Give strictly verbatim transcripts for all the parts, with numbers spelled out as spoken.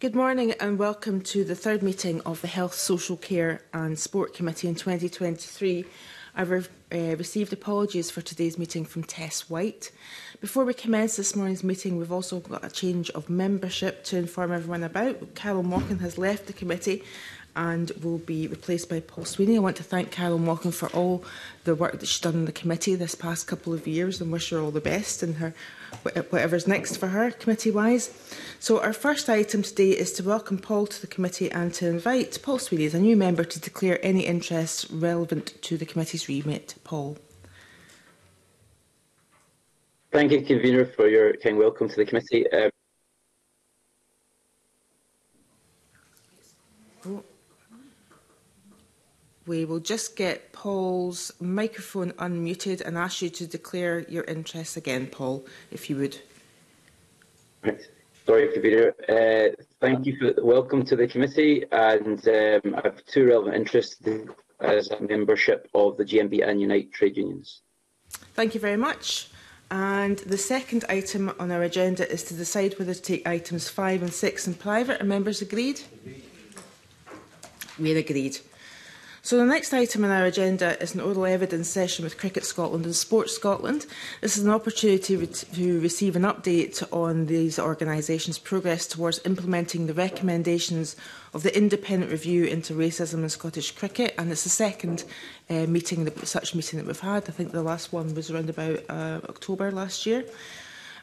Good morning and welcome to the third meeting of the Health, Social Care and Sport Committee in twenty twenty-three. I've re uh, received apologies for today's meeting from Tess White. Before we commence this morning's meeting, we've also got a change of membership to inform everyone about. Carol Mawkin has left the committee and will be replaced by Paul Sweeney. I want to thank Carol Mawkin for all the work that she's done in the committee this past couple of years and wish her all the best in her whatever's next for her, committee-wise. So our first item today is to welcome Paul to the committee and to invite Paul Sweeney as a new member to declare any interests relevant to the committee's remit. Paul. Thank you, convener, for your kind welcome to the committee. Um, oh. We will just get Paul's microphone unmuted and ask you to declare your interest again, Paul, if you would. Right. Sorry, Convener. Uh, thank you for the welcome to the committee. And um, I have two relevant interests as a membership of the G M B and Unite trade unions. Thank you very much. And the second item on our agenda is to decide whether to take items five and six in private. Are members agreed? Agreed. We're agreed. So the next item on our agenda is an oral evidence session with Cricket Scotland and Sports Scotland. This is an opportunity to receive an update on these organisations' progress towards implementing the recommendations of the independent review into racism in Scottish cricket, and it's the second uh, meeting that, such meeting that we've had. I think the last one was around about uh, October last year.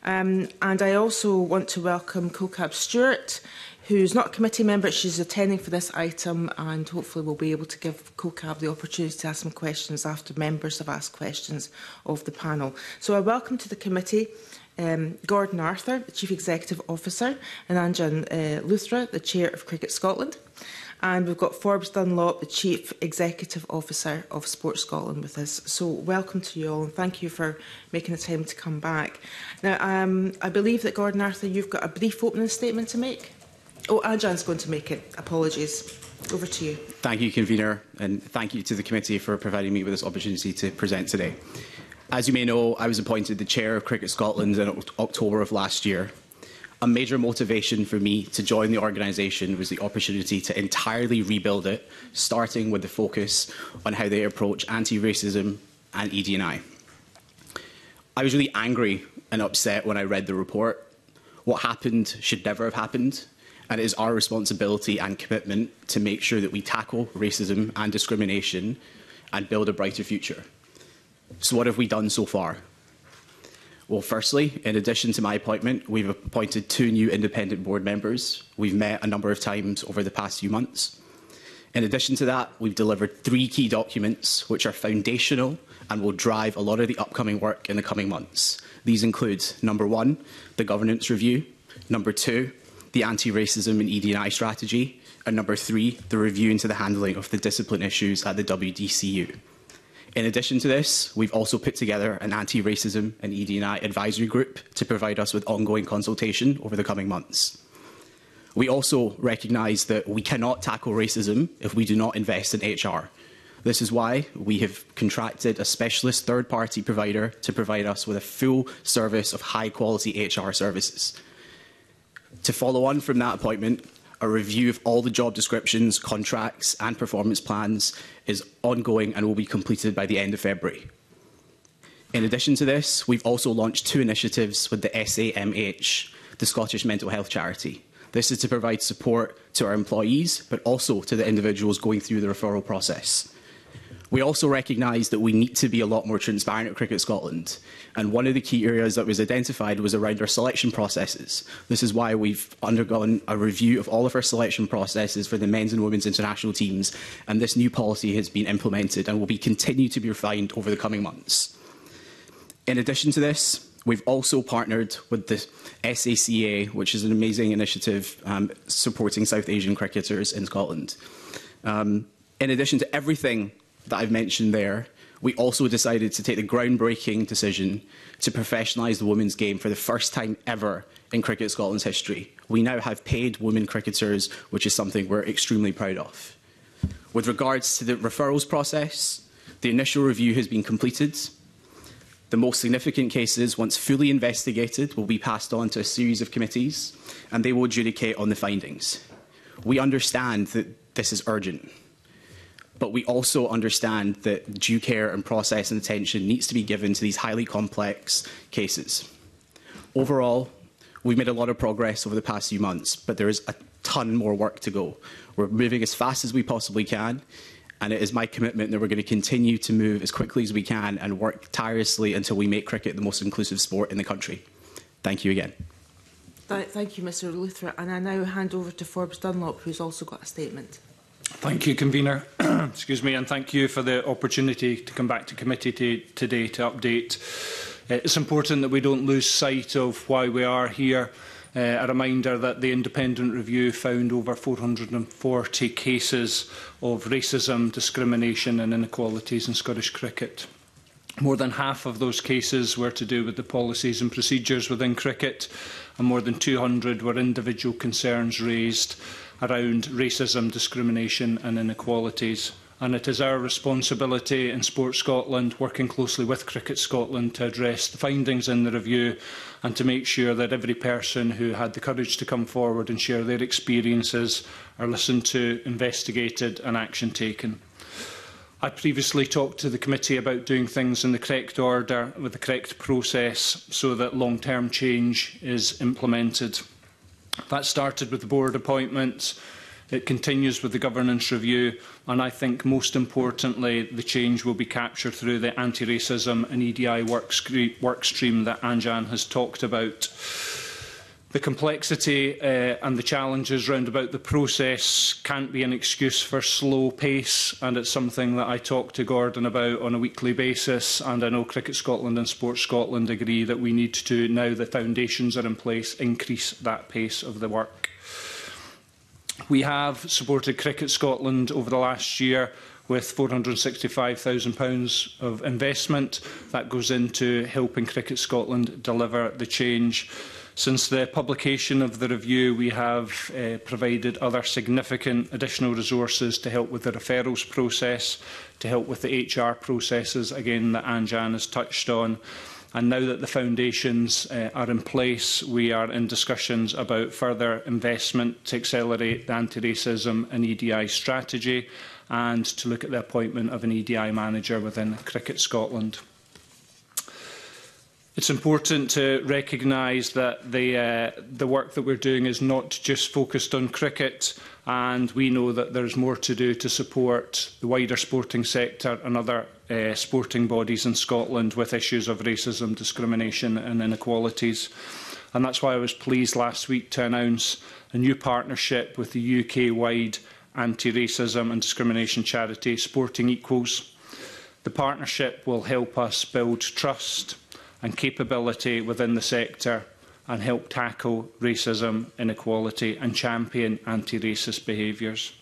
Um, and I also want to welcome CoCab Stewart, who's not a committee member. She's attending for this item and hopefully we'll be able to give CoCab the opportunity to ask some questions after members have asked questions of the panel. So I welcome to the committee um, Gordon Arthur, the Chief Executive Officer, and Anjan uh, Luthra, the Chair of Cricket Scotland. And we've got Forbes Dunlop, the Chief Executive Officer of Sports Scotland, with us. So welcome to you all and thank you for making the time to come back. Now, um, I believe that, Gordon Arthur, you've got a brief opening statement to make. Oh, Anjan's going to make it. Apologies. Over to you. Thank you, Convener, and thank you to the committee for providing me with this opportunity to present today. As you may know, I was appointed the Chair of Cricket Scotland in October of last year. A major motivation for me to join the organisation was the opportunity to entirely rebuild it, starting with the focus on how they approach anti-racism and E D and I. I was really angry and upset when I read the report. What happened should never have happened. And it is our responsibility and commitment to make sure that we tackle racism and discrimination and build a brighter future. So what have we done so far? Well, firstly, in addition to my appointment, we've appointed two new independent board members. We've met a number of times over the past few months. In addition to that, we've delivered three key documents which are foundational and will drive a lot of the upcoming work in the coming months. These include, number one, the governance review, number two, the anti-racism and E D and I strategy, and number three, the review into the handling of the discipline issues at the W D C U. In addition to this, we've also put together an anti-racism and E D and I advisory group to provide us with ongoing consultation over the coming months. We also recognise that we cannot tackle racism if we do not invest in H R. This is why we have contracted a specialist third-party provider to provide us with a full service of high-quality H R services. To follow on from that appointment, a review of all the job descriptions, contracts and performance plans is ongoing and will be completed by the end of February. In addition to this, we've also launched two initiatives with the S A M H, the Scottish mental health charity. This is to provide support to our employees, but also to the individuals going through the referral process. We also recognise that we need to be a lot more transparent at Cricket Scotland, and one of the key areas that was identified was around our selection processes. This is why we've undergone a review of all of our selection processes for the men's and women's international teams, and this new policy has been implemented and will be continued to be refined over the coming months. In addition to this, we've also partnered with the S A C A, which is an amazing initiative um, supporting South Asian cricketers in Scotland. Um, in addition to everything that I've mentioned there, we also decided to take the groundbreaking decision to professionalise the women's game for the first time ever in Cricket Scotland's history. We now have paid women cricketers, which is something we're extremely proud of. With regards to the referrals process, the initial review has been completed. The most significant cases, once fully investigated, will be passed on to a series of committees and they will adjudicate on the findings. We understand that this is urgent, but we also understand that due care and process and attention needs to be given to these highly complex cases. Overall, we've made a lot of progress over the past few months, but there is a ton more work to go. We're moving as fast as we possibly can, and it is my commitment that we're going to continue to move as quickly as we can and work tirelessly until we make cricket the most inclusive sport in the country. Thank you again. Thank you, Mr Luthra. And I now hand over to Forbes Dunlop, who's also got a statement. Thank you, Convener. Excuse me, and thank you for the opportunity to come back to committee to, today to update. Uh, it's important that we don't lose sight of why we are here. Uh, a reminder that the independent review found over four hundred and forty cases of racism, discrimination and inequalities in Scottish cricket. More than half of those cases were to do with the policies and procedures within cricket, and more than two hundred were individual concerns raised around racism, discrimination and inequalities. And it is our responsibility in Sports Scotland, working closely with Cricket Scotland, to address the findings in the review and to make sure that every person who had the courage to come forward and share their experiences are listened to, investigated and action taken. I previously talked to the committee about doing things in the correct order with the correct process so that long-term change is implemented. That started with the board appointments, it continues with the governance review, and I think most importantly the change will be captured through the anti-racism and E D I work, work stream that Anjan has talked about. The complexity uh, and the challenges round about the process can't be an excuse for slow pace, and it's something that I talk to Gordon about on a weekly basis, and I know Cricket Scotland and Sports Scotland agree that we need to, now the foundations are in place, increase that pace of the work. We have supported Cricket Scotland over the last year with four hundred and sixty-five thousand pounds of investment. That goes into helping Cricket Scotland deliver the change. Since the publication of the review, we have uh, provided other significant additional resources to help with the referrals process, to help with the H R processes, again, that Anjan has touched on. And now that the foundations uh, are in place, we are in discussions about further investment to accelerate the anti-racism and E D I strategy and to look at the appointment of an E D I manager within Cricket Scotland. It's important to recognise that the, uh, the work that we're doing is not just focused on cricket, and we know that there's more to do to support the wider sporting sector and other uh, sporting bodies in Scotland with issues of racism, discrimination and inequalities. And that's why I was pleased last week to announce a new partnership with the U K-wide anti-racism and discrimination charity, Sporting Equals. The partnership will help us build trust and capability within the sector and help tackle racism, inequality and champion anti-racist behaviours.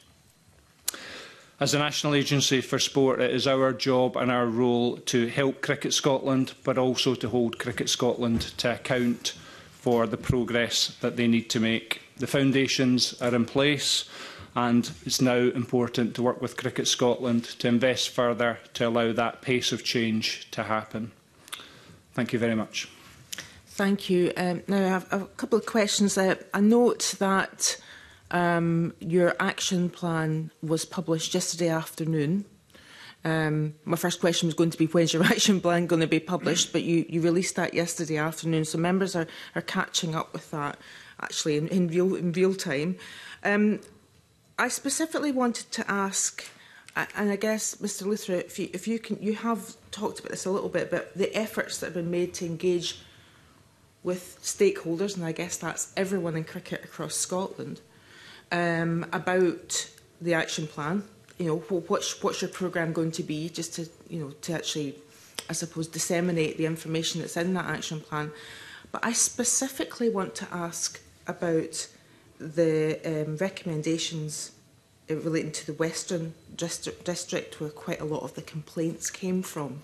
As a national agency for sport, it is our job and our role to help Cricket Scotland, but also to hold Cricket Scotland to account for the progress that they need to make. The foundations are in place, and it's now important to work with Cricket Scotland to invest further to allow that pace of change to happen. Thank you very much. Thank you. Um, now, I have a couple of questions. Uh, I note that um, your action plan was published yesterday afternoon. Um, my first question was going to be, when's your action plan going to be published? But you, you released that yesterday afternoon, so members are, are catching up with that, actually, in, in, real, in real time. Um, I specifically wanted to ask, and I guess, Mr Luthra, if you, if you can, you have talked about this a little bit, but the efforts that have been made to engage with stakeholders, and I guess that's everyone in cricket across Scotland, um, about the action plan. You know, what's, what's your programme going to be, just to, you know, to actually, I suppose, disseminate the information that's in that action plan. But I specifically want to ask about the um, recommendations relating to the Western District, where quite a lot of the complaints came from.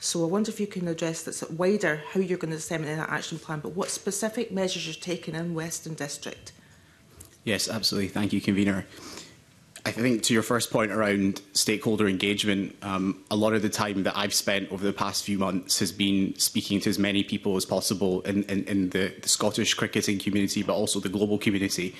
So I wonder if you can address this wider, how you're going to disseminate that action plan, but what specific measures you're taking in Western District? Yes, absolutely. Thank you, Convener. I think to your first point around stakeholder engagement, um, a lot of the time that I've spent over the past few months has been speaking to as many people as possible in, in, in the, the Scottish cricketing community, but also the global community.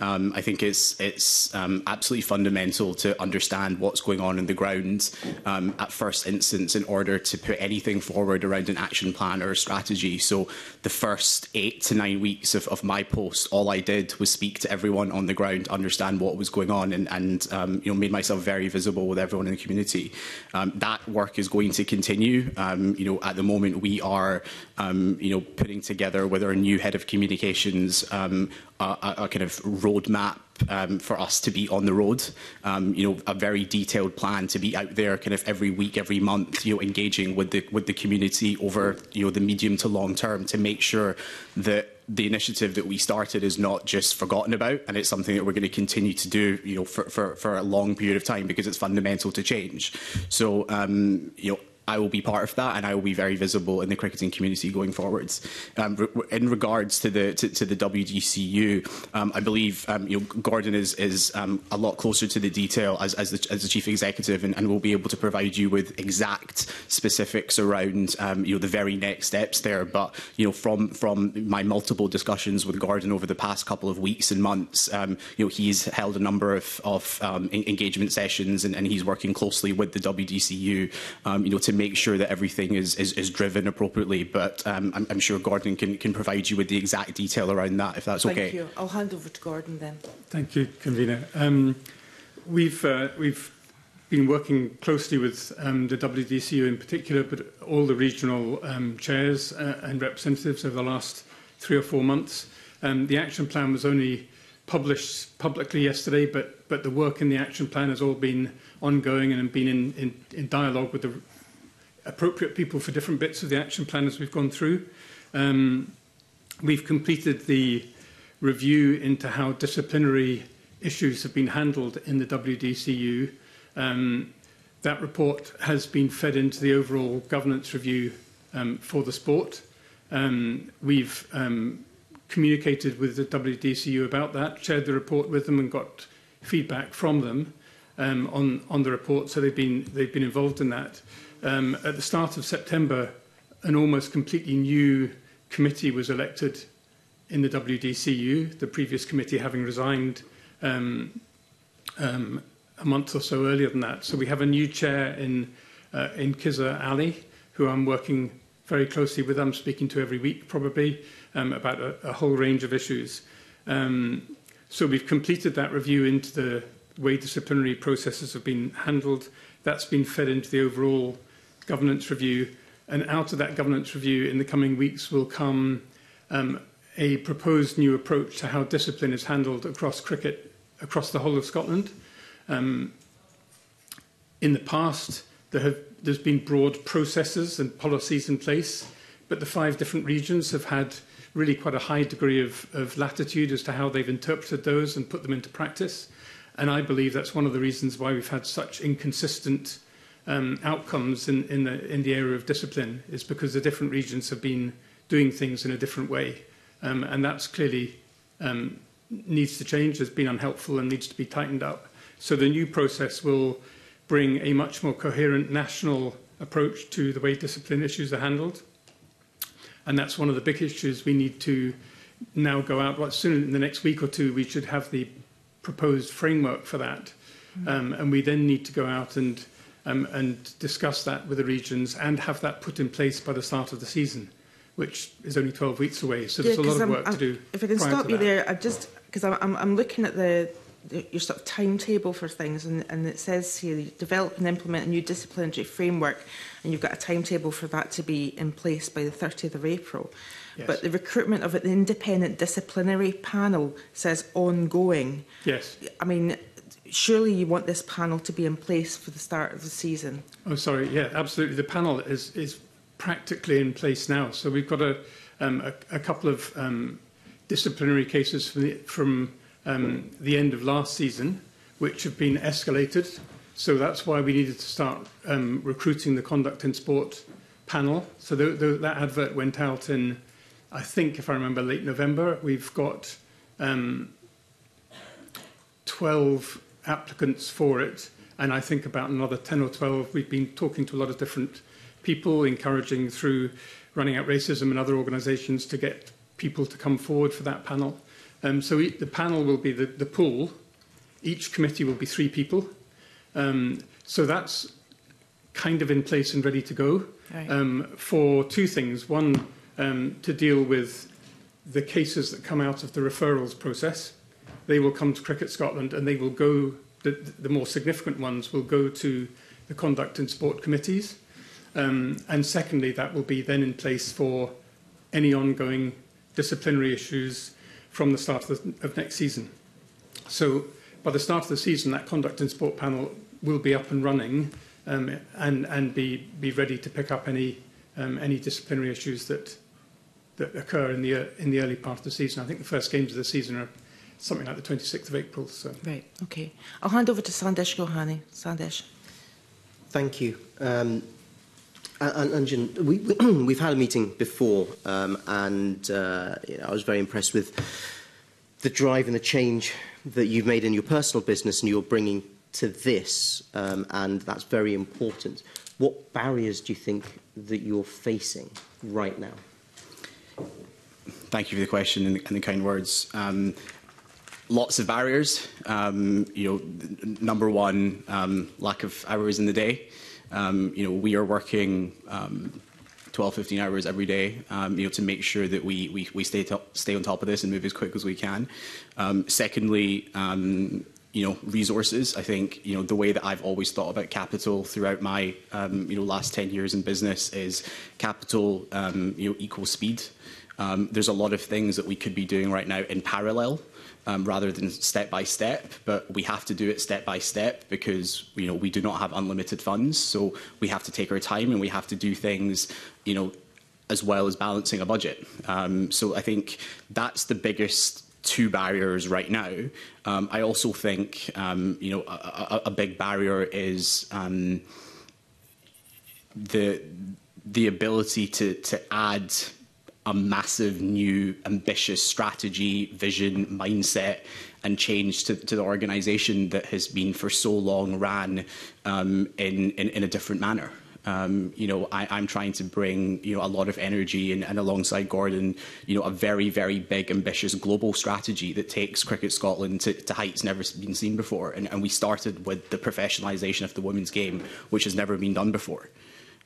Um, I think it's, it's um, absolutely fundamental to understand what's going on in the ground um, at first instance in order to put anything forward around an action plan or a strategy. So the first eight to nine weeks of, of my post, all I did was speak to everyone on the ground, understand what was going on, and, and and um, you know, made myself very visible with everyone in the community. Um, that work is going to continue. Um, you know, at the moment, we are um, you know, putting together with our new head of communications um, a, a kind of roadmap Um, for us to be on the road, um, you know, a very detailed plan to be out there, kind of every week, every month, you know, engaging with the with the community over, you know, the medium to long term to make sure that the initiative that we started is not just forgotten about, and it's something that we're going to continue to do, you know, for for, for a long period of time because it's fundamental to change. So, um, you know. I will be part of that, and I will be very visible in the cricketing community going forwards. Um, in regards to the to, to the W D C U, um, I believe um, you know, Gordon is is um, a lot closer to the detail as as the, as the chief executive, and, and will be able to provide you with exact specifics around um, you know, the very next steps there. But you know, from from my multiple discussions with Gordon over the past couple of weeks and months, um, you know, he's held a number of of um, engagement sessions, and, and he's working closely with the W D C U, um, you know, to make sure that everything is, is, is driven appropriately. But um, I'm, I'm sure Gordon can, can provide you with the exact detail around that, if that's OK. Thank you. I'll hand over to Gordon then. Thank you, Convener. Um, we've, uh, we've been working closely with um, the W D C U in particular, but all the regional um, chairs uh, and representatives over the last three or four months. Um, the action plan was only published publicly yesterday, but, but the work in the action plan has all been ongoing and been in, in, in dialogue with the appropriate people for different bits of the action plan as we've gone through. Um, we've completed the review into how disciplinary issues have been handled in the W D C U. Um, that report has been fed into the overall governance review um, for the sport. Um, we've um, communicated with the W D C U about that, shared the report with them and got feedback from them um, on, on the report, so they've been, they've been involved in that. Um, at the start of September, an almost completely new committee was elected in the W D C U, the previous committee having resigned um, um, a month or so earlier than that. So we have a new chair in, uh, in Kizza Ali, who I'm working very closely with. I'm speaking to every week, probably, um, about a, a whole range of issues. Um, so we've completed that review into the way disciplinary processes have been handled. That's been fed into the overall governance review, and out of that governance review in the coming weeks will come um, a proposed new approach to how discipline is handled across cricket, across the whole of Scotland. Um, in the past, there have, there's been broad processes and policies in place, but the five different regions have had really quite a high degree of, of latitude as to how they've interpreted those and put them into practice. And I believe that's one of the reasons why we've had such inconsistent um, outcomes in, in, the, in the area of discipline, is because the different regions have been doing things in a different way. Um, and that's clearly um, needs to change, has been unhelpful and needs to be tightened up. So the new process will bring a much more coherent national approach to the way discipline issues are handled. And that's one of the big issues we need to now go out. Well, soon in the next week or two, we should have the proposed framework for that, um, and we then need to go out and um, and discuss that with the regions and have that put in place by the start of the season, which is only twelve weeks away. So yeah, there's a lot of I'm, work I'm, to do. If I can stop you there, I just because I'm I'm looking at the, the your sort of timetable for things, and, and it says here you develop and implement a new disciplinary framework, and you've got a timetable for that to be in place by the thirtieth of April. Yes. But the recruitment of it, the independent disciplinary panel says ongoing. Yes. I mean, surely you want this panel to be in place for the start of the season. Oh, sorry. Yeah, absolutely. The panel is, is practically in place now. So we've got a, um, a, a couple of um, disciplinary cases from, the, from um, the end of last season, which have been escalated. So that's why we needed to start um, recruiting the Conduct in Sport panel. So th th that advert went out in, I think, if I remember, late November. We've got um, twelve applicants for it, and I think about another ten or twelve. We've been talking to a lot of different people, encouraging through Running Out Racism and other organisations to get people to come forward for that panel. Um, so e the panel will be the, the pool. Each committee will be three people. Um, so that's kind of in place and ready to go, right. um, for two things. One, um, to deal with the cases that come out of the referrals process. They will come to Cricket Scotland, and they will go, the, the more significant ones will go to the Conduct and Sport committees. Um, and secondly, that will be then in place for any ongoing disciplinary issues from the start of, the, of next season. So by the start of the season, that Conduct and Sport panel will be up and running, um, and, and be, be ready to pick up any, um, any disciplinary issues that, that occur in the, in the early part of the season. I think the first games of the season are something like the twenty-sixth of April. So. Right, okay. I'll hand over to Sandesh Gohani. Sandesh. Thank you. Um, and, Anjan, we, we've had a meeting before, um, and uh, you know, I was very impressed with the drive and the change that you've made in your personal business and you're bringing to this, um, and that's very important. What barriers do you think that you're facing right now? Thank you for the question and the, and the kind words. Um, Lots of barriers. Um, you know, number one, um, lack of hours in the day. Um, you know, we are working um, twelve, fifteen hours every day. Um, you know, to make sure that we we, we stay top, stay on top of this and move as quick as we can. Um, secondly, um, you know, resources. I think you know the way that I've always thought about capital throughout my um, you know last ten years in business is capital um, you know equals speed. Um, there's a lot of things that we could be doing right now in parallel. Um, rather than step by step, but we have to do it step by step because you know we do not have unlimited funds, so we have to take our time and we have to do things, you know, as well as balancing a budget. Um, so I think that's the biggest two barriers right now. Um, I also think um, you know a, a, a big barrier is um, the the ability to to add a massive new ambitious strategy, vision, mindset and change to, to the organisation that has been for so long ran um, in, in, in a different manner. Um, you know, I, I'm trying to bring, you know, a lot of energy and, and alongside Gordon, you know, a very, very big, ambitious global strategy that takes Cricket Scotland to, to heights never been seen before. And, and we started with the professionalisation of the women's game, which has never been done before.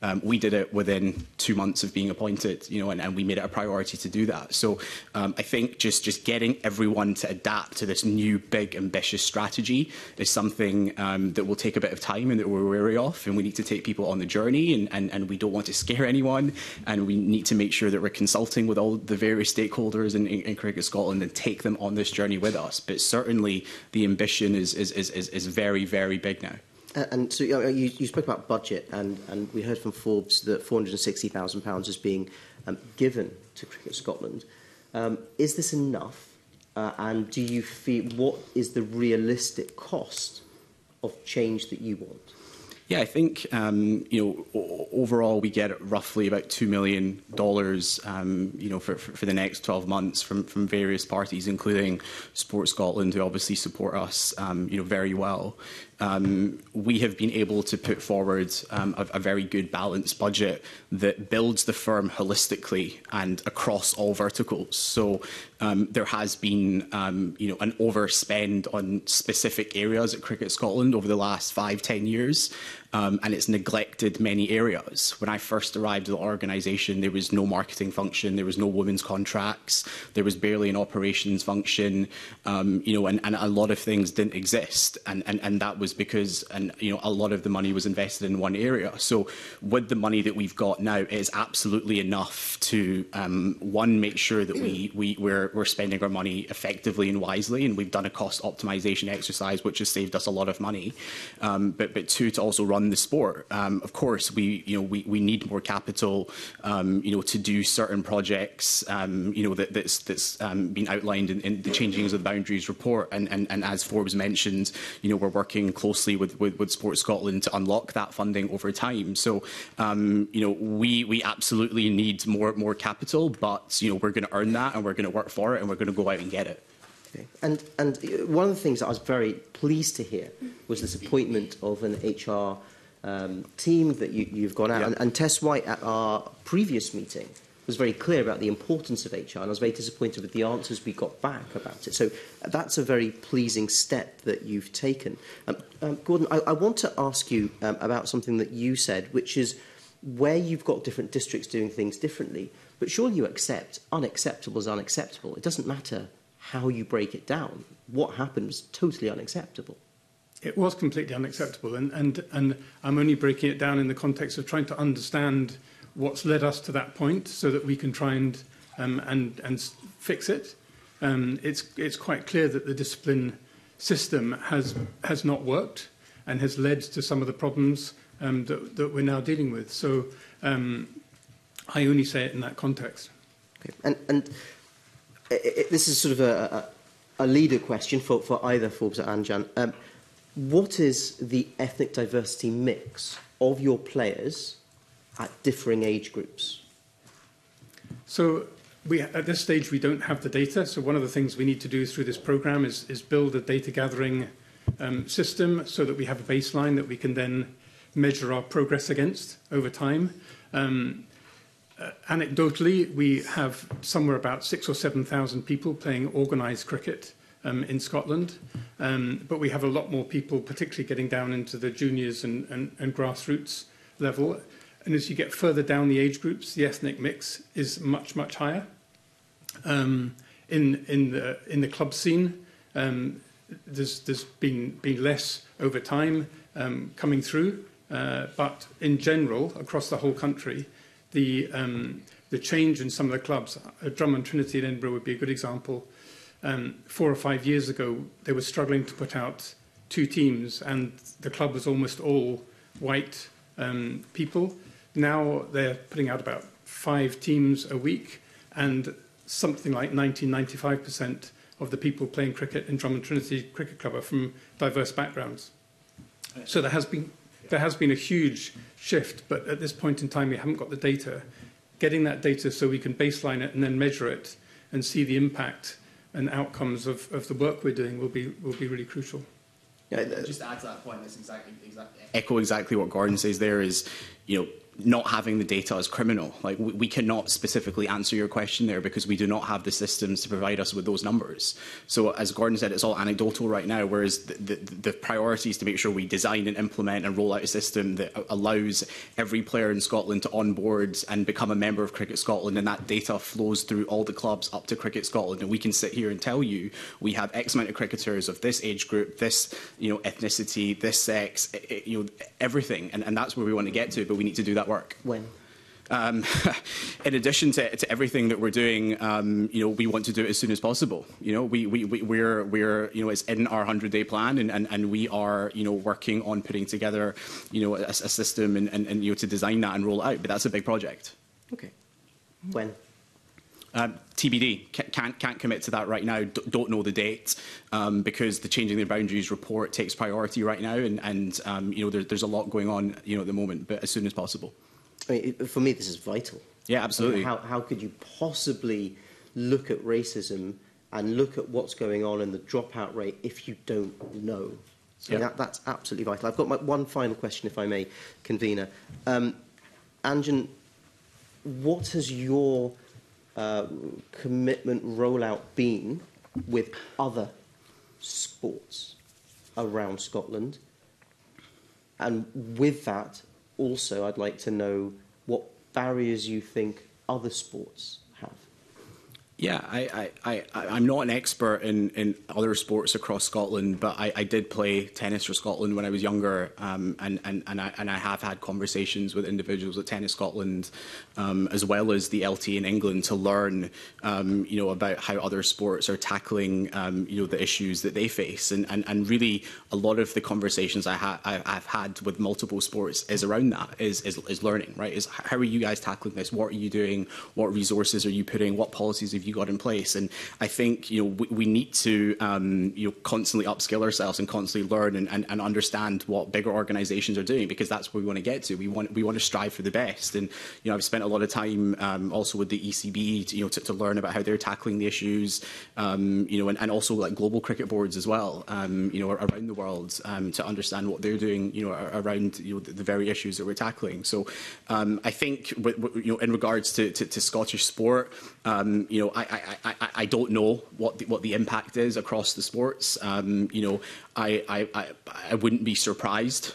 Um, we did it within two months of being appointed, you know, and, and we made it a priority to do that. So um, I think just, just getting everyone to adapt to this new, big, ambitious strategy is something um, that will take a bit of time and that we're wary of, and we need to take people on the journey, and, and, and we don't want to scare anyone, and we need to make sure that we're consulting with all the various stakeholders in, in, in Cricket Scotland and take them on this journey with us. But certainly the ambition is, is, is, is, is very, very big now. Uh, and so uh, you, you spoke about budget, and, and we heard from Forbes that four hundred and sixty thousand pounds is being um, given to Cricket Scotland. Um, is this enough? Uh, and do you feel what is the realistic cost of change that you want? Yeah, I think um, you know overall we get roughly about two million dollars, um, you know, for, for, for the next twelve months from from various parties, including Sports Scotland, who obviously support us, um, you know, very well. Um, we have been able to put forward um, a, a very good balanced budget that builds the firm holistically and across all verticals. So um, there has been, um, you know, an overspend on specific areas at Cricket Scotland over the last five, ten years. Um, and it's neglected many areas. When I first arrived at the organisation, there was no marketing function, there was no women's contracts, there was barely an operations function, um, you know, and, and a lot of things didn't exist, and, and, and that was because, and you know, a lot of the money was invested in one area. So with the money that we've got now, it is absolutely enough to um, one, make sure that we we we're, we're spending our money effectively and wisely, and we've done a cost optimisation exercise which has saved us a lot of money. Um, but but two, to also run the sport. Um, of course, we you know we, we need more capital, um, you know, to do certain projects, um, you know, that, that's that's um, been outlined in, in the Changings of the Boundaries report. And, and and as Forbes mentioned, you know, we're working closely with with, with Sports Scotland to unlock that funding over time. So um, you know, we we absolutely need more more capital, but you know, we're going to earn that, and we're going to work for it, and we're going to go out and get it. Okay. And, and one of the things that I was very pleased to hear was this appointment of an H R um, team that you, you've gone out. Yeah. And, and Tess White, at our previous meeting, was very clear about the importance of H R, and I was very disappointed with the answers we got back about it. So that's a very pleasing step that you've taken. Um, um, Gordon, I, I want to ask you um, about something that you said, which is where you've got different districts doing things differently, but surely you accept unacceptable is unacceptable. It doesn't matter how you break it down. What happened was totally unacceptable. It was completely unacceptable, and, and, and I'm only breaking it down in the context of trying to understand what's led us to that point, so that we can try and um, and and fix it. Um, it's it's quite clear that the discipline system has has not worked and has led to some of the problems um, that that we're now dealing with. So um, I only say it in that context. Okay. And and it, it, this is sort of a a, a leader question for for either Forbes or Anjan. Um, what is the ethnic diversity mix of your players at differing age groups? So we, at this stage, we don't have the data. So one of the things we need to do through this programme is, is build a data gathering um, system so that we have a baseline that we can then measure our progress against over time. Um, uh, anecdotally, we have somewhere about six or seven thousand people playing organised cricket um, in Scotland. Um, but we have a lot more people, particularly getting down into the juniors and, and, and grassroots level. And as you get further down the age groups, the ethnic mix is much, much higher. Um, in in the in the club scene, um, there's there's been been less over time um, coming through. Uh, but in general, across the whole country, the um, the change in some of the clubs, Drummond Trinity in Edinburgh would be a good example. Um, four or five years ago, they were struggling to put out two teams, and the club was almost all white um, people. Now they're putting out about five teams a week, and something like ninety, ninety-five percent of the people playing cricket in Drummond Trinity Cricket Club are from diverse backgrounds. So there has been, there has been a huge shift, but at this point in time we haven't got the data. Getting that data so we can baseline it and then measure it and see the impact and outcomes of, of the work we're doing will be, will be really crucial. Yeah, just to add to that point, that's exactly, exactly echo exactly what Gordon says there is, you know, not having the data is criminal. Like, we, we cannot specifically answer your question there because we do not have the systems to provide us with those numbers. So, as Gordon said, it's all anecdotal right now, whereas the, the, the priority is to make sure we design and implement and roll out a system that allows every player in Scotland to onboard and become a member of Cricket Scotland, and that data flows through all the clubs up to Cricket Scotland, and we can sit here and tell you we have X amount of cricketers of this age group, this you know ethnicity, this sex, it, you know everything, and, and that's where we want to get to, but we need to do that work. When? Um, in addition to, to everything that we're doing, um, you know, we want to do it as soon as possible. You know, we, we, we, we're, we're, you know, it's in our hundred-day plan, and, and, and we are, you know, working on putting together, you know, a, a system and, and, and, you know, to design that and roll it out. But that's a big project. Okay. When? Um, T B D. Can't, can't commit to that right now. D don't know the date um, because the Changing the Boundaries report takes priority right now, and, and um, you know, there, there's a lot going on, you know, at the moment, but as soon as possible. I mean, for me, this is vital. Yeah, absolutely. I mean, how, how could you possibly look at racism and look at what's going on in the dropout rate if you don't know? So yeah. that, that's absolutely vital. I've got my one final question, if I may, convener. Um, Anjan, what has your Uh, commitment rollout been with other sports around Scotland? And with that, also, I'd like to know what barriers you think other sports have. Yeah, I, I, I, I'm not an expert in, in other sports across Scotland, but I, I did play tennis for Scotland when I was younger, um, and, and, and, I, and I have had conversations with individuals at Tennis Scotland, um, as well as the L T A in England, to learn um, you know, about how other sports are tackling um, you know, the issues that they face. And, and, and really, a lot of the conversations I ha I've had with multiple sports is around that, is, is, is learning, right? Is how are you guys tackling this? What are you doing? What resources are you putting? What policies have you you got in place. And I think you know we, we need to um, you know constantly upskill ourselves and constantly learn and, and, and understand what bigger organisations are doing, because that's where we want to get to. We want we want to strive for the best. And you know I've spent a lot of time um, also with the E C B to, you know to, to learn about how they're tackling the issues. Um, you know and, and also like global cricket boards as well. Um, you know around the world um, to understand what they're doing. You know around you know the, the very issues that we're tackling. So um, I think w w you know in regards to to, to Scottish sport. Um, you know, I, I, I, I don't know what the, what the impact is across the sports. Um, you know, I, I, I, I wouldn't be surprised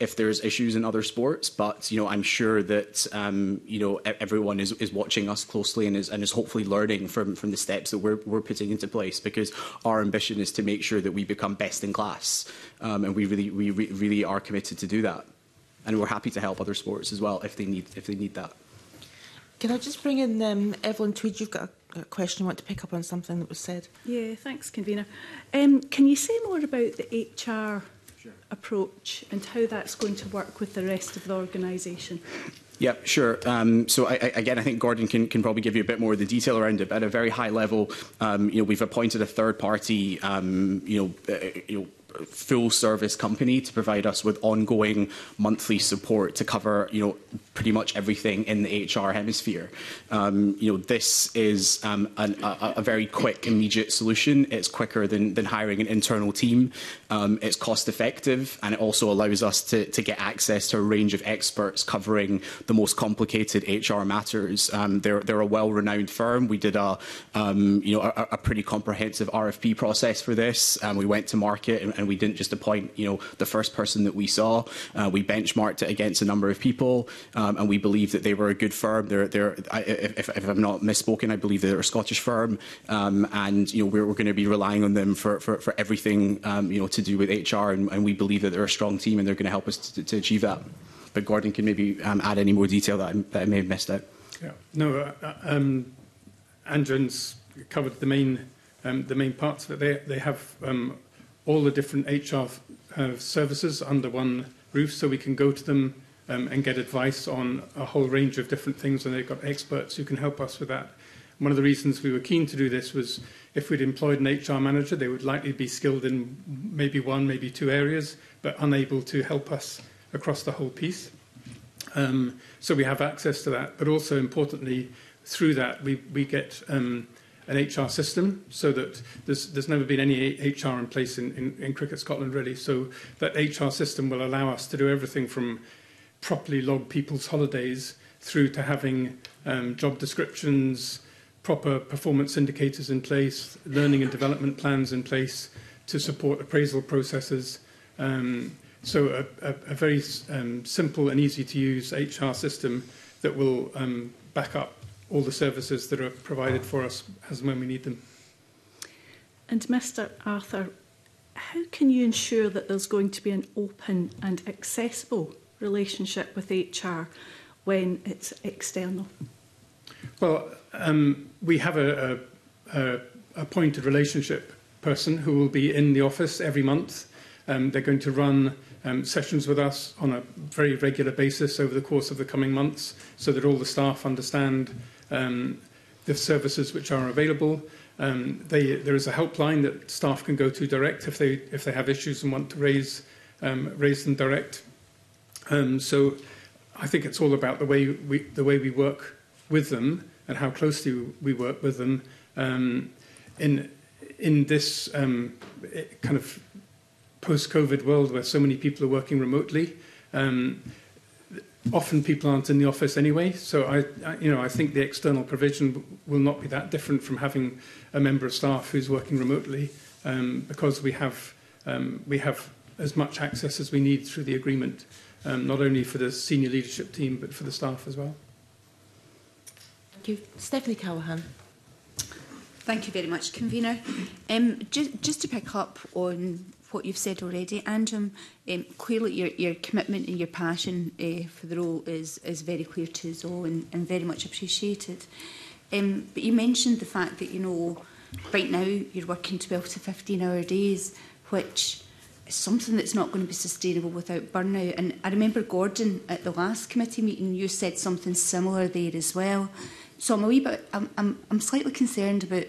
if there's issues in other sports, but you know, I'm sure that um, you know everyone is, is watching us closely and is and is hopefully learning from from the steps that we're we're putting into place, because our ambition is to make sure that we become best in class, um, and we really we re really are committed to do that, and we're happy to help other sports as well if they need if they need that. Can I just bring in um, Evelyn Tweed? You've got a, a question. I want to pick up on something that was said. Yeah, thanks, convener. Um, can you say more about the H R sure. approach and how that's going to work with the rest of the organisation? Yeah, sure. Um, so, I, I, again, I think Gordon can, can probably give you a bit more of the detail around it. But at a very high level, um, you know, we've appointed a third-party, um, you know, uh, you know. full service company to provide us with ongoing monthly support to cover, you know, pretty much everything in the H R hemisphere. Um, you know, this is um, an, a, a very quick, immediate solution. It's quicker than, than hiring an internal team. Um, it's cost effective, and it also allows us to, to get access to a range of experts covering the most complicated H R matters. Um, they're, they're a well-renowned firm. We did a, um, you know, a, a pretty comprehensive R F P process for this. Um, we went to market and, and we didn't just appoint, you know, the first person that we saw. Uh, we benchmarked it against a number of people, um, and we believe that they were a good firm. They're, they're, I, if, if I'm not misspoken, I believe they're a Scottish firm, um, and you know, we're, we're going to be relying on them for for, for everything, um, you know, to do with H R, and, and we believe that they're a strong team, and they're going to help us to, to achieve that. But Gordon can maybe um, add any more detail that I, that I may have missed out. Yeah, no, uh, um, Andron's covered the main um, the main parts of it. They they have. Um, all the different H R uh, services under one roof, so we can go to them um, and get advice on a whole range of different things, and they've got experts who can help us with that. One of the reasons we were keen to do this was if we'd employed an H R manager, they would likely be skilled in maybe one, maybe two areas, but unable to help us across the whole piece. Um, so we have access to that, but also importantly, through that, we, we get... Um, an H R system, so that there's, there's never been any H R in place in, in, in Cricket Scotland, really. So that H R system will allow us to do everything from properly log people's holidays through to having um, job descriptions, proper performance indicators in place, learning and development plans in place to support appraisal processes. Um, so a, a, a very um, simple and easy to use H R system that will um, back up all the services that are provided for us as and when we need them. And Mister Arthur, how can you ensure that there's going to be an open and accessible relationship with H R when it's external? Well, um, we have a, a, a appointed relationship person who will be in the office every month. Um, they're going to run um, sessions with us on a very regular basis over the course of the coming months, so that all the staff understand Um, the services which are available. Um, they, there is a helpline that staff can go to direct if they if they have issues and want to raise um, raise them direct. Um, so I think it's all about the way we the way we work with them and how closely we work with them um, in in this um, kind of post-COVID world where so many people are working remotely. Um, Often people aren't in the office anyway, so I, I, you know, I think the external provision will not be that different from having a member of staff who's working remotely, um, because we have um, we have as much access as we need through the agreement, um, not only for the senior leadership team but for the staff as well. Thank you, Stephanie Callaghan. Thank you very much, convener. Um, just, just to pick up on what you've said already, Anjan, um, clearly your, your commitment and your passion uh, for the role is, is very clear to us all and, and very much appreciated. Um, but you mentioned the fact that, you know, right now you're working twelve to fifteen hour days, which is something that's not going to be sustainable without burnout. And I remember, Gordon, at the last committee meeting, you said something similar there as well, So I'm a wee bit, I'm, I'm, I'm slightly concerned about,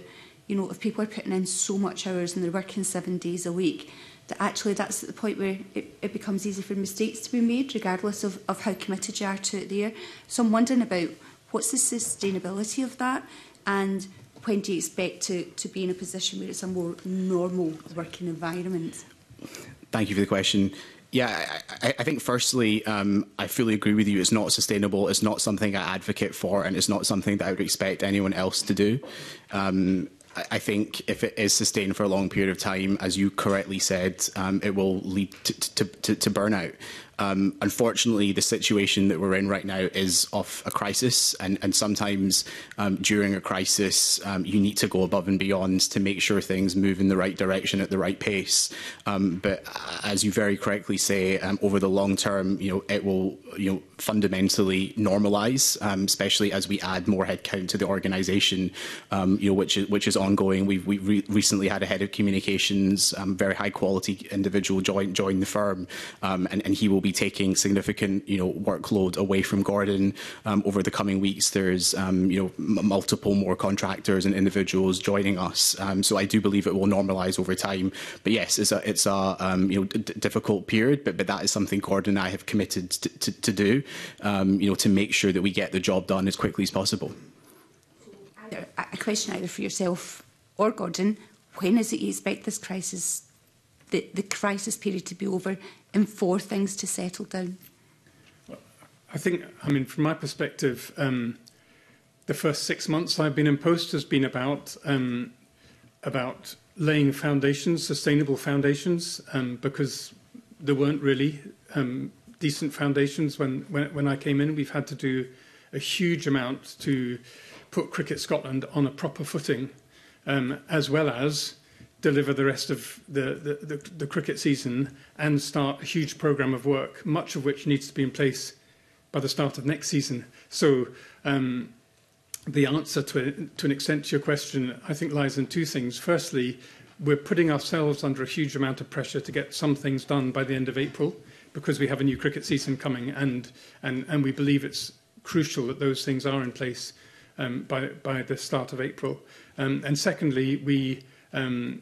you know, if people are putting in so much hours and they're working seven days a week, that actually that's at the point where it, it becomes easy for mistakes to be made, regardless of, of how committed you are to it there. So I'm wondering about what's the sustainability of that, and when do you expect to, to be in a position where it's a more normal working environment? Thank you for the question. Yeah, I, I think firstly, um, I fully agree with you. It's not sustainable. It's not something I advocate for, and it's not something that I would expect anyone else to do. Um, I think if it is sustained for a long period of time, as you correctly said, um, it will lead to, to, to, to burnout. Um, unfortunately, the situation that we're in right now is of a crisis, and, and sometimes um, during a crisis, um, you need to go above and beyond to make sure things move in the right direction at the right pace. Um, but as you very correctly say, um, over the long term, you know, it will, you know, fundamentally normalise, um, especially as we add more headcount to the organisation, um, you know, which is which is ongoing. We've we re recently had a head of communications, um, very high quality individual, join join the firm, um, and and he will be taking significant, you know, workload away from Gordon um, over the coming weeks. There's, um, you know, m multiple more contractors and individuals joining us. Um, so I do believe it will normalise over time. But yes, it's a, it's a um, you know, d difficult period. But but that is something Gordon and I have committed to, to, to do, um, you know, to make sure that we get the job done as quickly as possible. Either, a question either for yourself or Gordon: when is it you expect this crisis, the, the crisis period, to be over, and for things to settle down? I think, I mean, from my perspective, um, the first six months I've been in post has been about um, about laying foundations, sustainable foundations, um, because there weren't really um, decent foundations when, when when I came in. We've had to do a huge amount to put Cricket Scotland on a proper footing, um, as well as deliver the rest of the, the, the, the cricket season and start a huge programme of work, much of which needs to be in place by the start of next season. So um, the answer to, to an extent to your question, I think, lies in two things. Firstly, we're putting ourselves under a huge amount of pressure to get some things done by the end of April, because we have a new cricket season coming, and, and, and we believe it's crucial that those things are in place um, by, by the start of April. Um, and secondly, we... Um,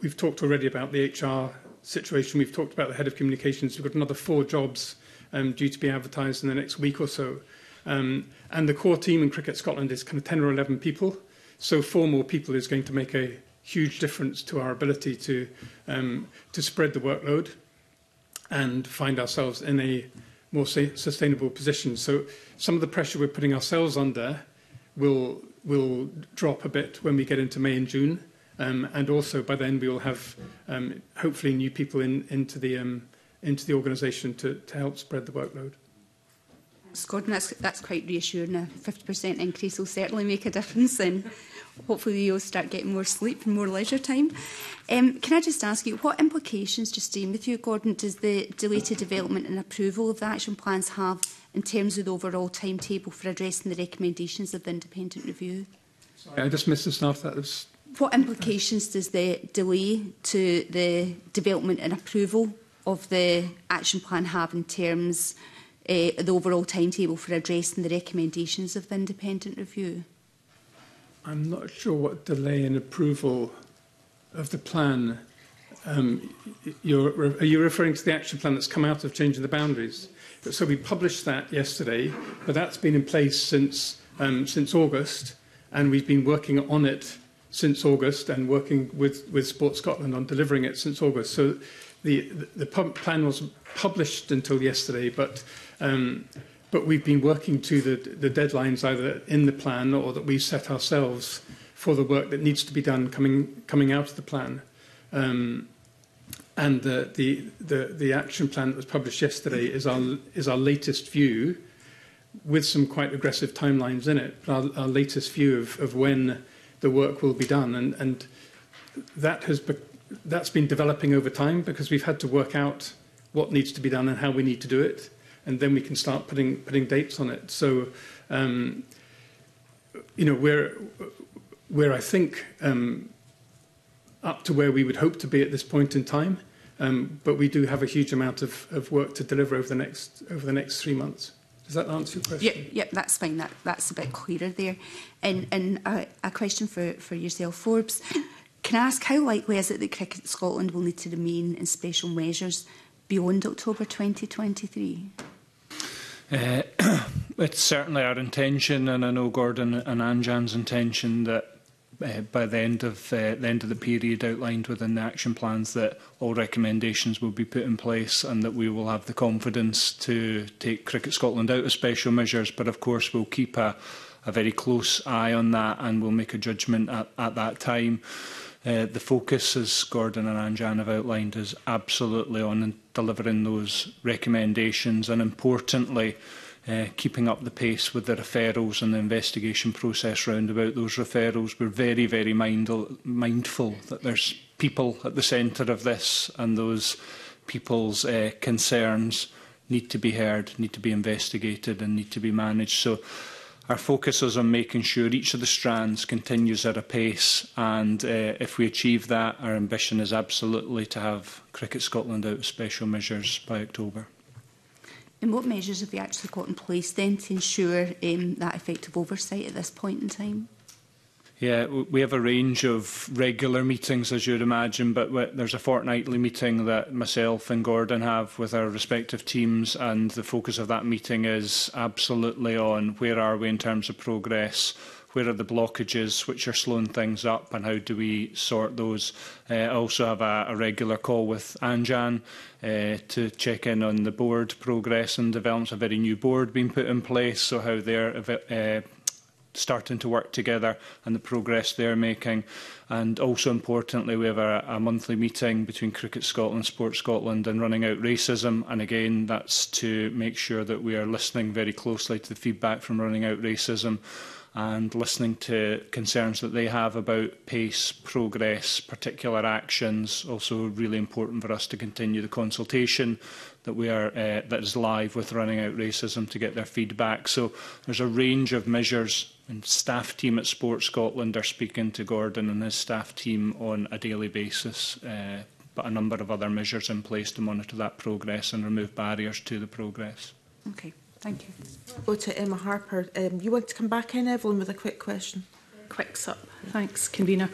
we've talked already about the H R situation. We've talked about the head of communications. We've got another four jobs um, due to be advertised in the next week or so. Um, and the core team in Cricket Scotland is kind of ten or eleven people. So four more people is going to make a huge difference to our ability to, um, to spread the workload and find ourselves in a more sustainable position. So some of the pressure we're putting ourselves under will... will drop a bit when we get into May and June, um, and also by then we will have um, hopefully new people in, into the um, into the organisation to, to help spread the workload. Gordon, that's that's quite reassuring. A fifty percent increase will certainly make a difference, and hopefully you'll start getting more sleep and more leisure time. Um, can I just ask you, what implications, just staying with you, Gordon, does the delayed development and approval of the action plans have in terms of the overall timetable for addressing the recommendations of the independent review? Sorry, I just missed the start of that. Was... What implications does the delay to the development and approval of the action plan have in terms uh, of the overall timetable for addressing the recommendations of the independent review? I'm not sure what delay in approval of the plan... Um, you're, are you referring to the action plan that's come out of Changing the Boundaries? So we published that yesterday, but that's been in place since, um, since August, and we've been working on it since August and working with, with Sports Scotland on delivering it since August. So the, the, the plan was published until yesterday, but, um, but we've been working to the, the deadlines either in the plan or that we've set ourselves for the work that needs to be done coming, coming out of the plan. Um, And the, the, the, the action plan that was published yesterday is our, is our latest view, with some quite aggressive timelines in it, our, our latest view of, of when the work will be done. And, and that has be, that's been developing over time, because we've had to work out what needs to be done and how we need to do it. And then we can start putting, putting dates on it. So, um, you know, where, where I think... Um, up to where we would hope to be at this point in time. Um, but we do have a huge amount of, of work to deliver over the next over the next three months. Does that answer your question? Yep, yep, that's fine. That, that's a bit clearer there. And, and a, a question for, for yourself, Forbes. Can I ask how likely is it that Cricket Scotland will need to remain in special measures beyond October twenty twenty-three? Uh, it's certainly our intention, and I know Gordon and Anjan's intention, that uh, by the end of uh, the end of the period outlined within the action plans, that all recommendations will be put in place, and that we will have the confidence to take Cricket Scotland out of special measures. But of course, we'll keep a, a very close eye on that, and we'll make a judgment at, at that time. Uh, the focus, as Gordon and Anjan have outlined, is absolutely on delivering those recommendations and, importantly, uh, keeping up the pace with the referrals and the investigation process round about those referrals. We're very, very mindful, mindful that there's people at the centre of this, and those people's uh, concerns need to be heard, need to be investigated and need to be managed. So, our focus is on making sure each of the strands continues at a pace, and uh, if we achieve that, our ambition is absolutely to have Cricket Scotland out of special measures by October. And what measures have you actually got in place then to ensure um, that effective oversight at this point in time? Yeah, we have a range of regular meetings, as you would imagine, but there's a fortnightly meeting that myself and Gordon have with our respective teams, and the focus of that meeting is absolutely on where are we in terms of progress, where are the blockages, which are slowing things up, and how do we sort those. Uh, I also have a, a regular call with Anjan uh, to check in on the board progress and developments. A very new board being put in place, so how they're... Uh, starting to work together and the progress they're making. And also importantly, we have a, a monthly meeting between Cricket Scotland, Sports Scotland and Running Out Racism. And again, that's to make sure that we are listening very closely to the feedback from Running Out Racism and listening to concerns that they have about pace, progress, particular actions. Also really important for us to continue the consultation that we are uh, that is live with Running Out Racism to get their feedback. So there's a range of measures, and staff team at Sports Scotland are speaking to Gordon and his staff team on a daily basis, uh, but a number of other measures in place to monitor that progress and remove barriers to the progress. Okay. Thank you. Go to Emma Harper. Um, you want to come back in, Evelyn, with a quick question? Quick sup. Thanks, convener.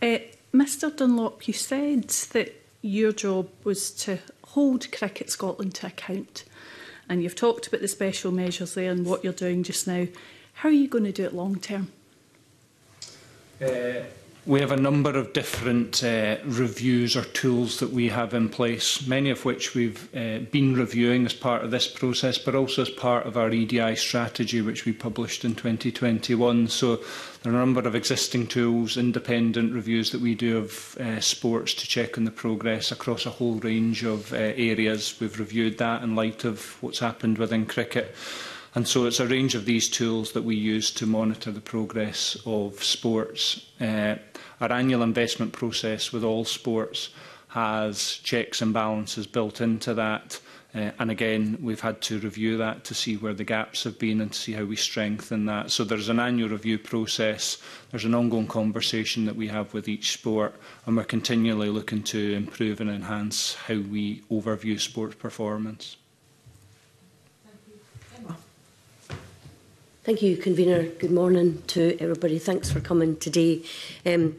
Uh, Mr Dunlop, you said that your job was to hold Cricket Scotland to account, and you've talked about the special measures there and what you're doing just now. How are you going to do it long term? Uh, We have a number of different uh, reviews or tools that we have in place, many of which we've uh, been reviewing as part of this process, but also as part of our E D I strategy, which we published in twenty twenty-one. So there are a number of existing tools, independent reviews that we do of uh, sports to check on the progress across a whole range of uh, areas. We've reviewed that in light of what's happened within cricket. And so it's a range of these tools that we use to monitor the progress of sports. Uh, our annual investment process with all sports has checks and balances built into that. Uh, and again, we've had to review that to see where the gaps have been and to see how we strengthen that. So there's an annual review process, there's an ongoing conversation that we have with each sport, and we're continually looking to improve and enhance how we overview sports performance. Thank you, convener. Good morning to everybody. Thanks for coming today. Um,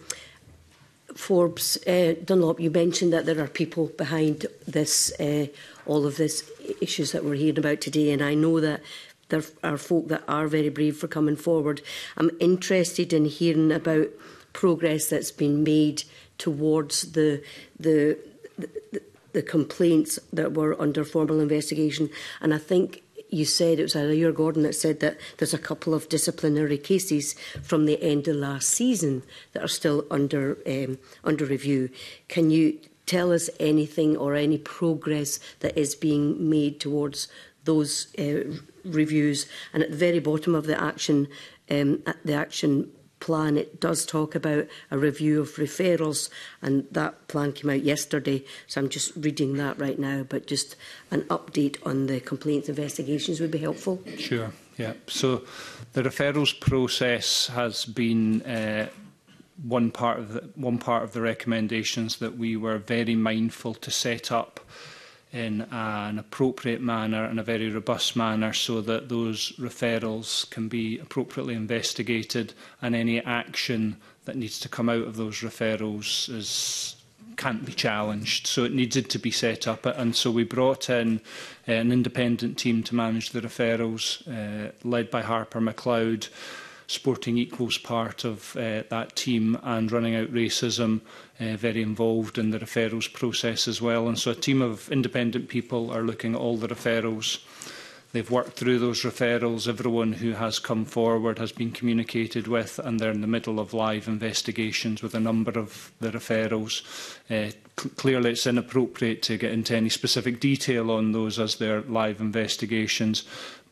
Forbes uh, Dunlop, you mentioned that there are people behind this, uh, all of these issues that we're hearing about today, and I know that there are folk that are very brave for coming forward. I'm interested in hearing about progress that's been made towards the the the, the complaints that were under formal investigation, and I think. You said, it was either you or Gordon that said that there's a couple of disciplinary cases from the end of last season that are still under um, under review. Can you tell us anything or any progress that is being made towards those uh, reviews? And at the very bottom of the action, um, at the action plan, it does talk about a review of referrals, and that plan came out yesterday, so I'm just reading that right now, but just an update on the complaints investigations would be helpful. Sure, yeah. So the referrals process has been uh, one part of the, one part of the recommendations that we were very mindful to set up. Uh, in an appropriate manner and a very robust manner so that those referrals can be appropriately investigated and any action that needs to come out of those referrals is, can't be challenged. So it needed to be set up, and so we brought in an independent team to manage the referrals, uh, led by Harper MacLeod. Sporting Equals part of uh, that team, and Running Out Racism uh, very involved in the referrals process as well. And so a team of independent people are looking at all the referrals. They've worked through those referrals. Everyone who has come forward has been communicated with, and they're in the middle of live investigations with a number of the referrals. Uh, c- clearly, it's inappropriate to get into any specific detail on those as they're live investigations,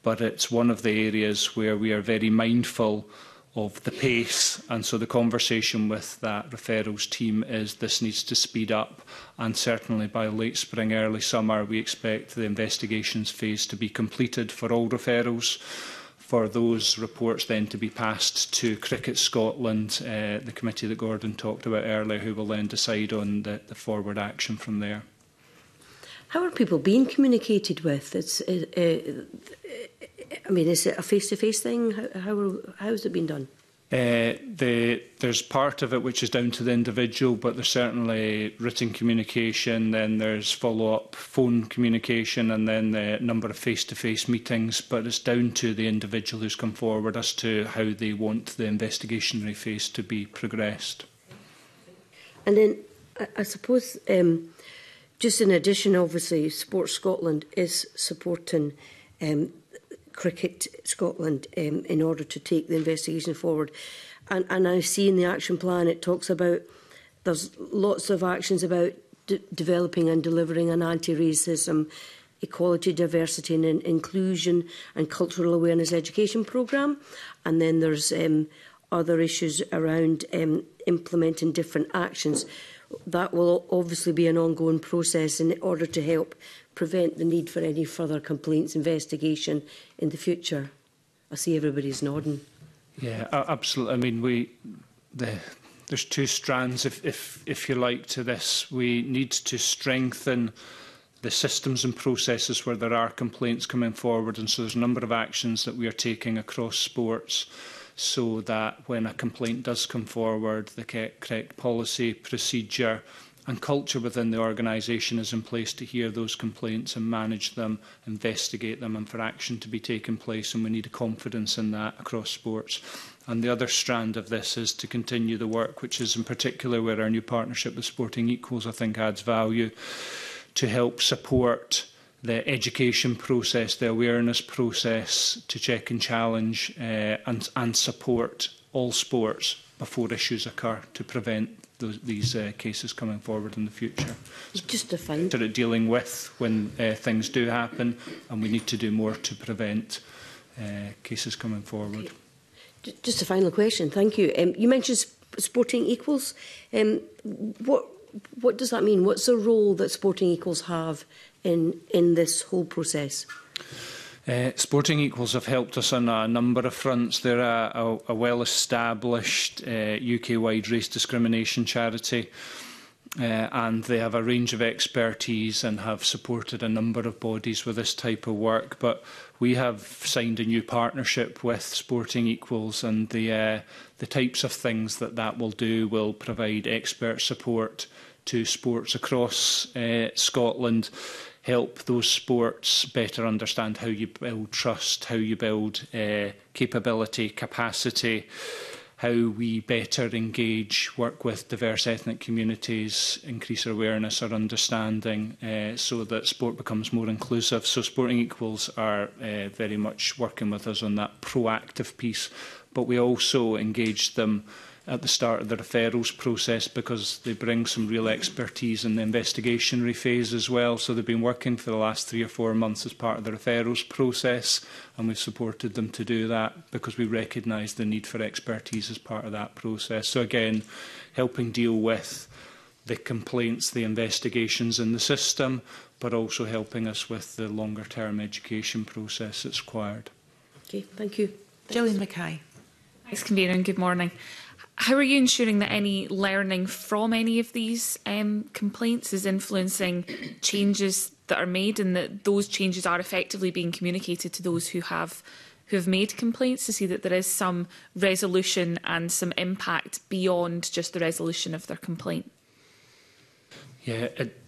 but it's one of the areas where we are very mindful of the pace. And so the conversation with that referrals team is this needs to speed up. And certainly by late spring, early summer, we expect the investigations phase to be completed for all referrals, for those reports then to be passed to Cricket Scotland, uh, the committee that Gordon talked about earlier, who will then decide on the, the forward action from there. How are people being communicated with? It's, uh, uh, I mean, is it a face-to-face thing? How, how, how has it been done? Uh, the, there's part of it which is down to the individual, but there's certainly written communication, then there's follow-up phone communication, and then the number of face-to-face meetings. But it's down to the individual who's come forward as to how they want the investigationary phase to be progressed. And then, I, I suppose... Um, Just in addition, obviously, Sports Scotland is supporting um, Cricket Scotland um, in order to take the investigation forward. And, and I see in the action plan it talks about there's lots of actions about d- developing and delivering an anti-racism, equality, diversity and inclusion and cultural awareness education programme. And then there's um, other issues around um, implementing different actions. That will obviously be an ongoing process in order to help prevent the need for any further complaints investigation in the future. I see everybody's nodding. Yeah, absolutely. I mean, we the, there's two strands, if, if, if you like, to this. We need to strengthen the systems and processes where there are complaints coming forward, and so there's a number of actions that we are taking across sports, so that when a complaint does come forward, the correct policy, procedure and culture within the organisation is in place to hear those complaints and manage them, investigate them, and for action to be taken place. And we need a confidence in that across sports. And the other strand of this is to continue the work, which is in particular where our new partnership with Sporting Equals, I think, adds value to help support the education process, the awareness process, to check and challenge uh, and, and support all sports before issues occur to prevent those, these uh, cases coming forward in the future. Just a find. Sort of dealing with when uh, things do happen, and we need to do more to prevent uh, cases coming forward. Okay. Just a final question, thank you. Um, you mentioned sp- Sporting Equals. Um, what, what does that mean? What's the role that Sporting Equals have In, in this whole process? Uh, Sporting Equals have helped us on a number of fronts. They're a, a, a well-established uh, U K-wide race discrimination charity, uh, and they have a range of expertise and have supported a number of bodies with this type of work. But we have signed a new partnership with Sporting Equals, and the, uh, the types of things that that will do will provide expert support to sports across uh, Scotland, help those sports better understand how you build trust, how you build uh, capability, capacity, how we better engage, work with diverse ethnic communities, increase our awareness or understanding uh, so that sport becomes more inclusive. So Sporting Equals are uh, very much working with us on that proactive piece, but we also engage them at the start of the referrals process because they bring some real expertise in the investigationary phase as well. So they've been working for the last three or four months as part of the referrals process, and we've supported them to do that because we recognise the need for expertise as part of that process. So again, helping deal with the complaints, the investigations in the system, but also helping us with the longer term education process that's required. Okay, thank you. Gillian Mackay. Thanks, Convener, and good morning. How are you ensuring that any learning from any of these um, complaints is influencing changes that are made, and that those changes are effectively being communicated to those who have who have made complaints, to see that there is some resolution and some impact beyond just the resolution of their complaint. Yeah, it,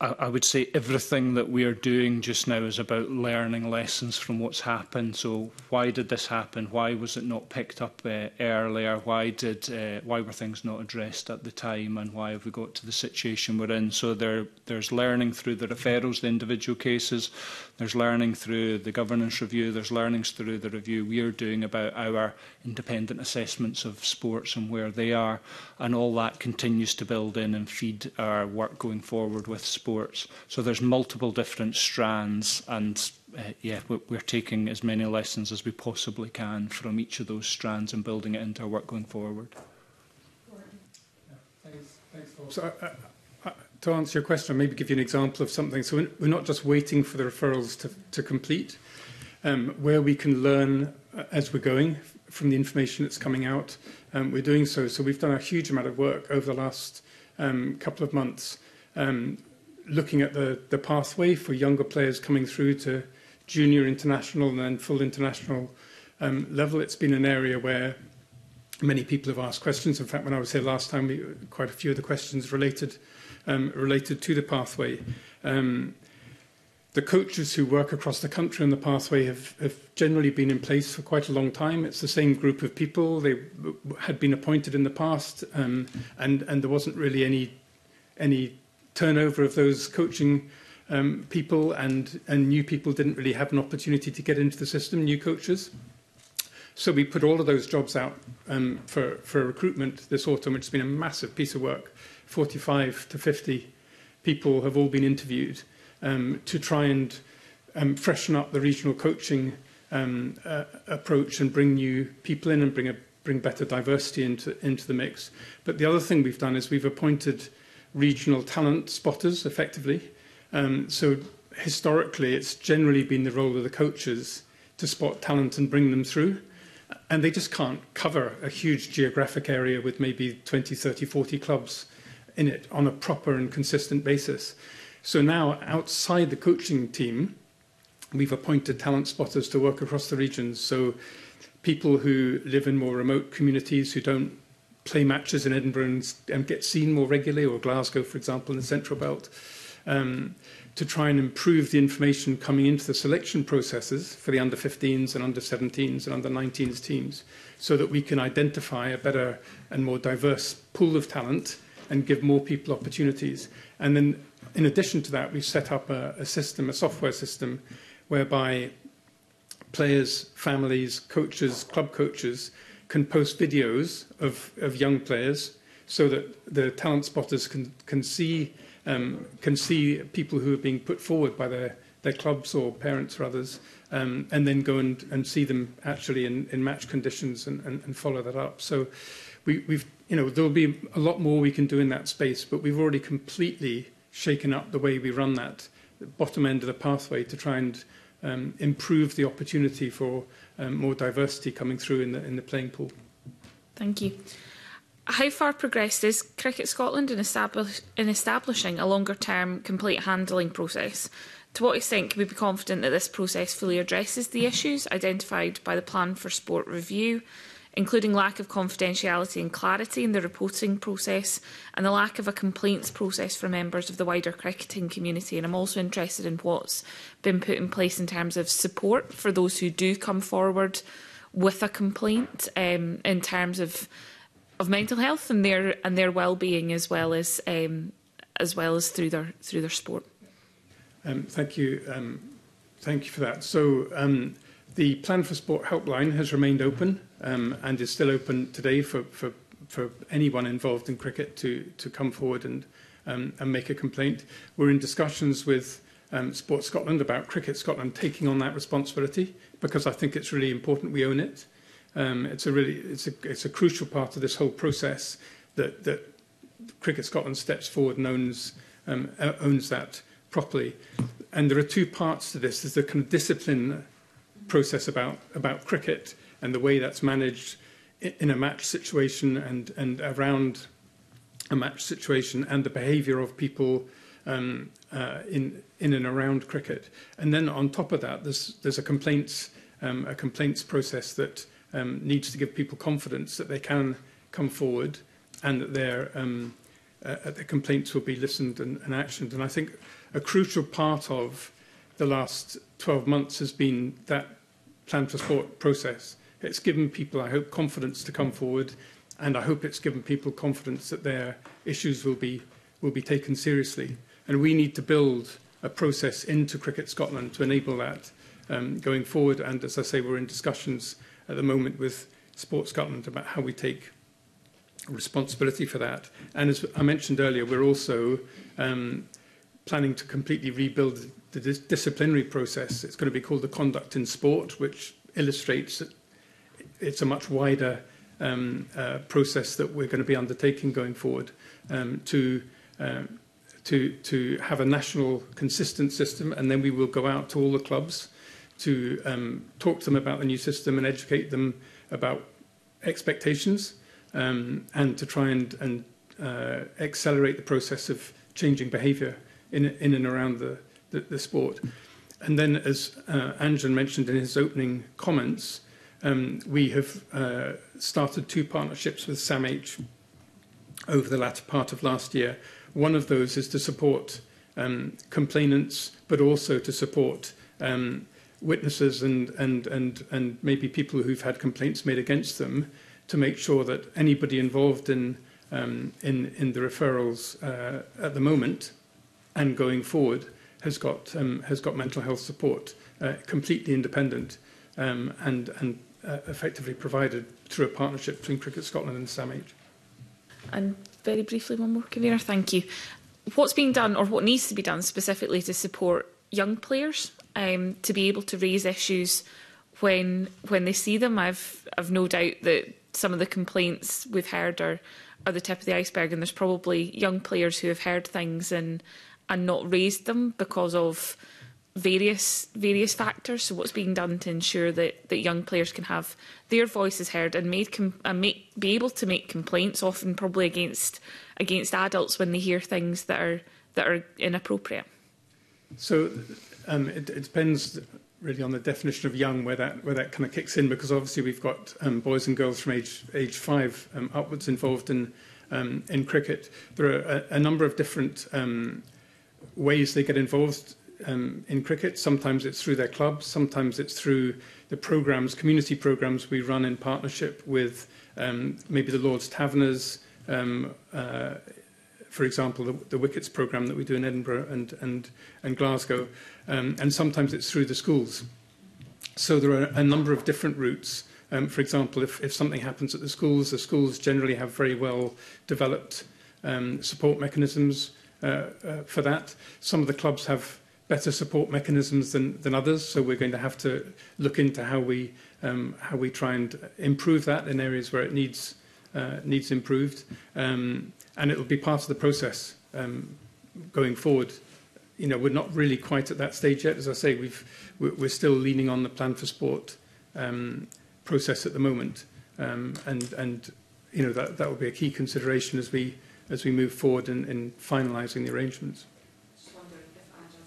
I, I would say everything that we are doing just now is about learning lessons from what's happened. So why did this happen? Why was it not picked up uh, earlier? Why did uh, why were things not addressed at the time? And why have we got to the situation we're in? So there there's learning through the referrals, the individual cases. There's learning through the governance review. There's learnings through the review we are doing about our independent assessments of sports and where they are. And all that continues to build in and feed our work going forward with sports. So there's multiple different strands, and uh, yeah, we're taking as many lessons as we possibly can from each of those strands and building it into our work going forward. Yeah, thanks, thanks, Paul. So, uh, to answer your question, I'll maybe give you an example of something. So we're not just waiting for the referrals to, to complete, um, where we can learn as we're going from the information that's coming out, um, we're doing so. So we've done a huge amount of work over the last um, couple of months, um, looking at the, the pathway for younger players coming through to junior international and then full international um, level. It's been an area where many people have asked questions. In fact, when I was here last time, we, quite a few of the questions related Um, related to the pathway. Um, the coaches who work across the country on the pathway have, have generally been in place for quite a long time. It's the same group of people. They had been appointed in the past, um, and, and there wasn't really any, any turnover of those coaching um, people, and, and new people didn't really have an opportunity to get into the system, new coaches. So we put all of those jobs out um, for, for recruitment this autumn, which has been a massive piece of work. forty-five to fifty people have all been interviewed um, to try and um, freshen up the regional coaching um, uh, approach and bring new people in and bring a, bring better diversity into, into the mix. But the other thing we've done is we've appointed regional talent spotters, effectively. Um, so historically, it's generally been the role of the coaches to spot talent and bring them through. And they just can't cover a huge geographic area with maybe twenty, thirty, forty clubs in it on a proper and consistent basis. So now, outside the coaching team, we've appointed talent spotters to work across the regions. So people who live in more remote communities, who don't play matches in Edinburgh and get seen more regularly, or Glasgow, for example, in the Central Belt, um, to try and improve the information coming into the selection processes for the under fifteens and under seventeens and under nineteens teams, so that we can identify a better and more diverse pool of talent and give more people opportunities. And then, in addition to that, we've set up a, a system, a software system, whereby players, families, coaches, club coaches can post videos of, of young players, so that the talent spotters can, can, see, um, can see people who are being put forward by their, their clubs or parents or others, um, and then go and, and see them actually in, in match conditions and, and, and follow that up. So we, we've You know, there'll be a lot more we can do in that space, but we've already completely shaken up the way we run that bottom end of the pathway to try and um, improve the opportunity for um, more diversity coming through in the, in the playing pool. Thank you. How far progressed is Cricket Scotland in, establish in establishing a longer-term complaint handling process? To what extent can we be confident that this process fully addresses the issues identified by the Plan for Sport review, including lack of confidentiality and clarity in the reporting process and the lack of a complaints process for members of the wider cricketing community? And I'm also interested in what's been put in place in terms of support for those who do come forward with a complaint, um, in terms of of mental health and their and their well-being, as well as um, as well as through their through their sport. Um, thank you, um, thank you for that. So. Um, The Plan for Sport helpline has remained open um, and is still open today for, for, for anyone involved in cricket to, to come forward and, um, and make a complaint. We're in discussions with um, Sports Scotland about Cricket Scotland taking on that responsibility, because I think it's really important we own it. Um, it's, a really, it's, a, it's a crucial part of this whole process that, that Cricket Scotland steps forward and owns, um, owns that properly. And there are two parts to this. There's the kind of discipline process about about cricket and the way that's managed in a match situation and and around a match situation, and the behaviour of people um, uh, in in and around cricket. And then on top of that, there's there's a complaints um, a complaints process that um, needs to give people confidence that they can come forward and that their um, uh, their complaints will be listened and, and actioned. And I think a crucial part of the last twelve months has been that Plan for Sport process. It's given people, I hope, confidence to come forward, and I hope it's given people confidence that their issues will be will be taken seriously. And we need to build a process into Cricket Scotland to enable that um, going forward. And as I say, we're in discussions at the moment with Sports Scotland about how we take responsibility for that. And as I mentioned earlier, we're also um, planning to completely rebuild the dis disciplinary process. It's going to be called the Conduct in Sport, which illustrates that it's a much wider um, uh, process that we're going to be undertaking going forward um, to, um, to, to have a national consistent system. And then we will go out to all the clubs to um, talk to them about the new system and educate them about expectations um, and to try and, and uh, accelerate the process of changing behaviour in, in and around the, the, the sport. And then, as uh, Anjan mentioned in his opening comments, Um, we have uh, started two partnerships with S A M H over the latter part of last year. One of those is to support um, complainants, but also to support um, witnesses and, and, and, and maybe people who've had complaints made against them, to make sure that anybody involved in, um, in, in the referrals uh, at the moment and going forward has got, um, has got mental health support, uh, completely independent. Um, and, and uh, effectively provided through a partnership between Cricket Scotland and S A M H. And very briefly, one more, Convener, thank you. What's being done, or what needs to be done specifically to support young players um, to be able to raise issues when when they see them? I've I've no doubt that some of the complaints we've heard are are the tip of the iceberg, and there's probably young players who have heard things and and not raised them because of various various factors. So what's being done to ensure that, that young players can have their voices heard and made com and make, be able to make complaints, often probably against against adults when they hear things that are that are inappropriate? So um, it, it depends really on the definition of young, where that where that kind of kicks in, because obviously we've got um, boys and girls from age age five um, upwards involved in um, in cricket. There are a, a number of different um, ways they get involved Um, in cricket. Sometimes it's through their clubs, sometimes it's through the programs, community programs we run in partnership with um, maybe the Lord's Taverners, um, uh, for example, the, the Wickets program that we do in Edinburgh and, and, and Glasgow, um, and sometimes it's through the schools. So there are a number of different routes. Um, for example, if, if something happens at the schools, the schools generally have very well developed um, support mechanisms uh, uh, for that. Some of the clubs have better support mechanisms than, than others, so we're going to have to look into how we um, how we try and improve that in areas where it needs uh, needs improved, um, and it will be part of the process um, going forward. You know, we're not really quite at that stage yet. As I say, we've we're still leaning on the Plan for Sport um, process at the moment, um, and and you know that that will be a key consideration as we as we move forward in, in finalising the arrangements.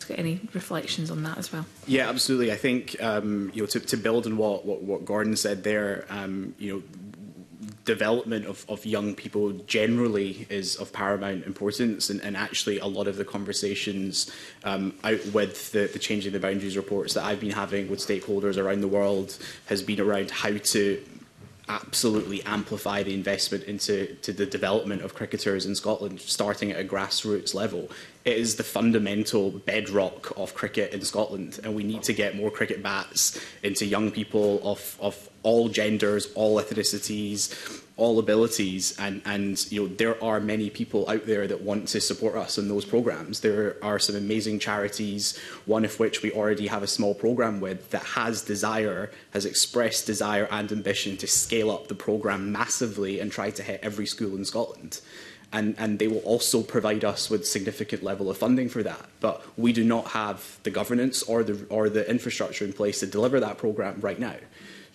Got any reflections on that as well? Yeah, absolutely. I think um, you know to, to build on what, what what Gordon said there. Um, you know, development of, of young people generally is of paramount importance, and, and actually a lot of the conversations um, out with the, the Changing the Boundaries reports that I've been having with stakeholders around the world has been around how to absolutely amplify the investment into to the development of cricketers in Scotland, starting at a grassroots level. It is the fundamental bedrock of cricket in Scotland, and we need to get more cricket bats into young people of, of all genders, all ethnicities, all abilities, and, and you know there are many people out there that want to support us in those programmes. There are some amazing charities, one of which we already have a small programme with, that has desire, has expressed desire and ambition to scale up the programme massively and try to hit every school in Scotland. And, and they will also provide us with significant level of funding for that. But we do not have the governance or the, or the infrastructure in place to deliver that programme right now.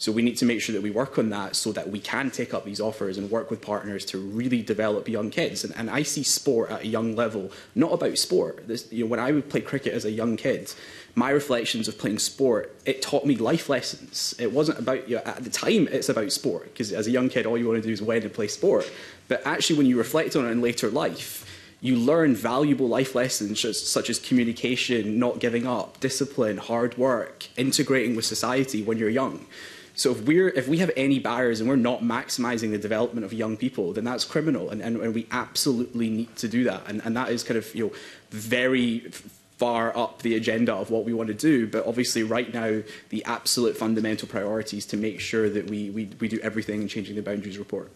So we need to make sure that we work on that so that we can take up these offers and work with partners to really develop young kids. And, and I see sport at a young level, not about sport. This, you know, when I would play cricket as a young kid, my reflections of playing sport, it taught me life lessons. It wasn't about, you know, at the time, it's about sport, because as a young kid, all you want to do is win and play sport. But actually, when you reflect on it in later life, you learn valuable life lessons such as communication, not giving up, discipline, hard work, integrating with society when you're young. So if, we're, if we have any barriers and we're not maximising the development of young people, then that's criminal, and, and, and we absolutely need to do that. And, and that is kind of, you know, very far up the agenda of what we want to do, but obviously right now the absolute fundamental priority is to make sure that we, we, we do everything in Changing the Boundaries report.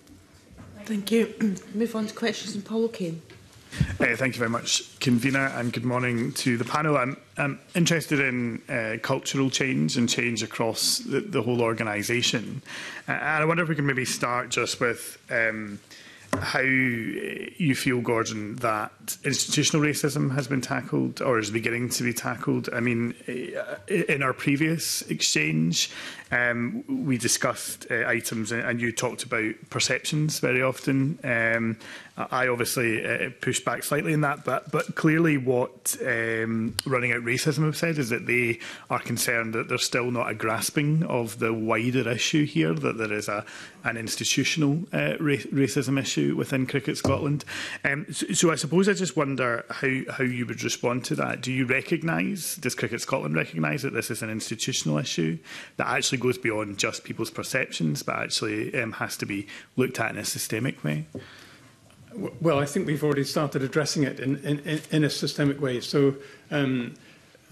Thank you. Move on to questions from Paul O'Kane. Uh, thank you very much, convener, and good morning to the panel. I'm, I'm interested in uh, cultural change and change across the, the whole organisation. Uh, and I wonder if we can maybe start just with um, how you feel, Gordon, that institutional racism has been tackled or is beginning to be tackled. I mean, in our previous exchange, um, we discussed uh, items and you talked about perceptions very often. Um, I obviously uh, pushed back slightly in that, but, but clearly what um, Running Out Racism have said is that they are concerned that there's still not a grasping of the wider issue here, that there is a, an institutional uh, ra racism issue within Cricket Scotland. Um, so, so I suppose I just wonder how, how you would respond to that. Do you recognise, does Cricket Scotland recognise that this is an institutional issue that actually goes beyond just people's perceptions but actually um, has to be looked at in a systemic way? Well, I think we've already started addressing it in, in, in a systemic way. So um,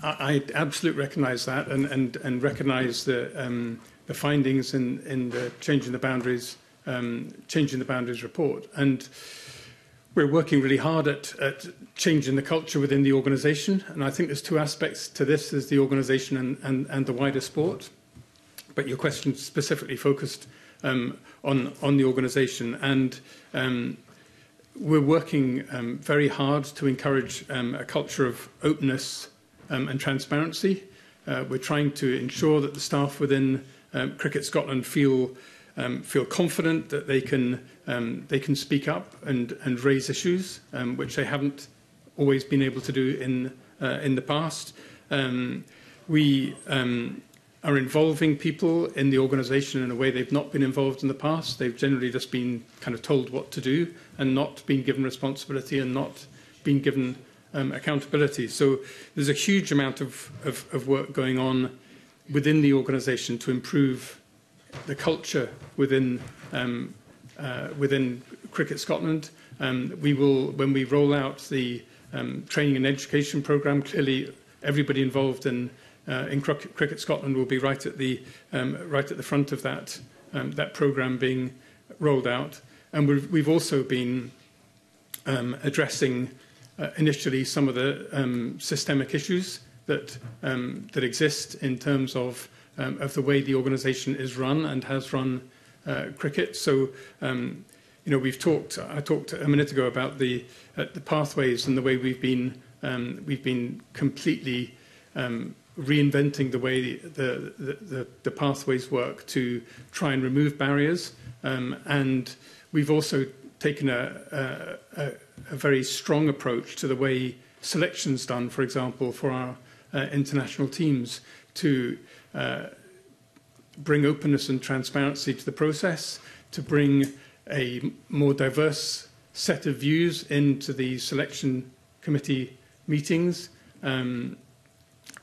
I, I absolutely recognise that and, and, and recognise the, um, the findings in, in the Changing the Boundaries Um, Changing the Boundaries report, and we're working really hard at, at changing the culture within the organisation. And I think there's two aspects to this: is the organisation and, and, and the wider sport. But your question specifically focused um, on on the organisation, and um, we're working um, very hard to encourage um, a culture of openness um, and transparency. Uh, we're trying to ensure that the staff within um, Cricket Scotland feel. Um, feel confident that they can um, they can speak up and and raise issues um, which they haven't always been able to do in uh, in the past. Um, we um, are involving people in the organisation in a way they've not been involved in the past. They've generally just been kind of told what to do and not been given responsibility and not been given um, accountability. So there's a huge amount of, of, of work going on within the organisation to improve the culture within um, uh, within Cricket Scotland. Um, we will, when we roll out the um, training and education programme, clearly everybody involved in uh, in Cricket Scotland will be right at the um, right at the front of that um, that programme being rolled out. And we've, we've also been um, addressing uh, initially some of the um, systemic issues that um, that exist in terms of. Um, of the way the organisation is run and has run uh, cricket. So, um, you know, we've talked. I talked a minute ago about the uh, the pathways and the way we've been um, we've been completely um, reinventing the way the the, the the pathways work to try and remove barriers. Um, and we've also taken a, a a very strong approach to the way selection's done, for example, for our uh, international teams to. Uh, bring openness and transparency to the process, to bring a more diverse set of views into the selection committee meetings, um,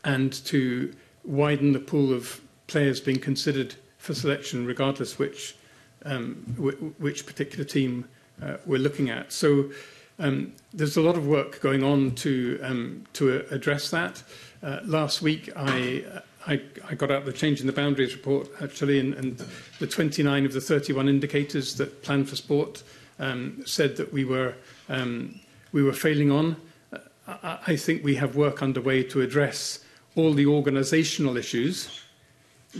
and to widen the pool of players being considered for selection, regardless which um, w which particular team uh, we're looking at. So um, there's a lot of work going on to um, to uh, address that. Uh, last week, I. Uh, I, I got out the Changing the Boundaries report, actually, and, and the twenty-nine of the thirty-one indicators that Plan for Sport um, said that we were um, we were failing on. I, I think we have work underway to address all the organisational issues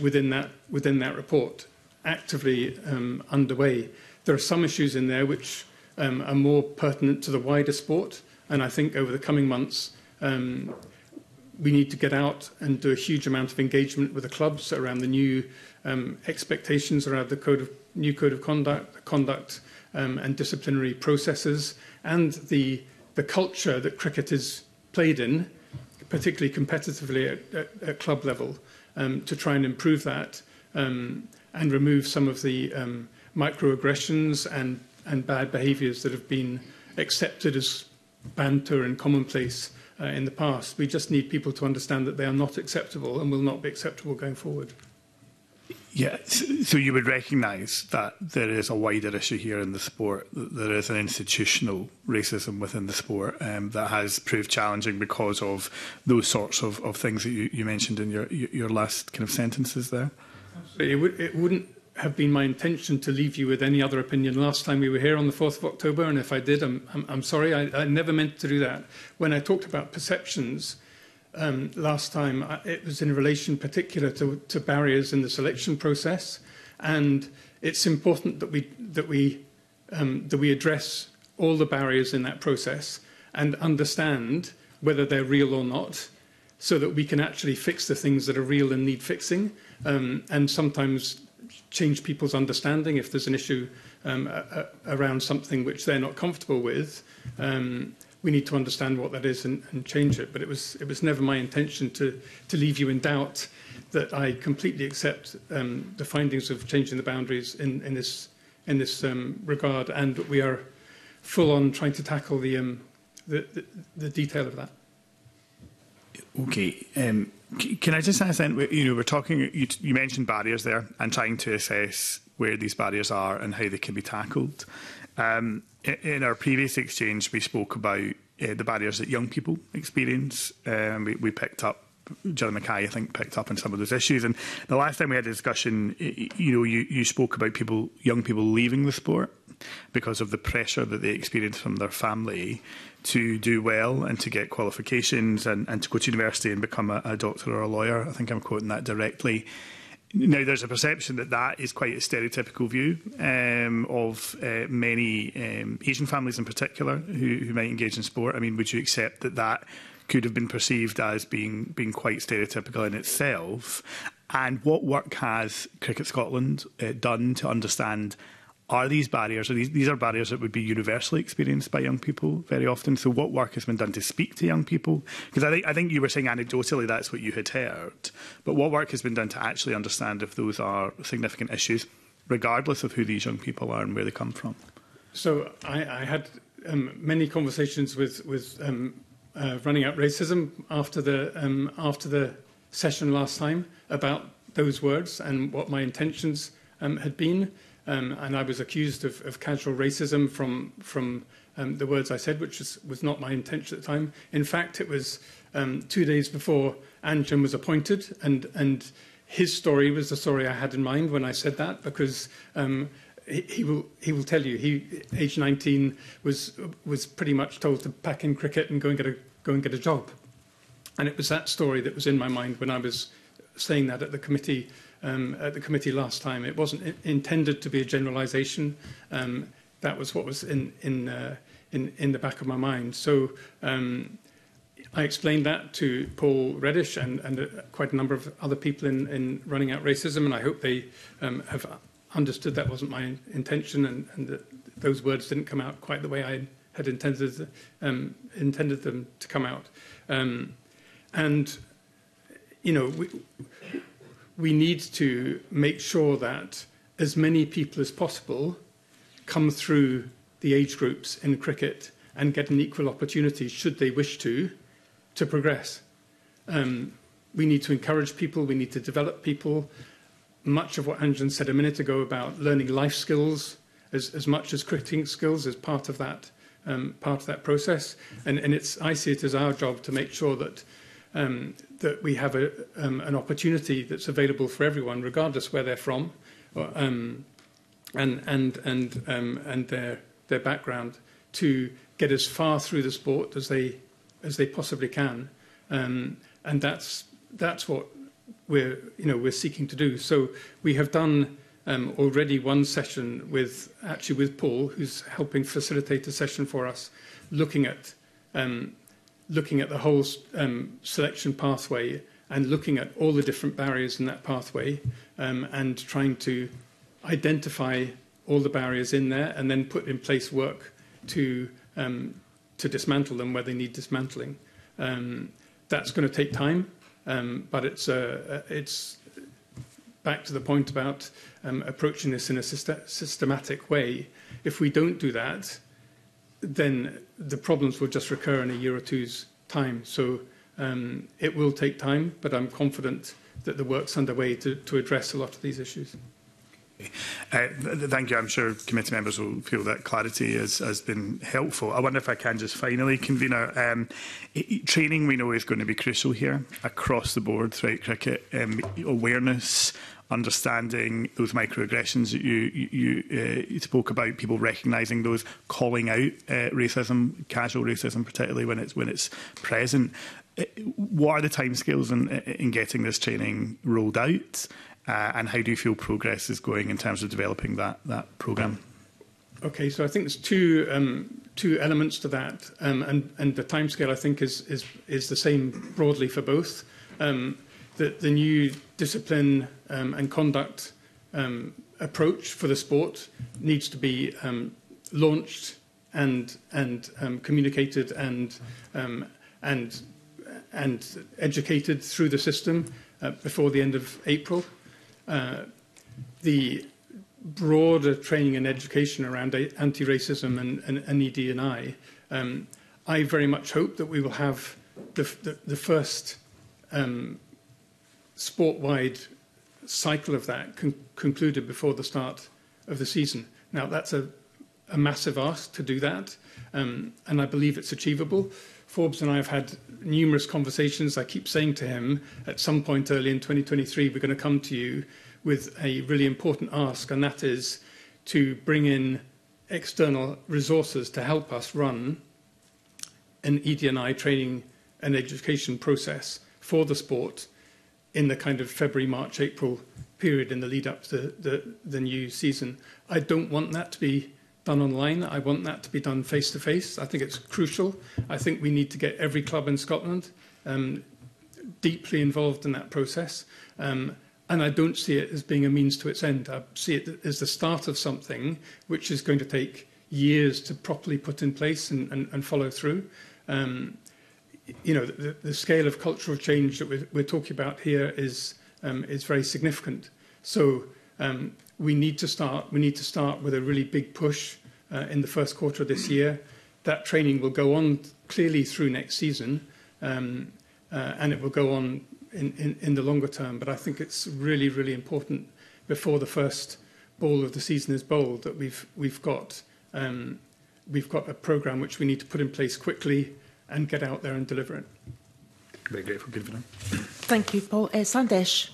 within that within that report, actively um, underway. There are some issues in there which um, are more pertinent to the wider sport, and I think over the coming months. Um, we need to get out and do a huge amount of engagement with the clubs around the new um, expectations around the code of, new code of conduct, conduct um, and disciplinary processes, and the, the culture that cricket is played in, particularly competitively at, at, at club level, um, to try and improve that um, and remove some of the um, microaggressions and, and bad behaviours that have been accepted as banter and commonplace uh, in the past. We just need people to understand that they are not acceptable and will not be acceptable going forward. Yeah, so you would recognise that there is a wider issue here in the sport, that there is an institutional racism within the sport um, that has proved challenging because of those sorts of, of things that you, you mentioned in your, your last kind of sentences there? Absolutely. It, would, it wouldn't have been my intention to leave you with any other opinion last time we were here on the fourth of October, and if I did, I'm, I'm, I'm sorry, I, I never meant to do that. When I talked about perceptions, Um, last time, it was in relation particular to, to barriers in the selection process, and it's important that we that we um, that we address all the barriers in that process and understand whether they're real or not, so that we can actually fix the things that are real and need fixing, um, and sometimes change people's understanding if there's an issue um, a, a, around something which they're not comfortable with. Um, We need to understand what that is and, and change it. But it was it was never my intention to to leave you in doubt that I completely accept um, the findings of changing the boundaries in, in this in this um, regard, and that we are full on trying to tackle the um, the, the the detail of that. Okay. Um, can I just ask then? You know, we're talking. You, you mentioned barriers there, and trying to assess where these barriers are and how they can be tackled. Um, in our previous exchange, we spoke about uh, the barriers that young people experience. Um, we, we picked up, Gillian Mackay, I think, picked up on some of those issues. And the last time we had a discussion, you know, you, you spoke about people, young people leaving the sport because of the pressure that they experience from their family to do well and to get qualifications and, and to go to university and become a, a doctor or a lawyer. I think I'm quoting that directly. Now, there's a perception that that is quite a stereotypical view um, of uh, many um, Asian families in particular who, who might engage in sport. I mean, would you accept that that could have been perceived as being, being quite stereotypical in itself? And what work has Cricket Scotland uh, done to understand, are these barriers, are these, these are barriers that would be universally experienced by young people very often? So what work has been done to speak to young people? Because I think, I think you were saying anecdotally that's what you had heard. But what work has been done to actually understand if those are significant issues, regardless of who these young people are and where they come from? So I, I had um, many conversations with, with um, uh, Running Out Racism after the, um, after the session last time about those words and what my intentions um, had been. Um, and I was accused of, of casual racism from from um, the words I said, which was, was not my intention at the time. In fact, it was um, two days before Anjan was appointed, and and his story was the story I had in mind when I said that, because um, he, he will he will tell you he, age nineteen, was was pretty much told to pack in cricket and go and get a go and get a job, and it was that story that was in my mind when I was saying that at the committee. Um, at the committee last time. It wasn't intended to be a generalisation. Um, that was what was in, in, uh, in, in the back of my mind. So um, I explained that to Paul Reddish and, and uh, quite a number of other people in, in Running Out Racism, and I hope they um, have understood that wasn't my intention and, and that those words didn't come out quite the way I had intended, um, intended them to come out. Um, and, you know, we... We need to make sure that as many people as possible come through the age groups in cricket and get an equal opportunity, should they wish to, to progress. Um, we need to encourage people, we need to develop people. Much of what Anjan said a minute ago about learning life skills, as, as much as cricketing skills, is part of that, um, part of that process. And, and it's, I see it as our job to make sure that Um, that we have a, um, an opportunity that's available for everyone, regardless where they're from, or, um, and and and um, and their their background, to get as far through the sport as they as they possibly can, um, and that's that's what we're you know we're seeking to do. So we have done um, already one session with actually with Paul, who's helping facilitate a session for us, looking at. Um, looking at the whole um, selection pathway and looking at all the different barriers in that pathway um, and trying to identify all the barriers in there and then put in place work to, um, to dismantle them where they need dismantling. Um, that's going to take time, um, but it's, uh, it's back to the point about um, approaching this in a syst- systematic way. If we don't do that, then the problems will just recur in a year or two's time. So um, it will take time, but I'm confident that the work's underway to, to address a lot of these issues. Uh, thank you. I'm sure committee members will feel that clarity has, has been helpful. I wonder if I can just finally, convener, um, training we know is going to be crucial here across the board throughout cricket, um, awareness, understanding those microaggressions that you, you, uh, you spoke about, people recognising those, calling out uh, racism, casual racism, particularly when it's, when it's present. What are the timescales in, in getting this training rolled out? Uh, and how do you feel progress is going in terms of developing that, that programme? Okay, so I think there's two um, two elements to that, um, and and the timescale I think is is is the same broadly for both. Um, the the new discipline um, and conduct um, approach for the sport needs to be um, launched and and um, communicated and um, and and educated through the system uh, before the end of April. Uh, the broader training and education around anti-racism and, and, and E D and I, um, I very much hope that we will have the, the, the first um, sport-wide cycle of that con concluded before the start of the season. Now, that's a, a massive ask to do that, um, and I believe it's achievable. Forbes and I have had numerous conversations. I keep saying to him, at some point early in twenty twenty-three, we're going to come to you with a really important ask, and that is to bring in external resources to help us run an E D and I training and education process for the sport in the kind of February, March, April period in the lead up to the, the, the new season. I don't want that to be done online. I want that to be done face-to-face. I think it's crucial. I think we need to get every club in Scotland um, deeply involved in that process. Um, and I don't see it as being a means to its end. I see it as the start of something which is going to take years to properly put in place and, and, and follow through. Um, you know, the, the scale of cultural change that we're, we're talking about here is, um, is very significant. So um, we need to start, we need to start with a really big push uh, in the first quarter of this year. That training will go on clearly through next season, um, uh, and it will go on in, in, in the longer term. But I think it's really, really important before the first ball of the season is bowled that we've, we've got, um, we've got a programme which we need to put in place quickly and get out there and deliver it. Very grateful. Good for them. Thank you, Paul. Uh, Sandesh.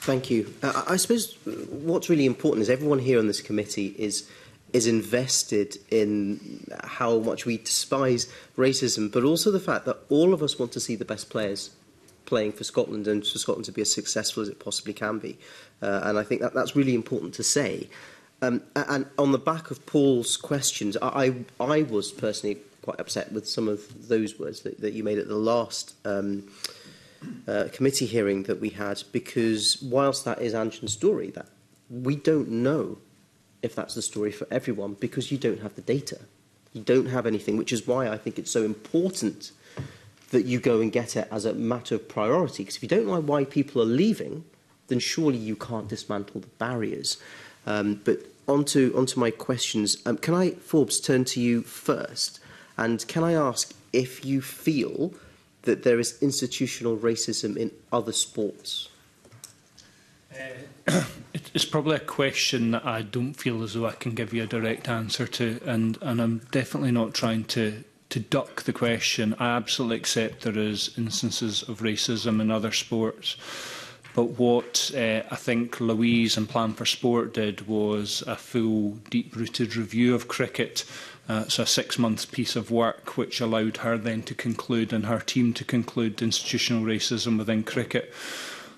Thank you. Uh, I suppose what's really important is everyone here on this committee is is invested in how much we despise racism, but also the fact that all of us want to see the best players playing for Scotland and for Scotland to be as successful as it possibly can be. Uh, and I think that that's really important to say. Um, and on the back of Paul's questions, I, I was personally quite upset with some of those words that, that you made at the last um Uh, committee hearing that we had, because whilst that is Anjan's story, that we don't know if that's the story for everyone, because you don't have the data, you don't have anything, which is why I think it's so important that you go and get it as a matter of priority, because if you don't know why people are leaving, then surely you can't dismantle the barriers. Um, but onto, onto my questions. Um, can I, Forbes, turn to you first, and can I ask if you feel that there is institutional racism in other sports? Uh, it's probably a question that I don't feel as though I can give you a direct answer to, and, and I'm definitely not trying to, to duck the question. I absolutely accept there is instances of racism in other sports, but what uh, I think Louise and Plan for Sport did was a full, deep-rooted review of cricket. Uh, so a six-month piece of work which allowed her then to conclude and her team to conclude institutional racism within cricket.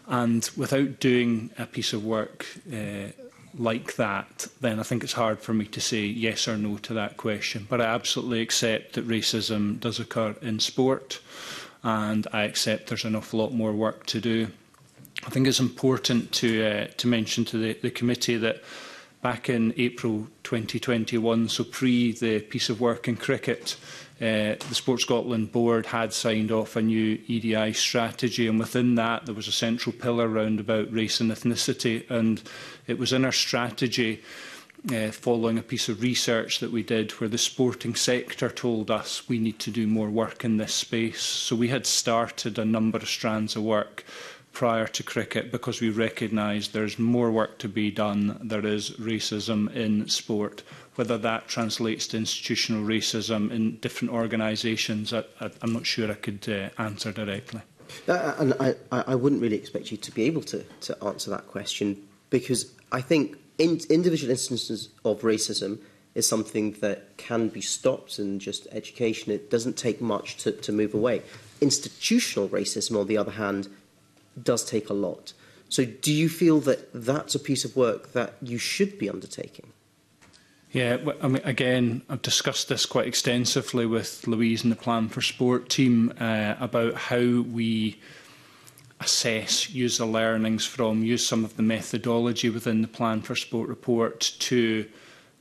And without doing a piece of work uh, like that, then I think it's hard for me to say yes or no to that question. But I absolutely accept that racism does occur in sport, and I accept there's an awful lot more work to do. I think it's important to, uh, to mention to the, the committee that back in April twenty twenty-one, so pre the piece of work in cricket, uh, the Sports Scotland board had signed off a new E D I strategy, and within that there was a central pillar round about race and ethnicity, and it was in our strategy uh, following a piece of research that we did where the sporting sector told us we need to do more work in this space. So we had started a number of strands of work prior to cricket, because we recognise there's more work to be done. There is racism in sport. Whether that translates to institutional racism in different organisations, I, I, I'm not sure I could uh, answer directly. Uh, and I, I wouldn't really expect you to be able to, to answer that question, because I think in, individual instances of racism is something that can be stopped, and just education, it doesn't take much to, to move away. Institutional racism, on the other hand, does take a lot. So do you feel that that's a piece of work that you should be undertaking? Yeah, I mean, again, I've discussed this quite extensively with Louise and the Plan for Sport team uh, about how we assess, use the learnings from, use some of the methodology within the Plan for Sport report to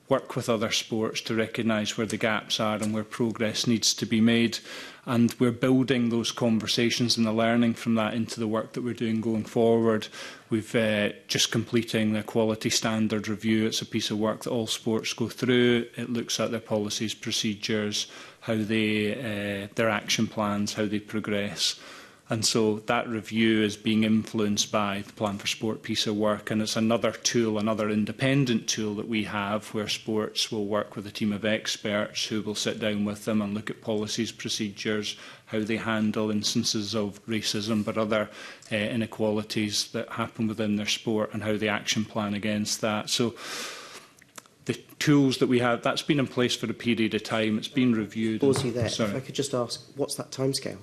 work with other sports to recognise where the gaps are and where progress needs to be made. And we're building those conversations and the learning from that into the work that we're doing going forward. We've uh, just completing the quality standard review. It's a piece of work that all sports go through. It looks at their policies, procedures, how they, uh, their action plans, how they progress. And so that review is being influenced by the Plan for Sport piece of work, and it's another tool, another independent tool that we have, where sports will work with a team of experts who will sit down with them and look at policies, procedures, how they handle instances of racism but other uh, inequalities that happen within their sport, and how they action plan against that. So the tools that we have, that's been in place for a period of time, it's been reviewed. Pause you there. Sorry. If I could just ask, what's that timescale?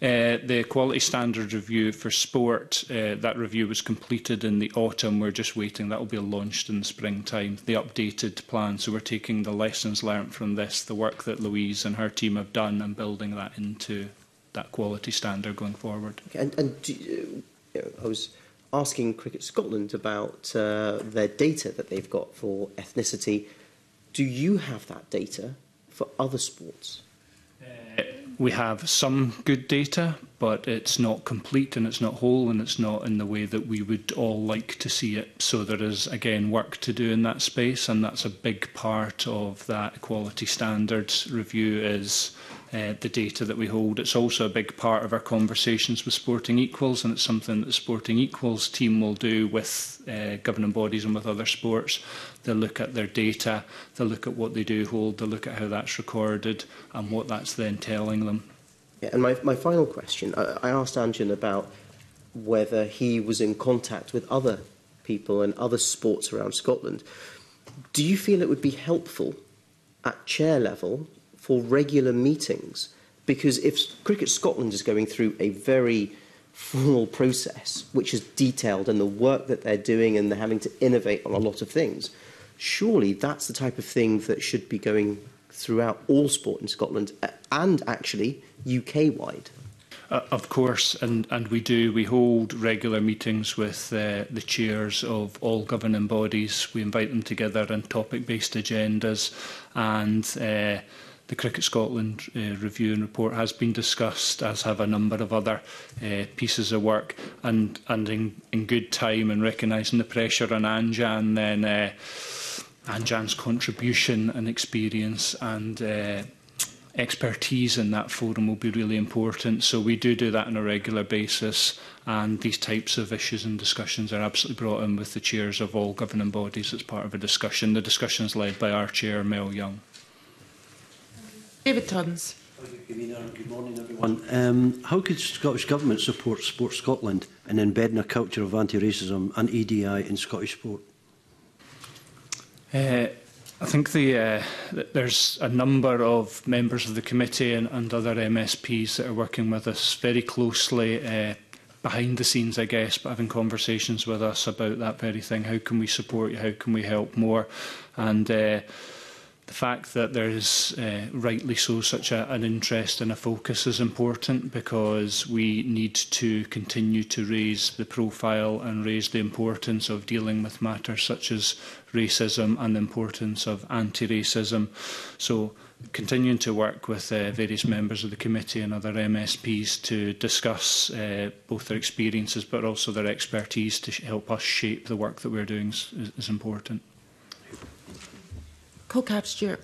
Uh, the quality standard review for sport, uh, that review was completed in the autumn. We're just waiting. That will be launched in the springtime, the updated plan. So we're taking the lessons learnt from this, the work that Louise and her team have done, and building that into that quality standard going forward. Okay, and and do you, you know, I was asking Cricket Scotland about uh, their data that they've got for ethnicity. Do you have that data for other sports? Uh, We have some good data, but it's not complete and it's not whole and it's not in the way that we would all like to see it. So there is, again, work to do in that space, and that's a big part of that equality standards review is uh, the data that we hold. It's also a big part of our conversations with Sporting Equals, and it's something that the Sporting Equals team will do with uh, governing bodies and with other sports. They'll look at their data, they'll look at what they do hold, they'll look at how that's recorded and what that's then telling them. Yeah, and my, my final question, I, I asked Anjan about whether he was in contact with other people and other sports around Scotland. Do you feel it would be helpful at chair level for regular meetings? Because if Cricket Scotland is going through a very formal process, which is detailed, and the work that they're doing, and they're having to innovate on a lot of things, surely that's the type of thing that should be going throughout all sport in Scotland, and actually U K-wide? Uh, of course, and, and we do. We hold regular meetings with uh, the chairs of all governing bodies. We invite them together on topic-based agendas, and uh, the Cricket Scotland uh, review and report has been discussed, as have a number of other uh, pieces of work, and, and in, in good time, and recognising the pressure on Anjan, then uh, Anjan's contribution and experience and uh, expertise in that forum will be really important. So we do do that on a regular basis, and these types of issues and discussions are absolutely brought in with the chairs of all governing bodies as part of a discussion. The discussion is led by our chair, Mel Young. David Tuns. Good morning, everyone. Um, how could Scottish Government support Sports Scotland in embedding a culture of anti-racism and E D I in Scottish sport? Uh, I think the, uh, there's a number of members of the committee and, and other M S Ps that are working with us very closely. Uh, behind the scenes, I guess, but having conversations with us about that very thing. How can we support you? How can we help more? And uh, the fact that there is, uh, rightly so, such a, an interest and a focus is important, because we need to continue to raise the profile and raise the importance of dealing with matters such as racism and the importance of anti-racism. So continuing to work with uh, various members of the committee and other M S Ps to discuss uh, both their experiences but also their expertise to help us shape the work that we're doing is, is important. CoCab Stewart.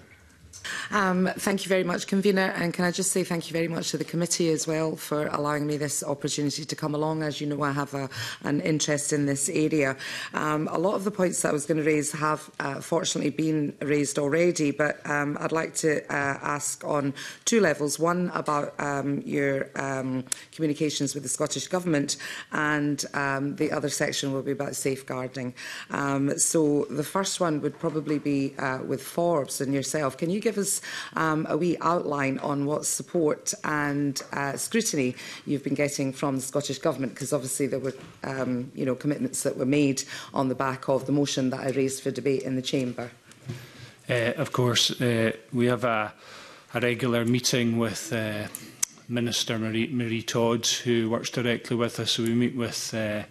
Um, thank you very much, Convener, and can I just say thank you very much to the committee as well for allowing me this opportunity to come along. As you know, I have a, an interest in this area. Um, a lot of the points that I was going to raise have uh, fortunately been raised already, but um, I'd like to uh, ask on two levels. One about um, your um, communications with the Scottish Government, and um, the other section will be about safeguarding. Um, so the first one would probably be uh, with Forbes and yourself. Can you give us um, a wee outline on what support and uh, scrutiny you've been getting from the Scottish Government, because obviously there were um, you know, commitments that were made on the back of the motion that I raised for debate in the Chamber. Uh, of course, uh, we have a, a regular meeting with uh, Minister Marie, Marie Todd, who works directly with us. So we meet with uh,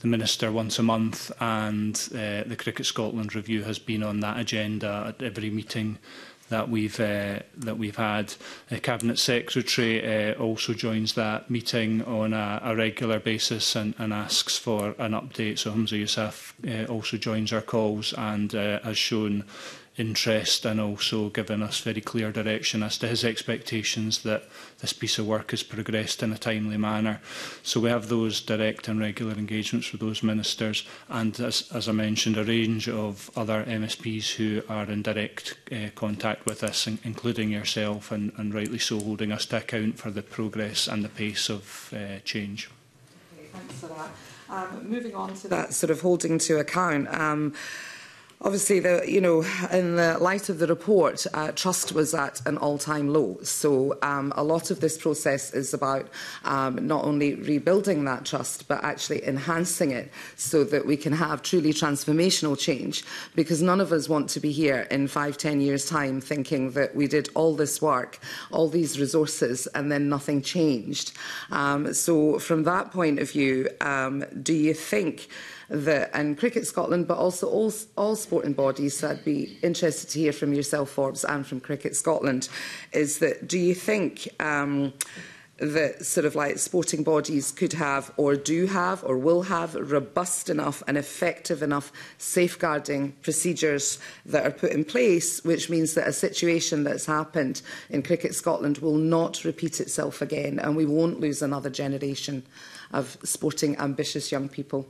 the Minister once a month, and uh, the Cricket Scotland review has been on that agenda at every meeting that we've uh, that we've had. The Cabinet Secretary uh, also joins that meeting on a, a regular basis and, and asks for an update. So Humza Yousaf uh, also joins our calls and uh, has shown interest and also given us very clear direction as to his expectations that this piece of work has progressed in a timely manner. So we have those direct and regular engagements with those ministers, and as, as I mentioned, a range of other M S Ps who are in direct uh, contact with us, in, including yourself, and, and rightly so, holding us to account for the progress and the pace of uh, change. Okay, thanks for that. Um, moving on to that sort of holding to account. Um, Obviously, the, you know, in the light of the report, uh, trust was at an all-time low. So um, a lot of this process is about um, not only rebuilding that trust, but actually enhancing it so that we can have truly transformational change, because none of us want to be here in five, ten years' time thinking that we did all this work, all these resources, and then nothing changed. Um, so from that point of view, um, do you think that, and Cricket Scotland, but also all, all sporting bodies, so I'd be interested to hear from yourself, Forbes, and from Cricket Scotland, is that do you think um, that sort of like sporting bodies could have, or do have, or will have robust enough and effective enough safeguarding procedures that are put in place, which means that a situation that's happened in Cricket Scotland will not repeat itself again, and we won't lose another generation of sporting ambitious young people?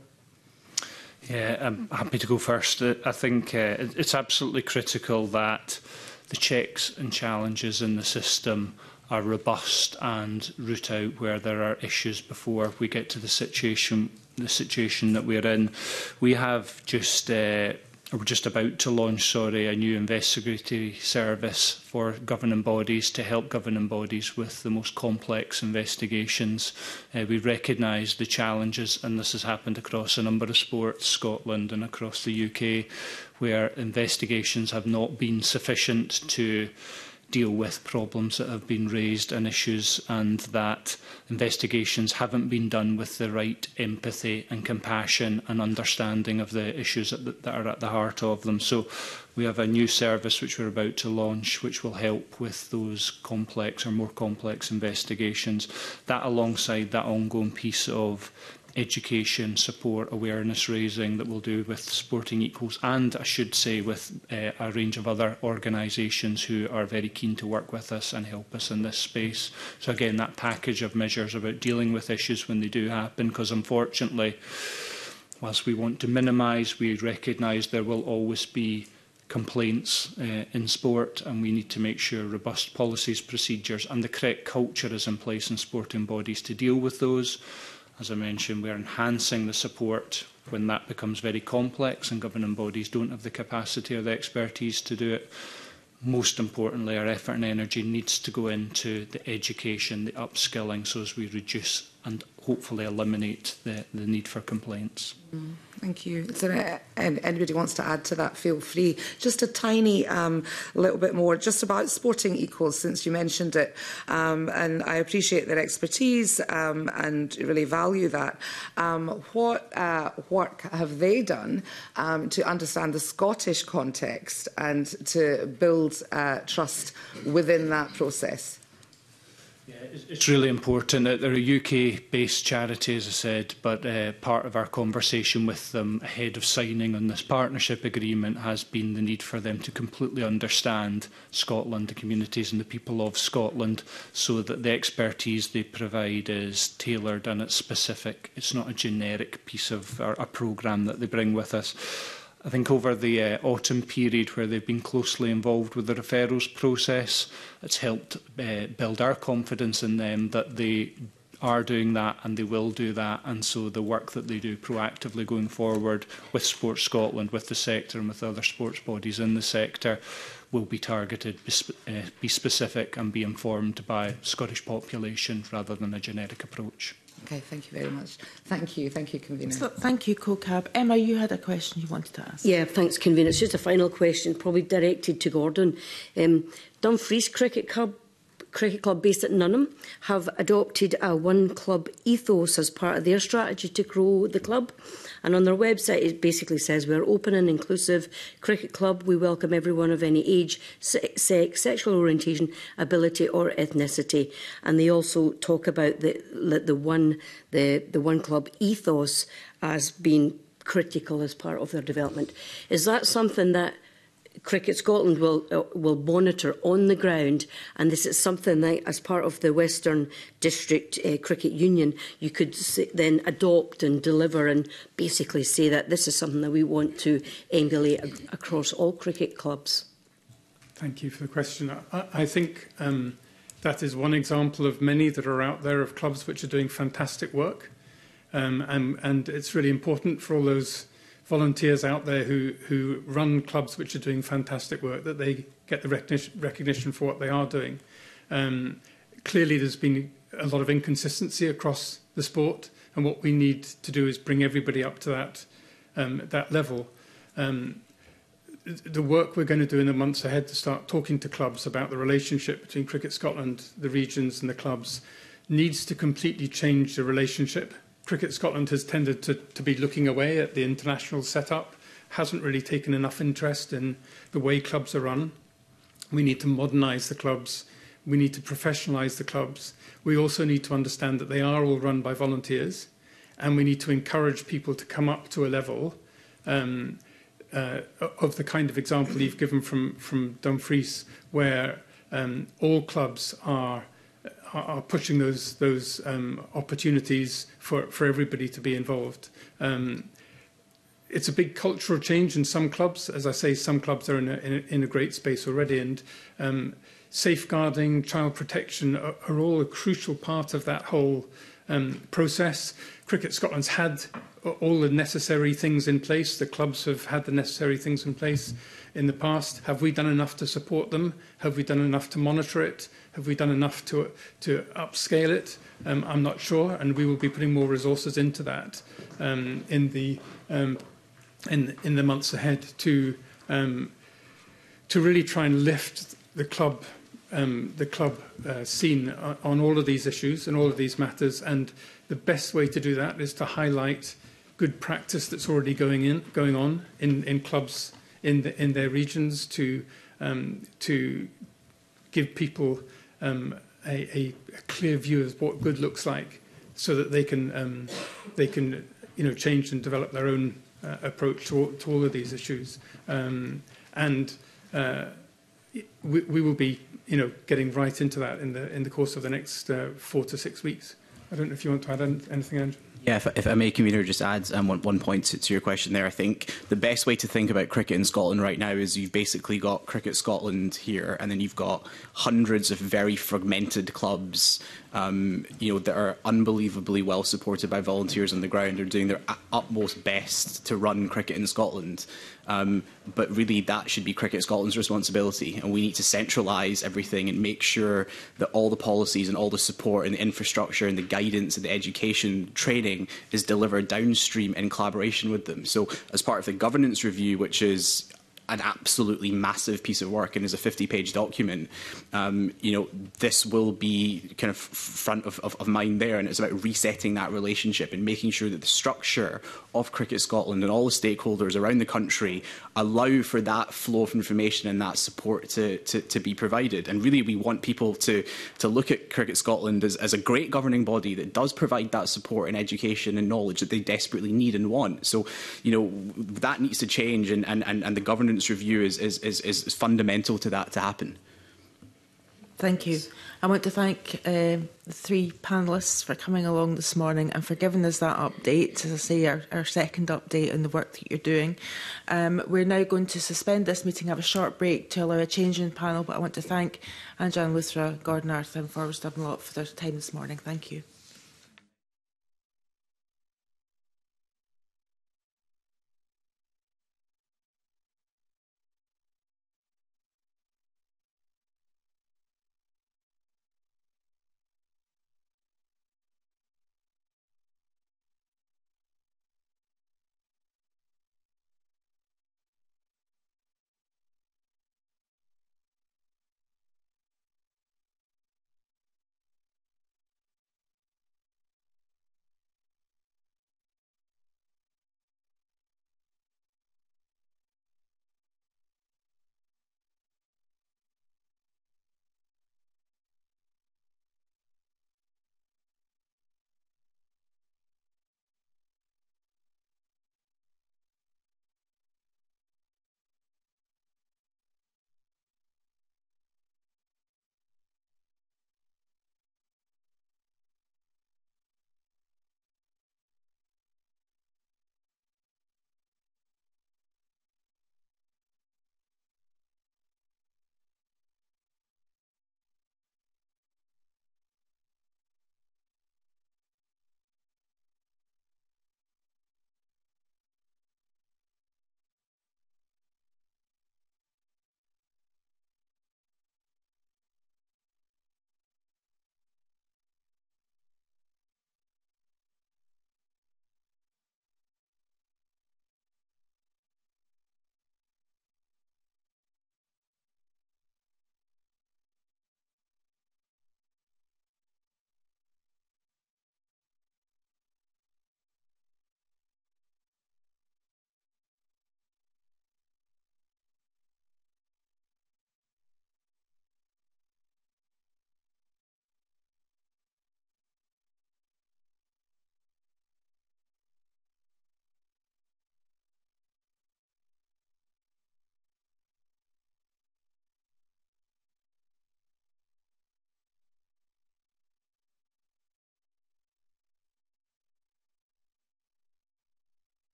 Yeah, I'm happy to go first. I think uh, it's absolutely critical that the checks and challenges in the system are robust and root out where there are issues before we get to the situation the situation that we're in. We have just uh, we're just about to launch, sorry, a new investigatory service for governing bodies to help governing bodies with the most complex investigations. Uh, we recognise the challenges, and this has happened across a number of sports, Scotland and across the U K, where investigations have not been sufficient to deal with problems that have been raised and issues, and that investigations haven't been done with the right empathy and compassion and understanding of the issues that, that are at the heart of them. So we have a new service which we're about to launch, which will help with those complex or more complex investigations. That, alongside that ongoing piece of education, support, awareness raising that we'll do with Sporting Equals, and I should say with uh, a range of other organisations who are very keen to work with us and help us in this space. So again, that package of measures about dealing with issues when they do happen, because unfortunately, whilst we want to minimise, we recognise there will always be complaints uh, in sport, and we need to make sure robust policies, procedures and the correct culture is in place in sporting bodies to deal with those. As I mentioned, we're enhancing the support when that becomes very complex and governing bodies don't have the capacity or the expertise to do it. Most importantly, our effort and energy needs to go into the education, the upskilling, so as we reduce and hopefully eliminate the, the need for complaints. Mm. Thank you. Is there a, anybody wants to add to that, feel free. Just a tiny um, little bit more, just about Sporting Equals, since you mentioned it. Um, and I appreciate their expertise um, and really value that. Um, what uh, work have they done um, to understand the Scottish context and to build uh, trust within that process? Yeah, it's really important. They're a U K-based charity, as I said, but uh, part of our conversation with them ahead of signing on this partnership agreement has been the need for them to completely understand Scotland, the communities and the people of Scotland, so that the expertise they provide is tailored and it's specific. It's not a generic piece of or a programme that they bring with us. I think over the uh, autumn period where they've been closely involved with the referrals process, it's helped uh, build our confidence in them that they are doing that and they will do that. And so the work that they do proactively going forward with Sports Scotland, with the sector and with other sports bodies in the sector will be targeted, be, sp uh, be specific and be informed by Scottish population rather than a generic approach. Okay, thank you very much. Thank you, thank you, Convener. So, thank you, CoCab. Emma, you had a question you wanted to ask. Yeah, thanks, Convener. It's just a final question, probably directed to Gordon. Um, Dumfries Cricket Club, Cricket Club based at Nunham, have adopted a one-club ethos as part of their strategy to grow the club. And on their website, it basically says, we're open and inclusive cricket club. We welcome everyone of any age, sex, sexual orientation, ability or ethnicity. And they also talk about the, the, one, the, the one club ethos as being critical as part of their development. Is that something that Cricket Scotland will uh, will monitor on the ground, and this is something that, as part of the Western District uh, Cricket Union, you could then adopt and deliver, and basically say that this is something that we want to emulate across all cricket clubs? Thank you for the question. I, I think um, that is one example of many that are out there of clubs which are doing fantastic work, um, and and it's really important for all those volunteers out there who, who run clubs which are doing fantastic work, that they get the recognition, recognition for what they are doing. Um, clearly, there's been a lot of inconsistency across the sport, and what we need to do is bring everybody up to that, um, that level. Um, the work we're going to do in the months ahead to start talking to clubs about the relationship between Cricket Scotland, the regions and the clubs, needs to completely change the relationship. Cricket Scotland has tended to, to be looking away at the international setup, hasn't really taken enough interest in the way clubs are run. We need to modernise the clubs. We need to professionalise the clubs. We also need to understand that they are all run by volunteers, and we need to encourage people to come up to a level um, uh, of the kind of example you've given from, from Dumfries, where um, all clubs are are pushing those those um, opportunities for, for everybody to be involved. Um, it's a big cultural change in some clubs. As I say, some clubs are in a, in a, in a great space already, and um, safeguarding, child protection are, are all a crucial part of that whole um, process. Cricket Scotland's had all the necessary things in place. The clubs have had the necessary things in place in the past. Have we done enough to support them? Have we done enough to monitor it? Have we done enough to, to upscale it? Um, I'm not sure, and we will be putting more resources into that um, in the um, in in the months ahead to um, to really try and lift the club um, the club uh, scene on all of these issues and all of these matters. And the best way to do that is to highlight good practice that's already going in going on in, in clubs in the, in their regions, to um, to give people Um, a, a clear view of what good looks like, so that they can um, they can you know change and develop their own uh, approach to all, to all of these issues. Um, and uh, we, we will be you know getting right into that in the in the course of the next uh, four to six weeks. I don't know if you want to add anything, Anjan. Yeah, if, if I may, Convener, just adds um, one, one point to, to your question there. I think the best way to think about cricket in Scotland right now is you've basically got Cricket Scotland here, and then you've got hundreds of very fragmented clubs um, you know, that are unbelievably well supported by volunteers on the ground who are doing their utmost best to run cricket in Scotland. Um, but really, that should be Cricket Scotland's responsibility, and we need to centralise everything and make sure that all the policies and all the support and the infrastructure and the guidance and the education, training is delivered downstream in collaboration with them. So as part of the governance review, which is an absolutely massive piece of work and is a fifty page document, um, you know, this will be kind of front of, of, of mind there, and it's about resetting that relationship and making sure that the structure of Cricket Scotland and all the stakeholders around the country allow for that flow of information and that support to, to, to be provided. And really, we want people to, to look at Cricket Scotland as, as a great governing body that does provide that support and education and knowledge that they desperately need and want. So, you know, that needs to change, and, and, and the governance review is, is, is, is fundamental to that to happen. Thank you. I want to thank uh, the three panellists for coming along this morning and for giving us that update, as I say, our, our second update on the work that you're doing. Um, we're now going to suspend this meeting, have a short break to allow a change in panel, but I want to thank Anjan Luthra, Gordon Arthur and Forbes Dunlop for their time this morning. Thank you.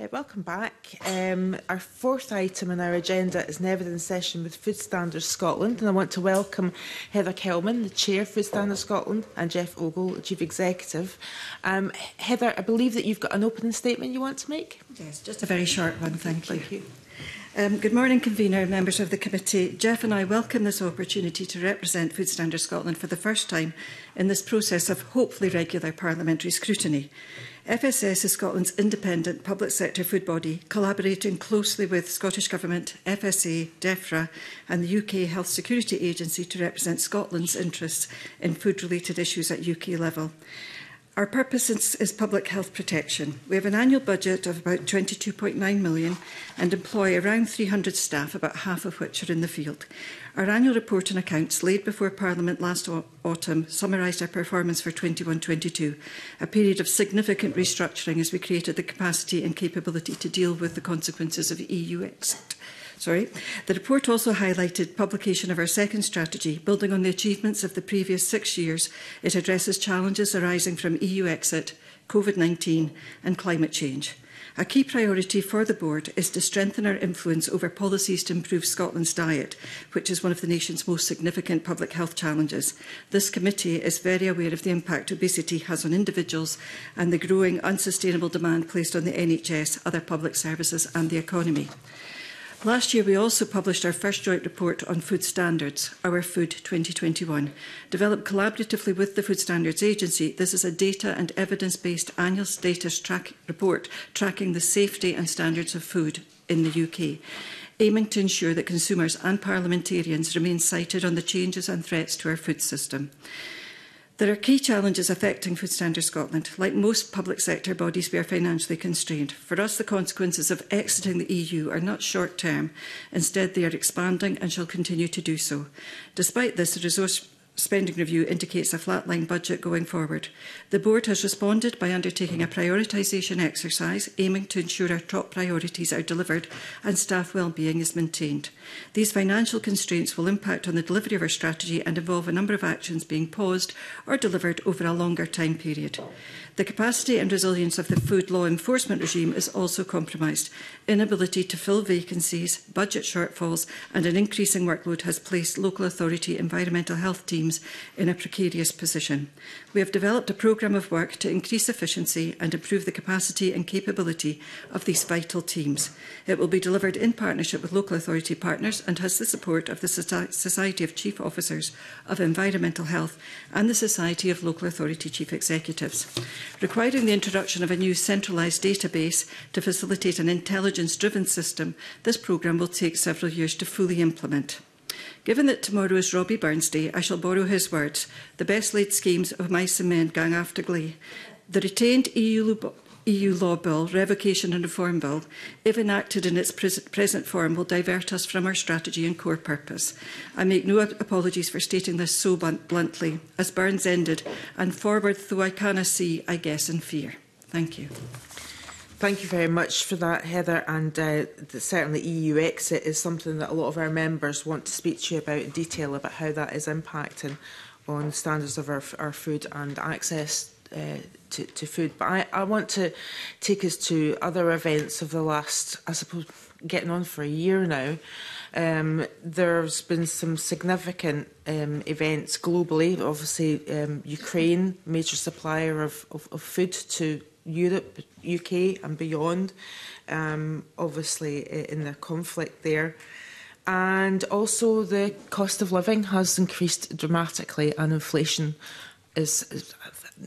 Uh, welcome back. Um, our fourth item on our agenda is an evidence session with Food Standards Scotland, and I want to welcome Heather Kelman, the Chair of Food Standards Scotland, and Jeff Ogle, the Chief Executive. Um, Heather, I believe that you've got an opening statement you want to make? Yes, just a very short one, thank you. Thank you. Um, good morning, convener, members of the committee. Jeff and I welcome this opportunity to represent Food Standards Scotland for the first time in this process of hopefully regular parliamentary scrutiny. F S S is Scotland's independent public sector food body, collaborating closely with Scottish Government, F S A, DEFRA and the U K Health Security Agency to represent Scotland's interests in food-related issues at U K level. Our purpose is, is public health protection. We have an annual budget of about twenty-two point nine million and employ around three hundred staff, about half of which are in the field. Our annual report and accounts laid before Parliament last autumn summarised our performance for twenty-one twenty-two, a period of significant restructuring as we created the capacity and capability to deal with the consequences of E U exit. Sorry. The report also highlighted publication of our second strategy. Building on the achievements of the previous six years, it addresses challenges arising from E U exit, COVID nineteen and climate change. A key priority for the board is to strengthen our influence over policies to improve Scotland's diet, which is one of the nation's most significant public health challenges. This committee is very aware of the impact obesity has on individuals and the growing unsustainable demand placed on the N H S, other public services and the economy. Last year, we also published our first joint report on food standards, Our Food twenty twenty-one. Developed collaboratively with the Food Standards Agency, this is a data and evidence-based annual status track report tracking the safety and standards of food in the U K, aiming to ensure that consumers and parliamentarians remain sighted on the changes and threats to our food system. There are key challenges affecting Food Standards Scotland. Like most public sector bodies, we are financially constrained. For us, the consequences of exiting the E U are not short-term. Instead, they are expanding and shall continue to do so. Despite this, the resource spending review indicates a flatline budget going forward. The board has responded by undertaking a prioritisation exercise, aiming to ensure our top priorities are delivered and staff well-being is maintained. These financial constraints will impact on the delivery of our strategy and involve a number of actions being paused or delivered over a longer time period. The capacity and resilience of the food law enforcement regime is also compromised. Inability to fill vacancies, budget shortfalls and an increasing workload has placed local authority environmental health teams in a precarious position. We have developed a programme of work to increase efficiency and improve the capacity and capability of these vital teams. It will be delivered in partnership with local authority partners and has the support of the Society of Chief Officers of Environmental Health and the Society of Local Authority Chief Executives. Requiring the introduction of a new centralised database to facilitate an intelligence-driven system, this programme will take several years to fully implement. Given that tomorrow is Robbie Burns Day, I shall borrow his words, the best laid schemes of mice and men gang after glee. The retained E U law bill, revocation and reform bill, if enacted in its present form, will divert us from our strategy and core purpose. I make no apologies for stating this so bluntly, as Burns ended, and forward though I canna see, I guess in fear. Thank you. Thank you very much for that, Heather, and uh, certainly E U exit is something that a lot of our members want to speak to you about in detail about how that is impacting on the standards of our, our food and access uh, to, to food. But I, I want to take us to other events of the last, I suppose, getting on for a year now. Um, there's been some significant um, events globally, obviously um, Ukraine, major supplier of, of, of food to Europe, U K and beyond, um, obviously in the conflict there. And also the cost of living has increased dramatically and inflation is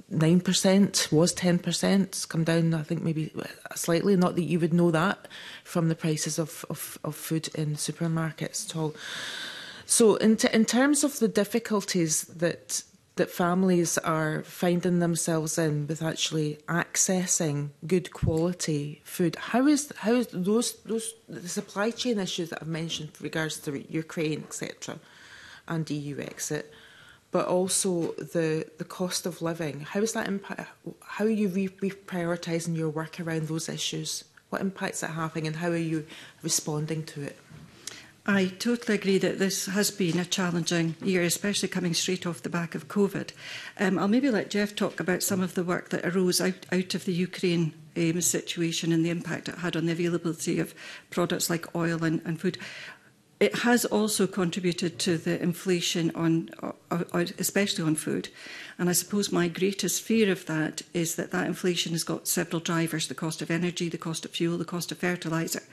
nine percent, was ten percent, it's come down I think maybe slightly, not that you would know that from the prices of, of, of food in supermarkets at all. So in, t in terms of the difficulties that that families are finding themselves in with actually accessing good quality food. How is how is those those the supply chain issues that I've mentioned with regards to Ukraine, et cetera, and E U exit, but also the the cost of living. How is that impact? How are you re reprioritising your work around those issues? What impacts that having, and how are you responding to it? I totally agree that this has been a challenging year, especially coming straight off the back of COVID. Um, I'll maybe let Jeff talk about some of the work that arose out, out of the Ukraine um, situation and the impact it had on the availability of products like oil and, and food. It has also contributed to the inflation, on, especially on food. And I suppose my greatest fear of that is that that inflation has got several drivers: the cost of energy, the cost of fuel, the cost of fertiliser.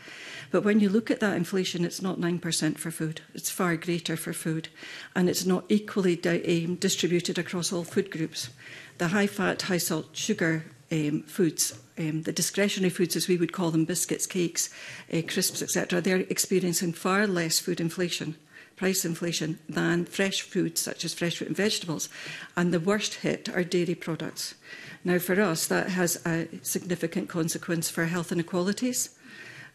But when you look at that inflation, it's not nine percent for food. It's far greater for food. And it's not equally di um, distributed across all food groups. The high-fat, high-salt, sugar um, foods, Um, the discretionary foods, as we would call them, biscuits, cakes, uh, crisps, et cetera, they're experiencing far less food inflation, price inflation, than fresh foods such as fresh fruit and vegetables. And the worst hit are dairy products. Now, for us, that has a significant consequence for health inequalities.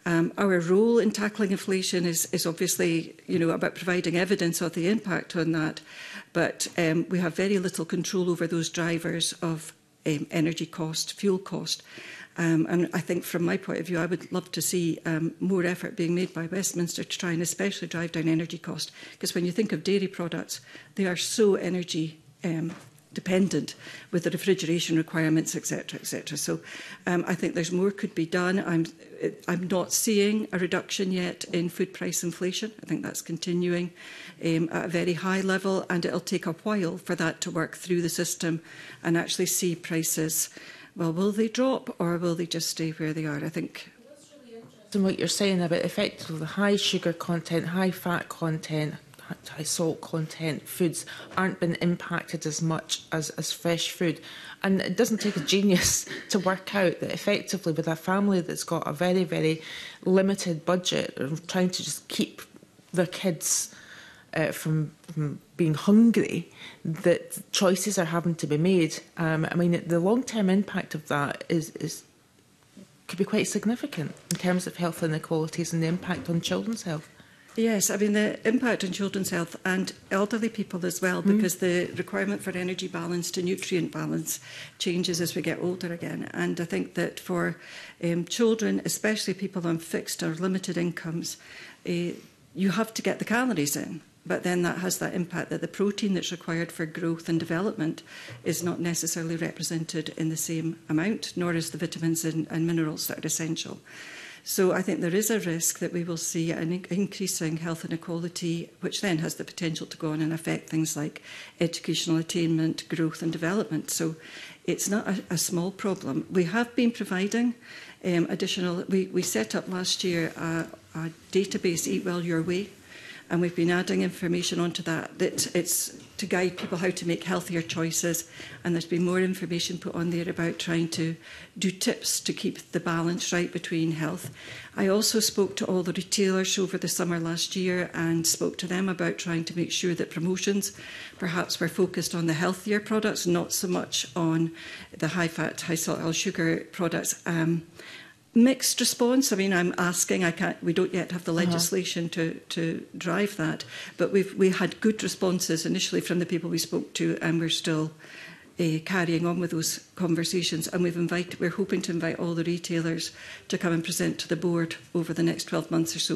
Um, our role in tackling inflation is, is obviously, you know, about providing evidence of the impact on that, but um, we have very little control over those drivers of Um, energy cost, fuel cost. Um, and I think from my point of view, I would love to see um, more effort being made by Westminster to try and especially drive down energy cost. Because when you think of dairy products, they are so energy um, dependent with the refrigeration requirements, et cetera, et cetera. So um, I think there's more could be done. I'm, I'm not seeing a reduction yet in food price inflation. I think that's continuing um, at a very high level, and it'll take a while for that to work through the system and actually see prices. Well, will they drop or will they just stay where they are? I think. What's really interesting what you're saying about effectively the high sugar content, high fat content, high salt content foods aren't been impacted as much as, as fresh food. And it doesn't take a genius to work out that effectively with a family that's got a very, very limited budget and trying to just keep their kids uh, from, from being hungry, that choices are having to be made. Um, I mean, the long-term impact of that is, is could be quite significant in terms of health inequalities and the impact on children's health. Yes, I mean, the impact on children's health and elderly people as well, because mm. the requirement for energy balance to nutrient balance changes as we get older again. And I think that for um, children, especially people on fixed or limited incomes, uh, you have to get the calories in. But then that has that impact that the protein that's required for growth and development is not necessarily represented in the same amount, nor is the vitamins and, and minerals that are essential. So I think there is a risk that we will see an increasing health inequality, which then has the potential to go on and affect things like educational attainment, growth and development. So it's not a, a small problem. We have been providing um, additional... We, we set up last year a, a database, Eat Well Your Way, and we've been adding information onto that. that it's to guide people how to make healthier choices, and there's been more information put on there about trying to do tips to keep the balance right between health. I also spoke to all the retailers over the summer last year and spoke to them about trying to make sure that promotions perhaps were focused on the healthier products, not so much on the high-fat, high-salt, high-sugar products. Um, Mixed response. I mean, I'm asking. I can't. We don't yet have the legislation uh-huh. to to drive that, but we've we had good responses initially from the people we spoke to, and we're still uh, carrying on with those conversations. And we've invited. We're hoping to invite all the retailers to come and present to the board over the next twelve months or so,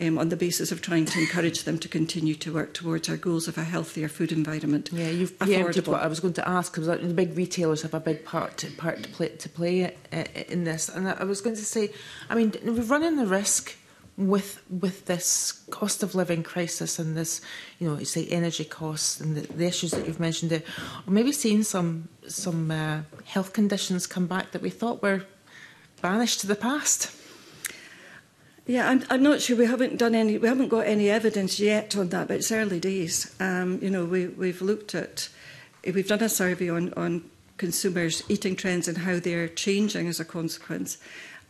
um, on the basis of trying to encourage them to continue to work towards our goals of a healthier food environment. Yeah, you've preempted what I was going to ask, because the big retailers have a big part to, part to play, to play in this. And I was going to say, I mean, we're running the risk with with this cost of living crisis and this, you know, you say energy costs and the, the issues that you've mentioned there, or maybe seeing some some uh, health conditions come back that we thought were banished to the past. Yeah, I'm, I'm not sure. We haven't done any. We haven't got any evidence yet on that, but it's early days. Um, you know, we, we've looked at, we've done a survey on on consumers' eating trends and how they're changing as a consequence.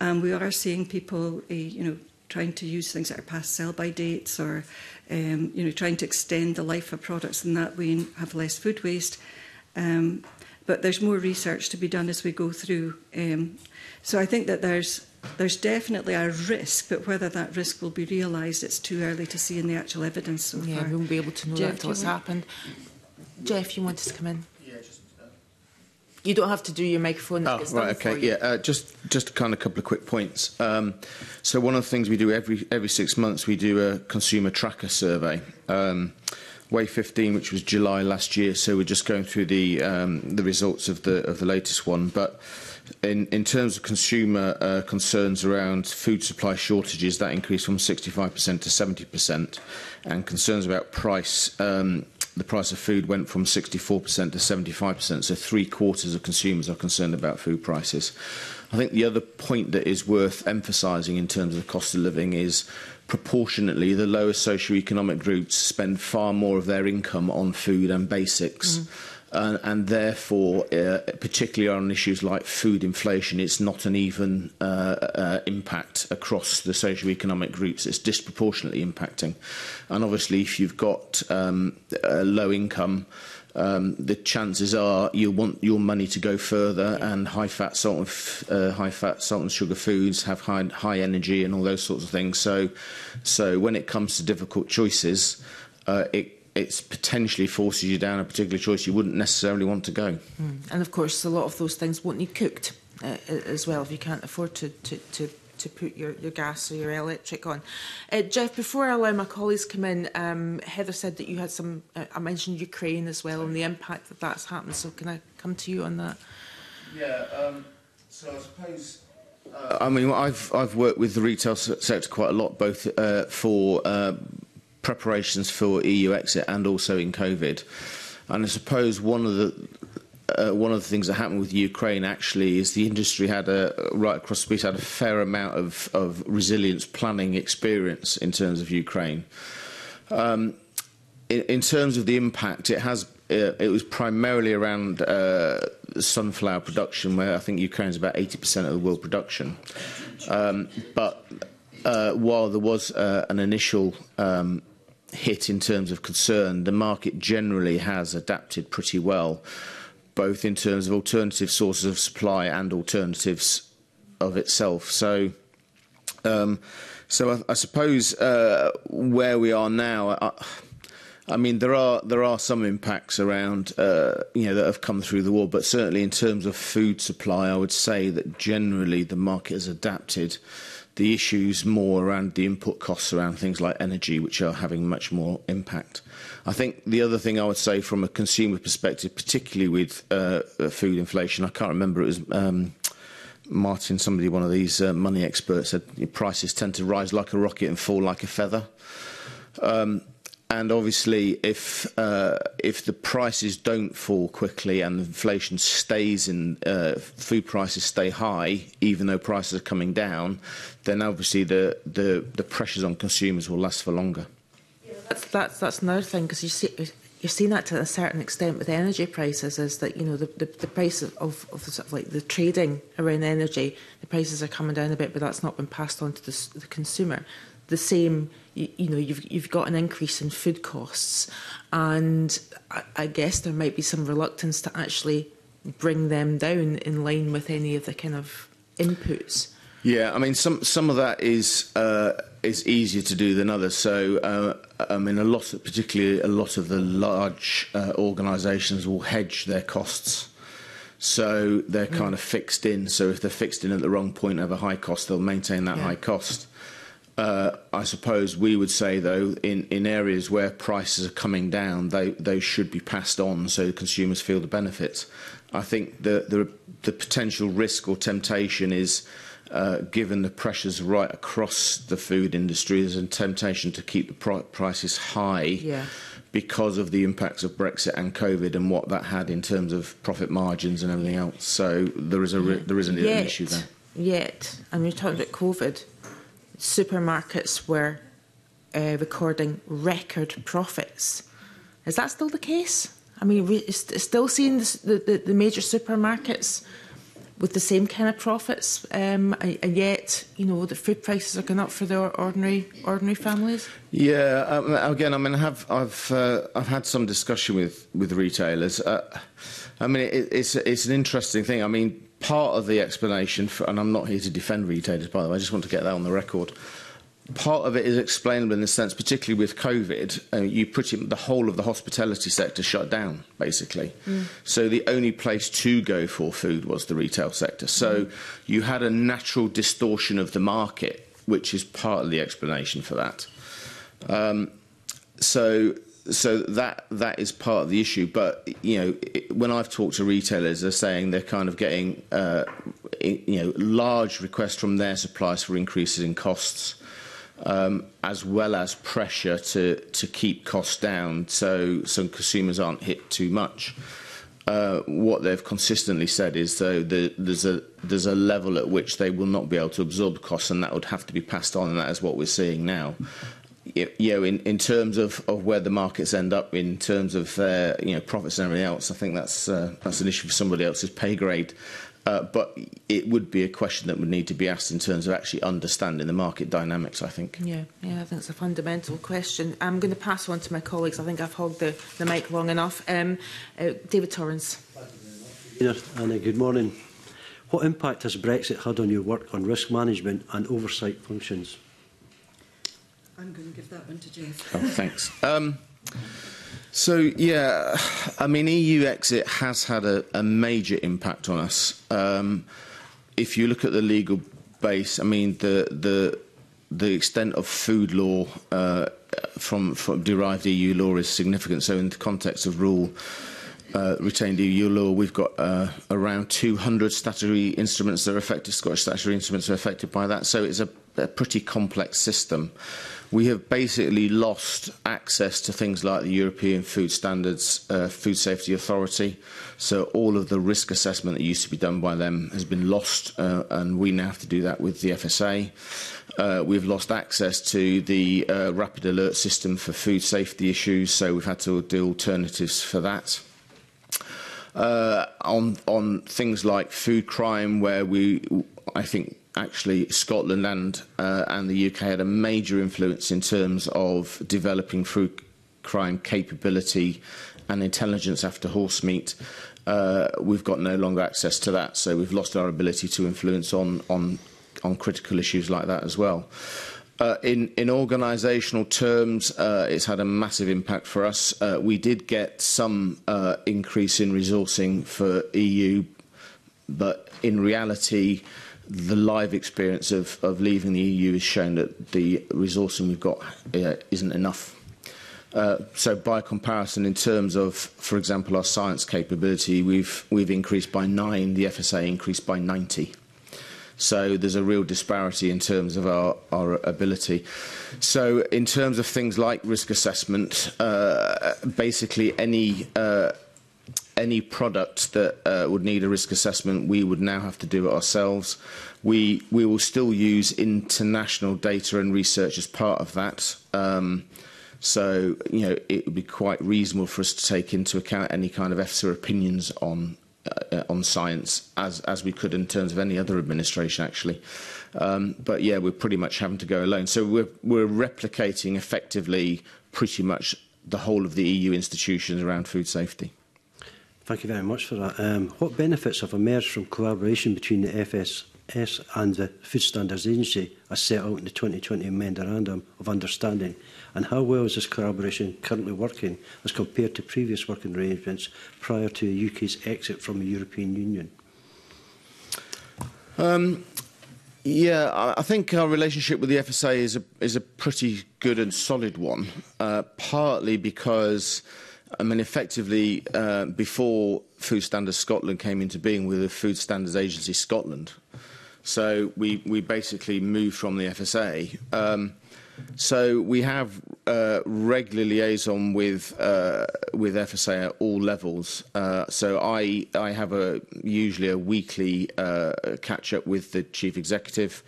Um, we are seeing people, uh, you know, trying to use things that are past sell-by dates, or um, you know, trying to extend the life of products in that way and have less food waste. Um, but there's more research to be done as we go through. Um, so I think that there's. There's definitely a risk, but whether that risk will be realised, it's too early to see in the actual evidence so yeah, far. Yeah, we won't be able to know Jeff, that until it's want... happened. Jeff, you want us to come in? Yeah, just... Uh... You don't have to do your microphone. Oh, right, OK, yeah. Uh, just just kind of a couple of quick points. Um, so one of the things we do every, every six months, we do a consumer tracker survey. Um, Way fifteen, which was July last year, so we're just going through the um, the results of the of the latest one. But in in terms of consumer uh, concerns around food supply shortages, that increased from sixty-five percent to seventy percent, and concerns about price. Um, the price of food went from sixty-four percent to seventy-five percent, so three quarters of consumers are concerned about food prices. I think the other point that is worth emphasising in terms of the cost of living is, proportionately, the lower socioeconomic groups spend far more of their income on food and basics. Mm. Uh, and therefore, uh, particularly on issues like food inflation, it's not an even uh, uh, impact across the socioeconomic groups. It's disproportionately impacting. And obviously, if you've got um, a low income, um, the chances are you want your money to go further, and high-fat, salt and f uh, high-fat, salt and sugar foods have high, high energy and all those sorts of things. So, so when it comes to difficult choices, uh, it It potentially forces you down a particular choice you wouldn't necessarily want to go. Mm. And of course, a lot of those things won't need cooked uh, as well if you can't afford to to, to, to put your, your gas or your electric on. Uh, Jeff, before I allow my colleagues come in, um, Heather said that you had some, uh, I mentioned Ukraine as well and the impact that that's happened, so can I come to you on that? Yeah, um, so I suppose... Uh, I mean, I've, I've worked with the retail sector quite a lot, both uh, for... Uh, preparations for E U exit and also in COVID, and I suppose one of the uh, one of the things that happened with Ukraine actually is the industry had a right across the piece had a fair amount of of resilience planning experience in terms of Ukraine. Um, in, in terms of the impact, it has uh, it was primarily around uh, sunflower production, where I think Ukraine is about eighty percent of the world production, um, but. Uh, while there was uh, an initial um, hit in terms of concern, the market generally has adapted pretty well, both in terms of alternative sources of supply and alternatives of itself. So, um, so I, I suppose uh, where we are now, I, I mean, there are there are some impacts around, uh, you know, that have come through the war, but certainly in terms of food supply, I would say that generally the market has adapted. The issues more around the input costs around things like energy, which are having much more impact. I think the other thing I would say from a consumer perspective, particularly with uh, food inflation, I can't remember, it was um, Martin, somebody, one of these uh, money experts, said prices tend to rise like a rocket and fall like a feather. Um, and obviously, if uh, if the prices don't fall quickly and inflation stays in, uh, food prices stay high, even though prices are coming down, then obviously the the, the pressures on consumers will last for longer. Yeah, that's that's that's another thing, because you see you've seen that to a certain extent with energy prices, is that, you know, the the, the price of, of, of sort of like the trading around energy, the prices are coming down a bit, but that's not been passed on to the, the consumer. The same, you, you know, you've you've got an increase in food costs, and I, I guess there might be some reluctance to actually bring them down in line with any of the kind of inputs. Yeah, I mean, some some of that is uh, is easier to do than others. So, uh, I mean, a lot, of, particularly a lot of the large uh, organisations will hedge their costs. So they're mm. kind of fixed in. So if they're fixed in at the wrong point of a high cost, they'll maintain that yeah. high cost. Uh, I suppose we would say, though, in, in areas where prices are coming down, they, they should be passed on so consumers feel the benefits. I think the, the, the potential risk or temptation is, uh, given the pressures right across the food industry, there's a temptation to keep the pri prices high yeah. because of the impacts of Brexit and COVID and what that had in terms of profit margins and everything else. So there is, a, there is an, yet, an issue there. Yet, and you're talking about COVID. Supermarkets were uh, recording record profits. Is that still the case? I mean, we're still seeing the, the, the major supermarkets with the same kind of profits, um, and yet, you know, the food prices are going up for the ordinary ordinary families. Yeah, um, again, I mean, I have I've uh, I've had some discussion with with retailers. Uh, I mean, it, it's it's an interesting thing. I mean. Part of the explanation, for, and I'm not here to defend retailers, by the way, I just want to get that on the record. Part of it is explainable in the sense, particularly with COVID, uh, you pretty the whole of the hospitality sector shut down, basically. Mm. So the only place to go for food was the retail sector. So mm. you had a natural distortion of the market, which is part of the explanation for that. Um, so so that that is part of the issue. But you know, it, when I've talked to retailers, they're saying they're kind of getting uh, you know large requests from their suppliers for increases in costs, um, as well as pressure to to keep costs down, so some consumers aren't hit too much. Uh, what they've consistently said is, though, the, there's a there's a level at which they will not be able to absorb costs, and that would have to be passed on, and that is what we're seeing now. You know, in, in terms of, of where the markets end up, in terms of uh, you know profits and everything else, I think that's uh, that's an issue for somebody else's pay grade. Uh, but it would be a question that would need to be asked in terms of actually understanding the market dynamics, I think. Yeah, yeah, I think it's a fundamental question. I'm going to pass on to my colleagues. I think I've hogged the, the mic long enough. Um, uh, David Torrance. Thank you very much, Anna, good morning. What impact has Brexit had on your work on risk management and oversight functions? I'm going to give that one to Jeff. Oh, thanks. Um, So, yeah, I mean, E U exit has had a, a major impact on us. Um, if you look at the legal base, I mean, the the, the extent of food law uh, from, from derived E U law is significant. So in the context of rule, uh, retained E U law, we've got uh, around two hundred statutory instruments that are affected, Scottish statutory instruments are affected by that. So it's a, a pretty complex system. We have basically lost access to things like the European Food Standards, uh, Food Safety Authority. So all of the risk assessment that used to be done by them has been lost, uh, and we now have to do that with the F S A. Uh, we've lost access to the uh, rapid alert system for food safety issues, so we've had to do alternatives for that. Uh, on, on things like food crime, where we, I think, actually, Scotland and uh, and the U K had a major influence in terms of developing food crime capability and intelligence after horse meat. Uh, we've got no longer access to that, so we've lost our ability to influence on on on critical issues like that as well. Uh, in in organisational terms, uh, it's had a massive impact for us. Uh, we did get some uh, increase in resourcing for E U, but in reality, the live experience of, of leaving the E U has shown that the resourcing we've got uh, isn't enough. Uh, so by comparison, in terms of, for example, our science capability, we've, we've increased by nine, the F S A increased by ninety. So there's a real disparity in terms of our, our ability. So in terms of things like risk assessment, uh, basically any... Uh, Any product that uh, would need a risk assessment, we would now have to do it ourselves. We we will still use international data and research as part of that. Um, so you know, it would be quite reasonable for us to take into account any kind of F S A opinions on uh, on science, as as we could in terms of any other administration, actually. Um, but yeah, we're pretty much having to go alone. So we're we're replicating effectively pretty much the whole of the E U institutions around food safety. Thank you very much for that. Um, what benefits have emerged from collaboration between the F S S and the Food Standards Agency as set out in the twenty twenty Memorandum of Understanding? And how well is this collaboration currently working as compared to previous working arrangements prior to the U K's exit from the European Union? Um, yeah, I think our relationship with the F S A is a, is a pretty good and solid one, uh, partly because... I mean, effectively, uh, before Food Standards Scotland came into being, we were the Food Standards Agency Scotland. So we, we basically moved from the F S A. Um, so we have uh, regular liaison with uh, with F S A at all levels. Uh, so I I have a usually a weekly uh, catch up with the chief executive.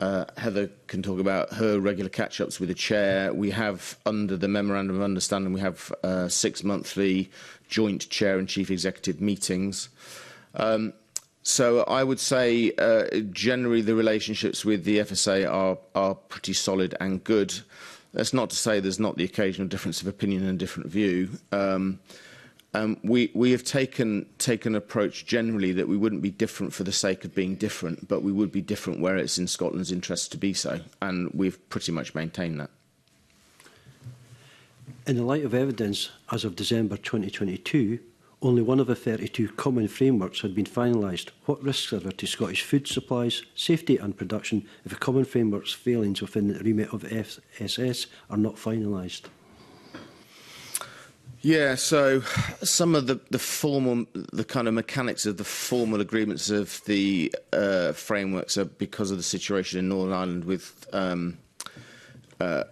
Uh, Heather can talk about her regular catch-ups with the chair. We have, under the Memorandum of Understanding, we have uh, six monthly joint chair and chief executive meetings. Um, so I would say uh, generally the relationships with the F S A are, are pretty solid and good. That's not to say there's not the occasional difference of opinion and different view. Um, Um, we, we have taken, taken an approach generally that we wouldn't be different for the sake of being different, but we would be different where it's in Scotland's interest to be so, and we've pretty much maintained that. In the light of evidence, as of December twenty twenty-two, only one of the thirty-two common frameworks had been finalised. What risks are there to Scottish food supplies, safety and production if the common framework's failings within the remit of F S S are not finalised? Yeah, so some of the, the formal, the kind of mechanics of the formal agreements of the uh, frameworks are because of the situation in Northern Ireland with um, uh,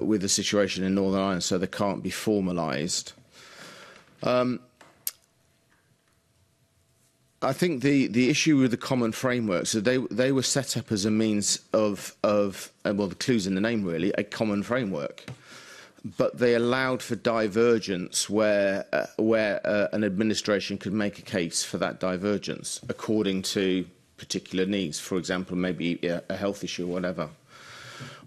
with the situation in Northern Ireland, so they can't be formalised. Um, I think the the issue with the common frameworks, so they they were set up as a means of of well, the clue's in the name really, a common framework. But they allowed for divergence where uh, where uh, an administration could make a case for that divergence according to particular needs, for example, maybe a, a health issue or whatever.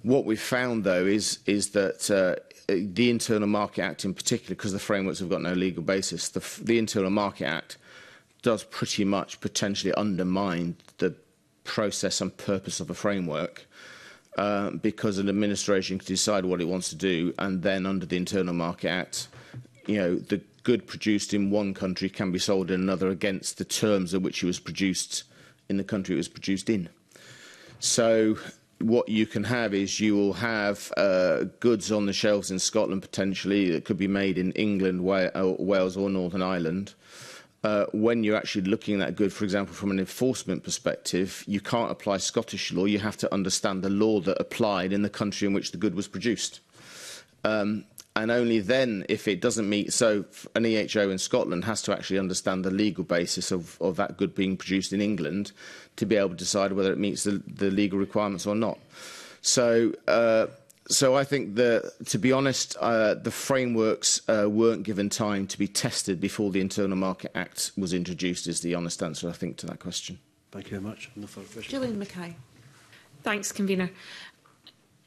What we found, though, is is that uh, the Internal Market Act in particular, because the frameworks have got no legal basis, the, the Internal Market Act does pretty much potentially undermine the process and purpose of a framework. Uh, because an administration can decide what it wants to do, and then under the Internal Market Act, you know, the good produced in one country can be sold in another against the terms at which it was produced in the country it was produced in. So what you can have is you will have uh, goods on the shelves in Scotland potentially that could be made in England, Wales or Northern Ireland. Uh, when you're actually looking at that good, for example, from an enforcement perspective, you can't apply Scottish law. You have to understand the law that applied in the country in which the good was produced. Um, and only then, if it doesn't meet... So an E H O in Scotland has to actually understand the legal basis of, of that good being produced in England to be able to decide whether it meets the, the legal requirements or not. So... Uh, So I think that, to be honest, uh, the frameworks uh, weren't given time to be tested before the Internal Market Act was introduced, is the honest answer, I think, to that question. Thank you very much. No further questions. Gillian Mackay. Thanks, Convener.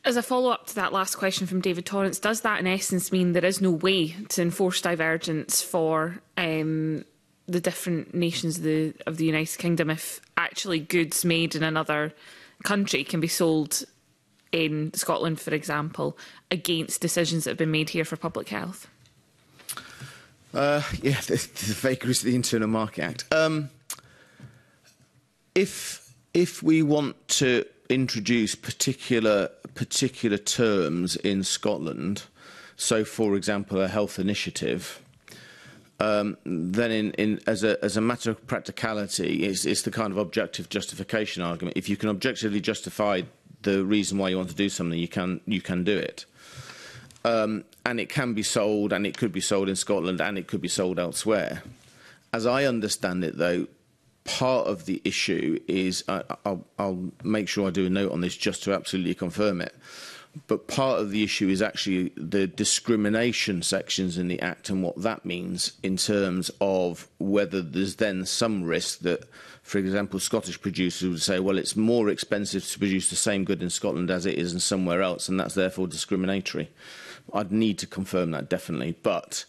As a follow-up to that last question from David Torrance, does that in essence mean there is no way to enforce divergence for um, the different nations of the, of the United Kingdom if actually goods made in another country can be sold in Scotland, for example, against decisions that have been made here for public health? Uh, yeah, the, the vagaries of the Internal Market Act. Um, if if we want to introduce particular particular terms in Scotland, so for example, a health initiative, um, then in, in as a as a matter of practicality, it's, it's the kind of objective justification argument. If you can objectively justify the reason why you want to do something, you can you can do it, um, and it can be sold, and it could be sold in Scotland, and it could be sold elsewhere. As I understand it, though, part of the issue is uh, I'll, I'll make sure I do a note on this just to absolutely confirm it. But part of the issue is actually the discrimination sections in the Act and what that means in terms of whether there's then some risk that, for example, Scottish producers would say, well, it's more expensive to produce the same good in Scotland as it is in somewhere else, and that's therefore discriminatory. I'd need to confirm that definitely, but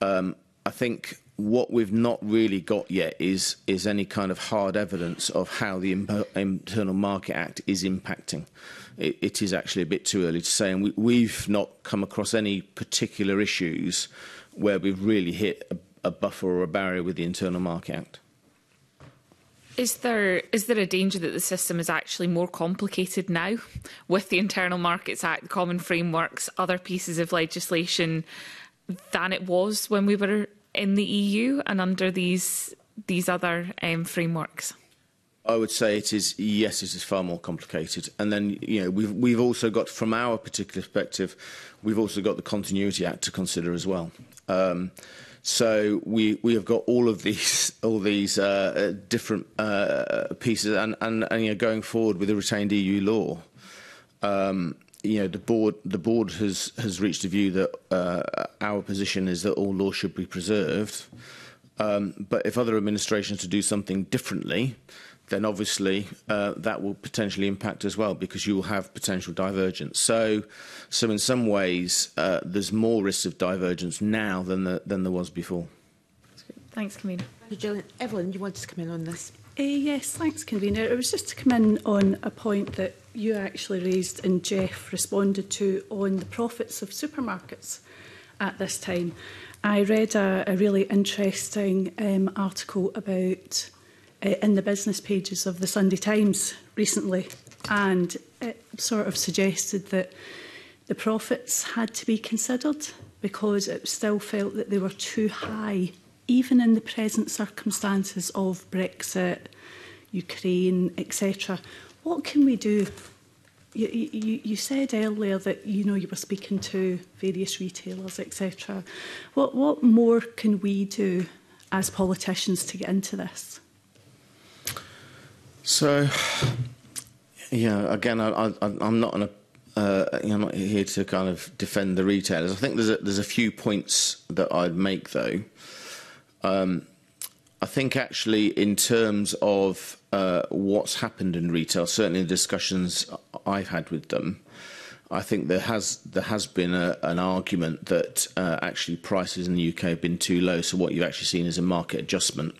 um, I think what we've not really got yet is, is any kind of hard evidence of how the Internal Market Act is impacting. It, it is actually a bit too early to say, and we, we've not come across any particular issues where we've really hit a, a buffer or a barrier with the Internal Market Act. Is there, is there a danger that the system is actually more complicated now with the Internal Markets Act, common frameworks, other pieces of legislation than it was when we were in the E U and under these these other um, frameworks? I would say it is, yes, it is far more complicated. And then, you know, we've, we've also got, from our particular perspective, we've also got the Continuity Act to consider as well. Um, so we, we have got all of these, all these uh, different uh, pieces and, and, and, you know, going forward with the retained E U law, um, you know, the board, the board has, has reached a view that uh, our position is that all law should be preserved. Um, but if other administrations do something differently, then obviously uh, that will potentially impact as well, because you will have potential divergence. So, so in some ways, uh, there's more risk of divergence now than the, than there was before. Thanks, Convener. Thank Evelyn, you wanted to come in on this? Uh, yes, thanks, Convener. It was just to come in on a point that you actually raised and Jeff responded to on the profits of supermarkets at this time. I read a, a really interesting um, article about... in the business pages of the Sunday Times recently, and it sort of suggested that the profits had to be considered because it still felt that they were too high, even in the present circumstances of Brexit, Ukraine, et cetera. What can we do? You, you, you said earlier that, you know, you were speaking to various retailers, et cetera. What, what more can we do as politicians to get into this? So, yeah, again, I, I, I'm not in a, uh, I'm not here to kind of defend the retailers. I think there's a, there's a few points that I'd make, though. Um, I think actually, in terms of uh, what's happened in retail, certainly the discussions I've had with them, I think there has there has been a, an argument that uh, actually prices in the U K have been too low. So what you've actually seen is a market adjustment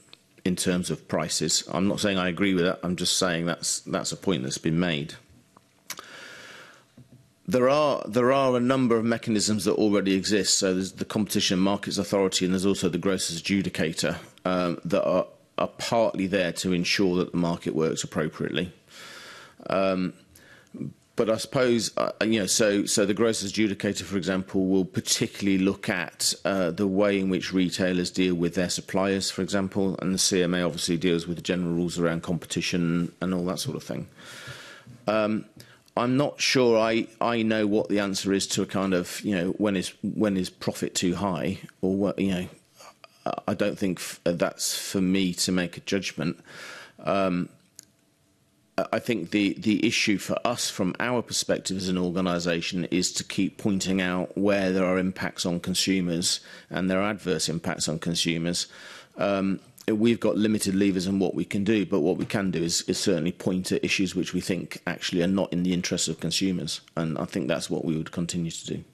in terms of prices. I'm not saying I agree with that. I'm just saying that's that's a point that's been made. There are there are a number of mechanisms that already exist. So there's the Competition and Markets Authority, and there's also the Grocers Adjudicator um, that are, are partly there to ensure that the market works appropriately. Um, but I suppose uh, you know, so so the Grocers Adjudicator, for example, will particularly look at uh, the way in which retailers deal with their suppliers, for example, and the C M A obviously deals with the general rules around competition and all that sort of thing. Um, I'm not sure I, I know what the answer is to a kind of, you know, when is when is profit too high, or what, you know, I don't think f that's for me to make a judgment. Um, I think the, the issue for us from our perspective as an organisation is to keep pointing out where there are impacts on consumers, and there are adverse impacts on consumers. Um, We've got limited levers in what we can do, but what we can do is, is certainly point at issues which we think actually are not in the interests of consumers, and I think that's what we would continue to do.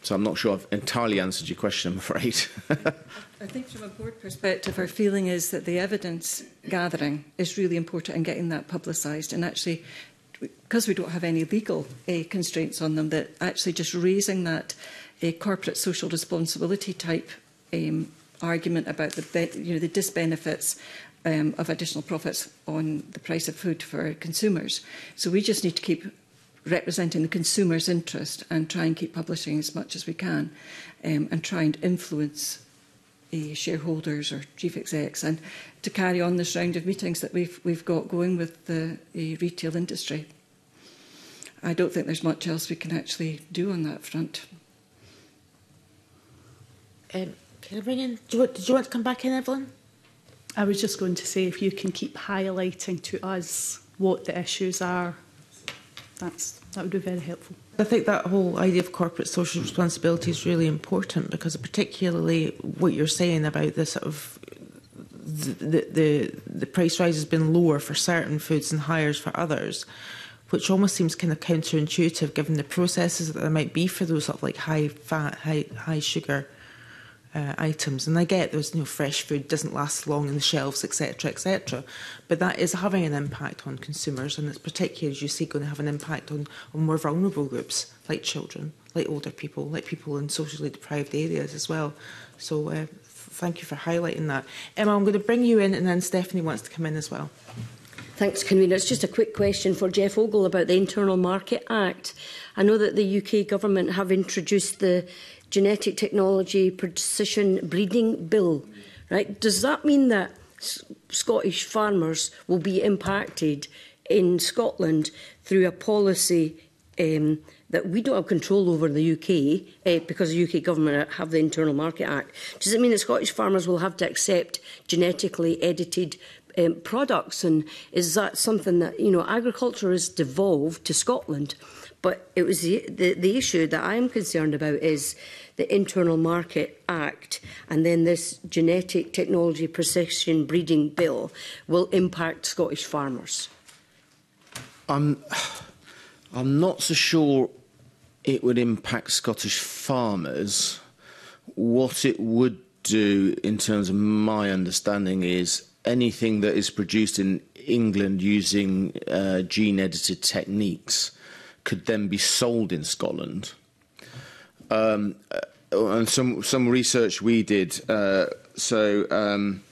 So I'm not sure I've entirely answered your question, I'm afraid. I think from a board perspective, our feeling is that the evidence gathering is really important and getting that publicised, and actually, because we don't have any legal uh, constraints on them, that actually just raising that uh, corporate social responsibility type um argument about the, you know, the disbenefits um, of additional profits on the price of food for consumers. So we just need to keep representing the consumer's interest and try and keep publishing as much as we can, um, and try and influence uh, shareholders or chief execs, and to carry on this round of meetings that we've we've got going with the uh, retail industry. I don't think there's much else we can actually do on that front. Um. Can I bring in? Do you, want, did you want to come back in, Evelyn? I was just going to say, if you can keep highlighting to us what the issues are, that's that would be very helpful. I think that whole idea of corporate social responsibility is really important, because particularly what you're saying about the sort of the the, the, the price rise has been lower for certain foods and higher for others, which almost seems kind of counterintuitive given the processes that there might be for those sort of like high fat, high high sugar Uh, items. And I get there's no fresh food doesn't last long on the shelves, etc, et cetera. But that is having an impact on consumers, and it's particularly, as you see, going to have an impact on, on more vulnerable groups like children, like older people, like people in socially deprived areas as well. So uh, thank you for highlighting that. Emma, I'm going to bring you in, and then Stephanie wants to come in as well. Thanks, Convener. It's just a quick question for Jeff Ogle about the Internal Market Act. I know that the U K Government have introduced the Genetic Technology Precision Breeding Bill, right? Does that mean that S Scottish farmers will be impacted in Scotland through a policy um, that we don't have control over in the U K, eh, because the U K Government have the Internal Market Act? Does it mean that Scottish farmers will have to accept genetically edited um, products? And is that something that, you know, agriculture is devolved to Scotland? But it was the, the, the issue that I'm concerned about is the Internal Market Act, and then this Genetic Technology Precision Breeding Bill will impact Scottish farmers. I'm, I'm not so sure it would impact Scottish farmers. What it would do, in terms of my understanding, is anything that is produced in England using uh, gene-edited techniques could then be sold in Scotland. Um, and some some research we did, uh, so um,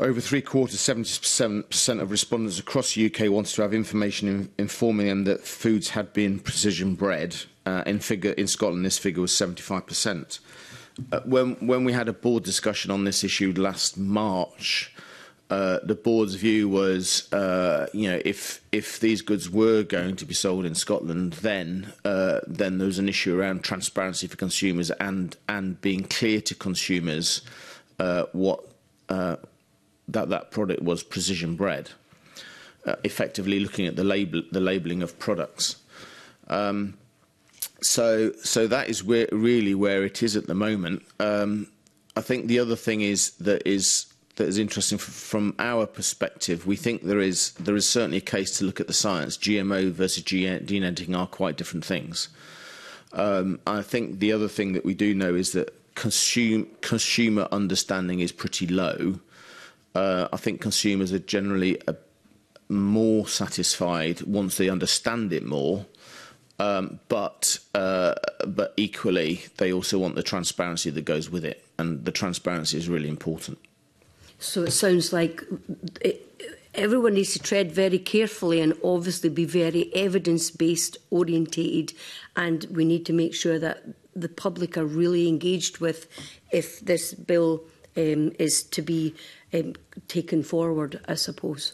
Over three quarters, seventy-seven percent of respondents across the U K wanted to have information in, informing them that foods had been precision bred. Uh, in figure in Scotland, this figure was seventy-five percent. Uh, when when we had a board discussion on this issue last March, uh, the board's view was, uh, you know, if if these goods were going to be sold in Scotland, then uh, then there was an issue around transparency for consumers and and being clear to consumers uh, what. Uh, that that product was precision bred, uh, effectively looking at the label, the labelling of products. Um, so so that is where, really where it is at the moment. Um, I think the other thing is that is that is interesting from our perspective. We think there is there is certainly a case to look at the science. G M O versus gene editing are quite different things. Um, I think the other thing that we do know is that consume, consumer understanding is pretty low. Uh, I think consumers are generally uh, more satisfied once they understand it more, um, but uh, but equally they also want the transparency that goes with it, and the transparency is really important. So it sounds like it, everyone needs to tread very carefully and obviously be very evidence-based orientated, and we need to make sure that the public are really engaged with if this bill um, is to be Um, taken forward, I suppose.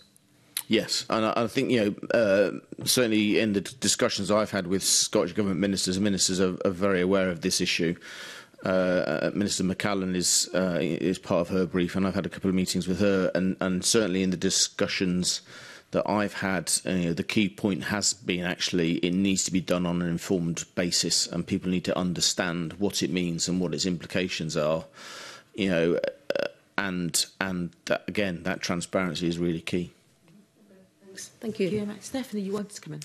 Yes, and I, I think, you know, uh, certainly in the discussions I've had with Scottish Government ministers, ministers are, are very aware of this issue. Uh, Minister McCallan is uh, is part of her brief, and I've had a couple of meetings with her, and, and certainly in the discussions that I've had, you know, the key point has been actually it needs to be done on an informed basis, and people need to understand what it means and what its implications are, you know, uh, And and that, again, that transparency is really key. Thanks. Thank you. Thank you. Stephanie, you wanted to come in?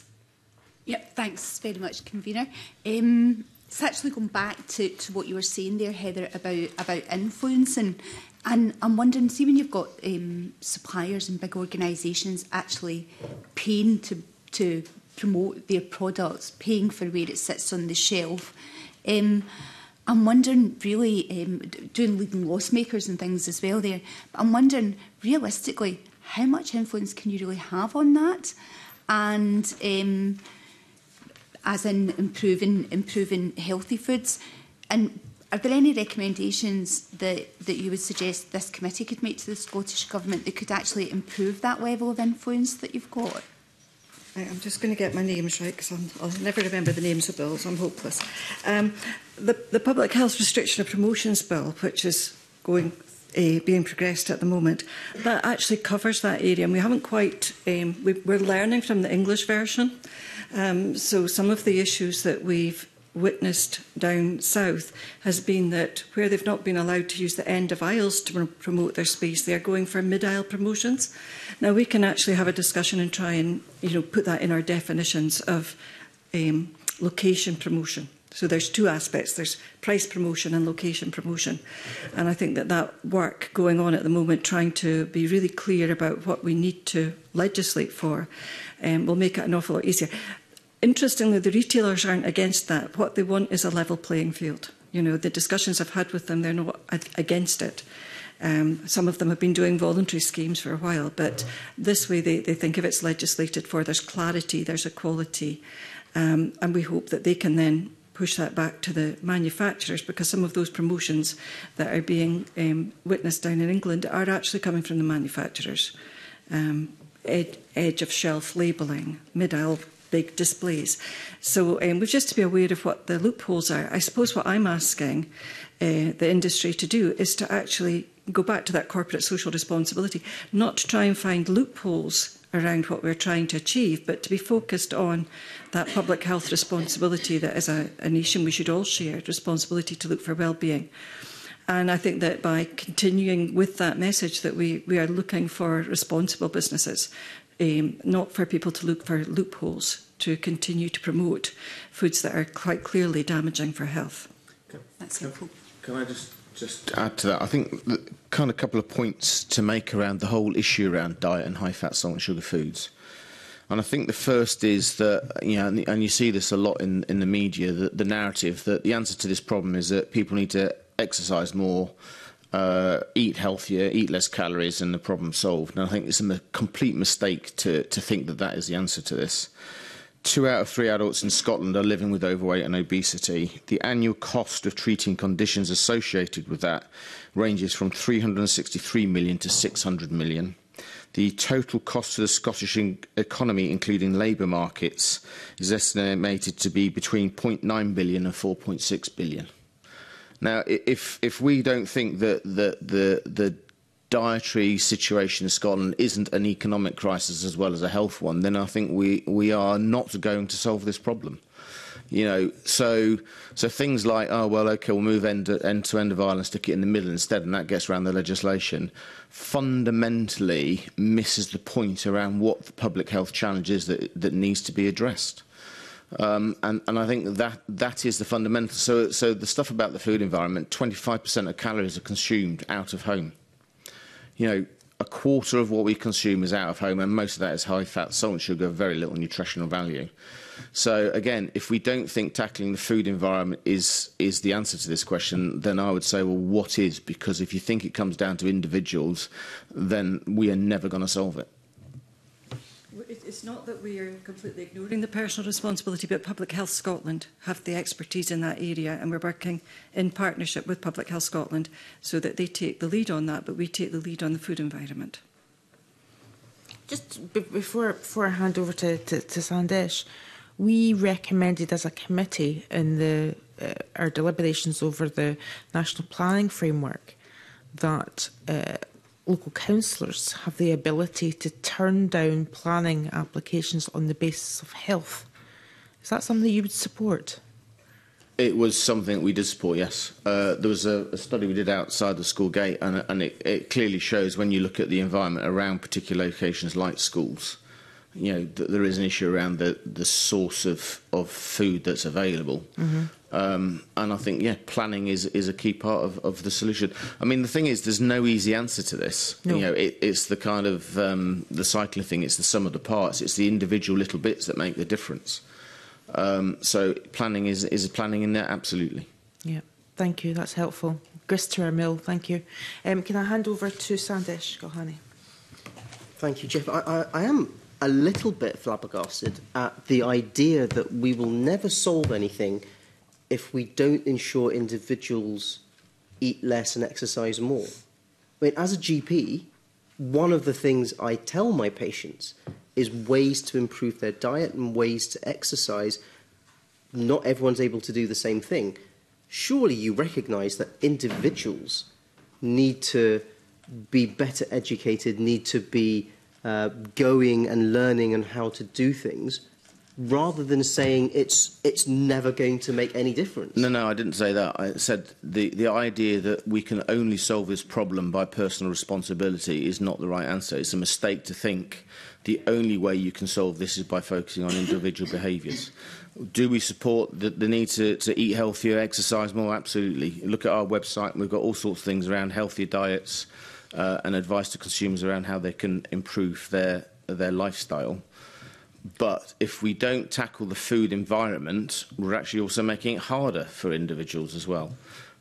Yep. Thanks very much, convener. Um, it's actually going back to, to what you were saying there, Heather, about about influence, and and I'm wondering, see when you've got um, suppliers and big organisations actually paying to to promote their products, paying for where it sits on the shelf. Um, I'm wondering, really, um, doing leading loss makers and things as well there, but I'm wondering, realistically, how much influence can you really have on that? And um, as in improving improving healthy foods. And are there any recommendations that, that you would suggest this committee could make to the Scottish Government that could actually improve that level of influence that you've got? I'm just going to get my names right because I'll never remember the names of bills. I'm hopeless. Um, the, the Public Health Restriction of Promotions Bill, which is going uh, being progressed at the moment, that actually covers that area, and we haven't quite. Um, we, we're learning from the English version, um, so some of the issues that we've witnessed down south has been that where they've not been allowed to use the end of aisles to promote their space, they are going for mid-aisle promotions. Now, we can actually have a discussion and try and, you know, put that in our definitions of um, location promotion. So there's two aspects. There's price promotion and location promotion. And I think that that work going on at the moment, trying to be really clear about what we need to legislate for, um, will make it an awful lot easier. Interestingly, the retailers aren't against that. What they want is a level playing field. You know, the discussions I've had with them, they're not against it. Um, some of them have been doing voluntary schemes for a while, but this way they, they think if it's legislated for, there's clarity, there's equality, um, and we hope that they can then push that back to the manufacturers, because some of those promotions that are being um, witnessed down in England are actually coming from the manufacturers. Um, ed edge of shelf labelling, mid-aisle big displays. So um, we've just to be aware of what the loopholes are. I suppose what I'm asking uh, the industry to do is to actually go back to that corporate social responsibility, not to try and find loopholes around what we're trying to achieve, but to be focused on that public health responsibility that as a, a nation we should all share, responsibility to look for well-being. And I think that by continuing with that message that we, we are looking for responsible businesses, Um, not for people to look for loopholes to continue to promote foods that are quite clearly damaging for health. Can, That's can, helpful. Can I just, just add to that? I think the, kind of a couple of points to make around the whole issue around diet and high-fat, salt and sugar foods. And I think the first is that, you know, and, and you see this a lot in, in the media, the, the narrative that the answer to this problem is that people need to exercise more uh, eat healthier, eat less calories, and the problem solved. And I think it's a complete mistake to, to think that that is the answer to this. Two out of three adults in Scotland are living with overweight and obesity. The annual cost of treating conditions associated with that ranges from three hundred sixty-three million pounds to six hundred million pounds. The total cost to the Scottish economy, including labour markets, is estimated to be between zero point nine billion pounds and four point six billion pounds. Now, if, if we don't think that the, the, the dietary situation in Scotland isn't an economic crisis as well as a health one, then I think we, we are not going to solve this problem. You know, so so things like, oh, well, OK, we'll move end to end, to end of Ireland, stick it in the middle instead, and that gets around the legislation, fundamentally misses the point around what the public health challenge is that, that needs to be addressed. Um, and, and I think that that is the fundamental. So, so the stuff about the food environment, twenty-five percent of calories are consumed out of home. You know, a quarter of what we consume is out of home, and most of that is high fat, salt and sugar, very little nutritional value. So, again, if we don't think tackling the food environment is, is the answer to this question, then I would say, well, what is? Because if you think it comes down to individuals, then we are never going to solve it. It's not that we are completely ignoring the personal responsibility, but Public Health Scotland have the expertise in that area, and we're working in partnership with Public Health Scotland so that they take the lead on that, but we take the lead on the food environment. Just before, before I hand over to, to, to Sandesh, we recommended as a committee in the, uh, our deliberations over the National Planning Framework that uh, local councillors have the ability to turn down planning applications on the basis of health. Is that something that you would support? It was something we did support, yes. Uh, there was a, a study we did outside the school gate, and, and it, it clearly shows when you look at the environment around particular locations like schools, you know, th there is an issue around the, the source of, of food that's available. Mm-hmm. Um, and I think, yeah, planning is, is a key part of, of the solution. I mean, the thing is, there's no easy answer to this. No. You know, it, it's the kind of um, the cycling thing. It's the sum of the parts. It's the individual little bits that make the difference. Um, so planning is, is planning in there, absolutely. Yeah, thank you. That's helpful. Grist to our mill. Thank you. Um, can I hand over to Sandesh Gohani? Thank you, Jeff. I, I, I am a little bit flabbergasted at the idea that we will never solve anything if we don't ensure individuals eat less and exercise more. I mean, as a G P, one of the things I tell my patients is ways to improve their diet and ways to exercise. Not everyone's able to do the same thing. Surely you recognise that individuals need to be better educated, need to be uh, going and learning on how to do things, rather than saying it's it's never going to make any difference. No, no, I didn't say that. I said the, the idea that we can only solve this problem by personal responsibility is not the right answer. It's a mistake to think the only way you can solve this is by focusing on individual behaviours. Do we support the, the need to, to eat healthier, exercise more? Absolutely. Look at our website, and we've got all sorts of things around healthier diets uh, and advice to consumers around how they can improve their their lifestyle. But if we don't tackle the food environment, we're actually also making it harder for individuals as well.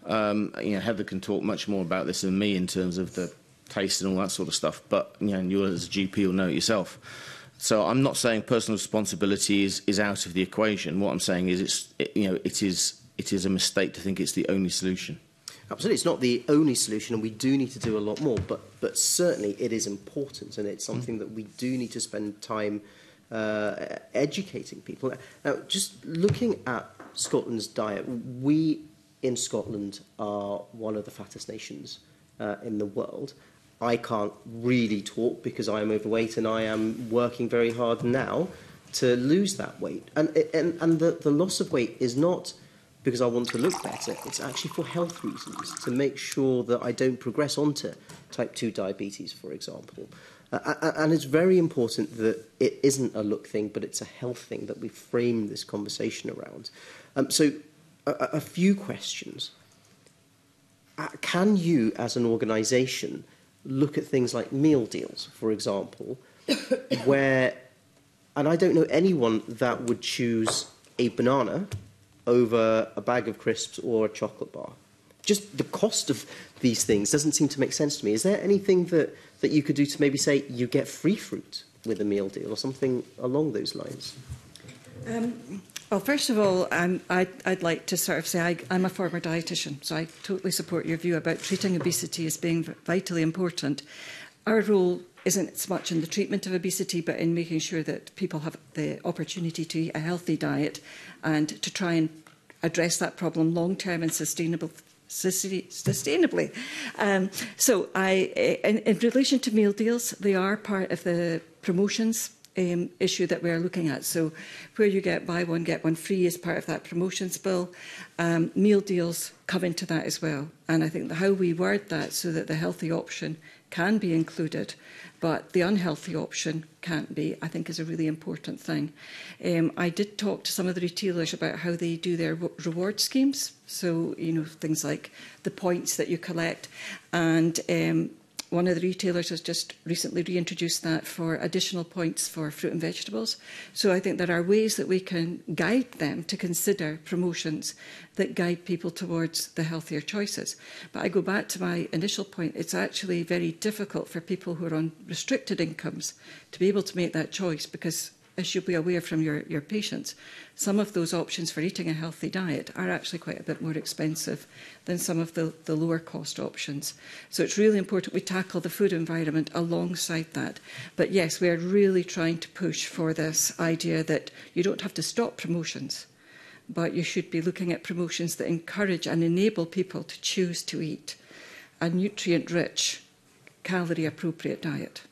Um, you know, Heather can talk much more about this than me in terms of the taste and all that sort of stuff, but you know, and you as a G P will know it yourself. So I'm not saying personal responsibility is, is out of the equation. What I'm saying is it's, it, you know, it, is, it is a mistake to think it's the only solution. Absolutely, it's not the only solution, and we do need to do a lot more, but, but certainly it is important, and it's something that we do need to spend time Uh, educating people. Now, just looking at Scotland's diet, we in Scotland are one of the fattest nations uh, in the world. I can't really talk because I am overweight, and I am working very hard now to lose that weight. And, and, and the, the loss of weight is not because I want to look better, it's actually for health reasons, to make sure that I don't progress onto type two diabetes, for example. Uh, and it's very important that it isn't a look thing, but it's a health thing that we frame this conversation around. Um, so a, a few questions. Uh, can you, as an organisation, look at things like meal deals, for example, where, and I don't know anyone that would choose a banana over a bag of crisps or a chocolate bar. just the cost of these things doesn't seem to make sense to me. Is there anything that, that you could do to maybe say you get free fruit with a meal deal or something along those lines? Um, well, first of all, um, I'd, I'd like to sort of say I, I'm a former dietitian, so I totally support your view about treating obesity as being vitally important. Our role isn't as much in the treatment of obesity, but in making sure that people have the opportunity to eat a healthy diet and to try and address that problem long-term and sustainable, sustainably. Um, so I, in, in relation to meal deals, they are part of the promotions um, issue that we're looking at. So where you get buy one, get one free is part of that promotions bill. Um, meal deals come into that as well. And I think how we word that so that the healthy option can be included, but the unhealthy option can't be, I think is a really important thing. Um, I did talk to some of the retailers about how they do their reward schemes. So, you know, things like the points that you collect. And um, one of the retailers has just recently reintroduced that for additional points for fruit and vegetables. So I think there are ways that we can guide them to consider promotions that guide people towards the healthier choices. But I go back to my initial point. It's actually very difficult for people who are on restricted incomes to be able to make that choice because, as you'll be aware from your, your patients, some of those options for eating a healthy diet are actually quite a bit more expensive than some of the, the lower cost options. So it's really important we tackle the food environment alongside that. But yes, we are really trying to push for this idea that you don't have to stop promotions, but you should be looking at promotions that encourage and enable people to choose to eat a nutrient-rich, calorie-appropriate diet.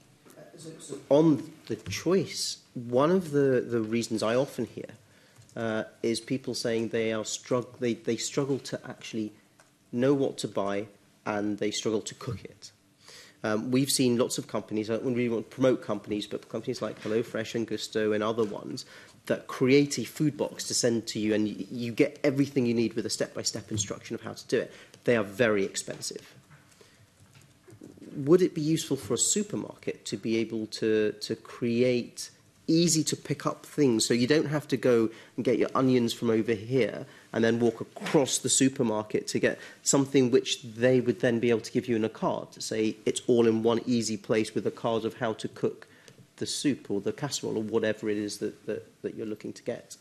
So, so on the choice, one of the, the reasons I often hear uh, is people saying they are strugg they, they struggle to actually know what to buy and they struggle to cook it. Um, we've seen lots of companies, I don't really want to promote companies, but companies like HelloFresh and Gusto and other ones that create a food box to send to you and you, you get everything you need with a step-by-step instruction of how to do it. They are very expensive. Would it be useful for a supermarket to be able to, to create easy to pick up things so you don't have to go and get your onions from over here and then walk across the supermarket to get something which they would then be able to give you in a card to say it's all in one easy place with a card of how to cook the soup or the casserole or whatever it is that, that, that you're looking to get?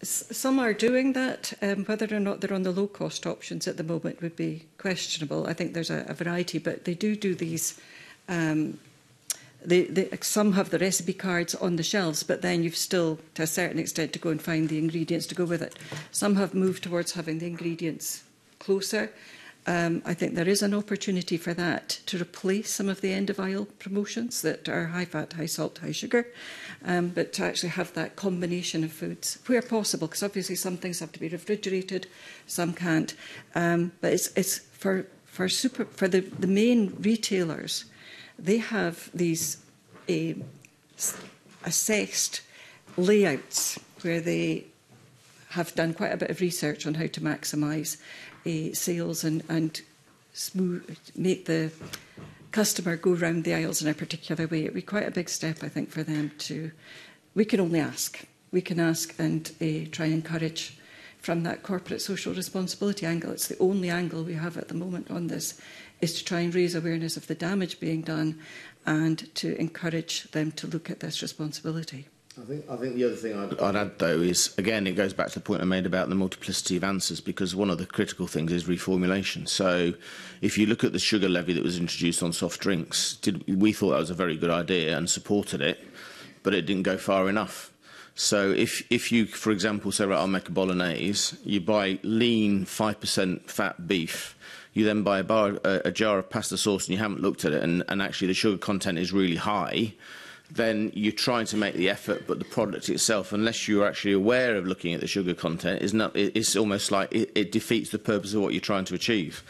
Some are doing that. Um, whether or not they're on the low-cost options at the moment would be questionable. I think there's a, a variety, but they do do these. Um, They, they, some have the recipe cards on the shelves, but then you've still, to a certain extent, to go and find the ingredients to go with it. Some have moved towards having the ingredients closer. Um, I think there is an opportunity for that to replace some of the end-of-aisle promotions that are high-fat, high-salt, high-sugar, um, but to actually have that combination of foods where possible, because obviously some things have to be refrigerated, some can't. Um, but it's, it's for, for, super, for the, the main retailers, they have these uh, assessed layouts where they have done quite a bit of research on how to maximise uh, sales and, and smooth, make the customer go round the aisles in a particular way. It would be quite a big step, I think, for them to... We can only ask. We can ask and uh, try and encourage from that corporate social responsibility angle. It's the only angle we have at the moment on this, is to try and raise awareness of the damage being done and to encourage them to look at this responsibility. I think, I think the other thing I'd, I'd add, though, is, again, it goes back to the point I made about the multiplicity of answers, because one of the critical things is reformulation. So if you look at the sugar levy that was introduced on soft drinks, did, we thought that was a very good idea and supported it, but it didn't go far enough. So if, if you, for example, say, right, I'll make a bolognese, you buy lean five percent fat beef, you then buy a, bar, a, a jar of pasta sauce and you haven't looked at it and, and actually the sugar content is really high, then you're trying to make the effort, but the product itself, unless you're actually aware of looking at the sugar content, is not, it, it's almost like it, it defeats the purpose of what you're trying to achieve.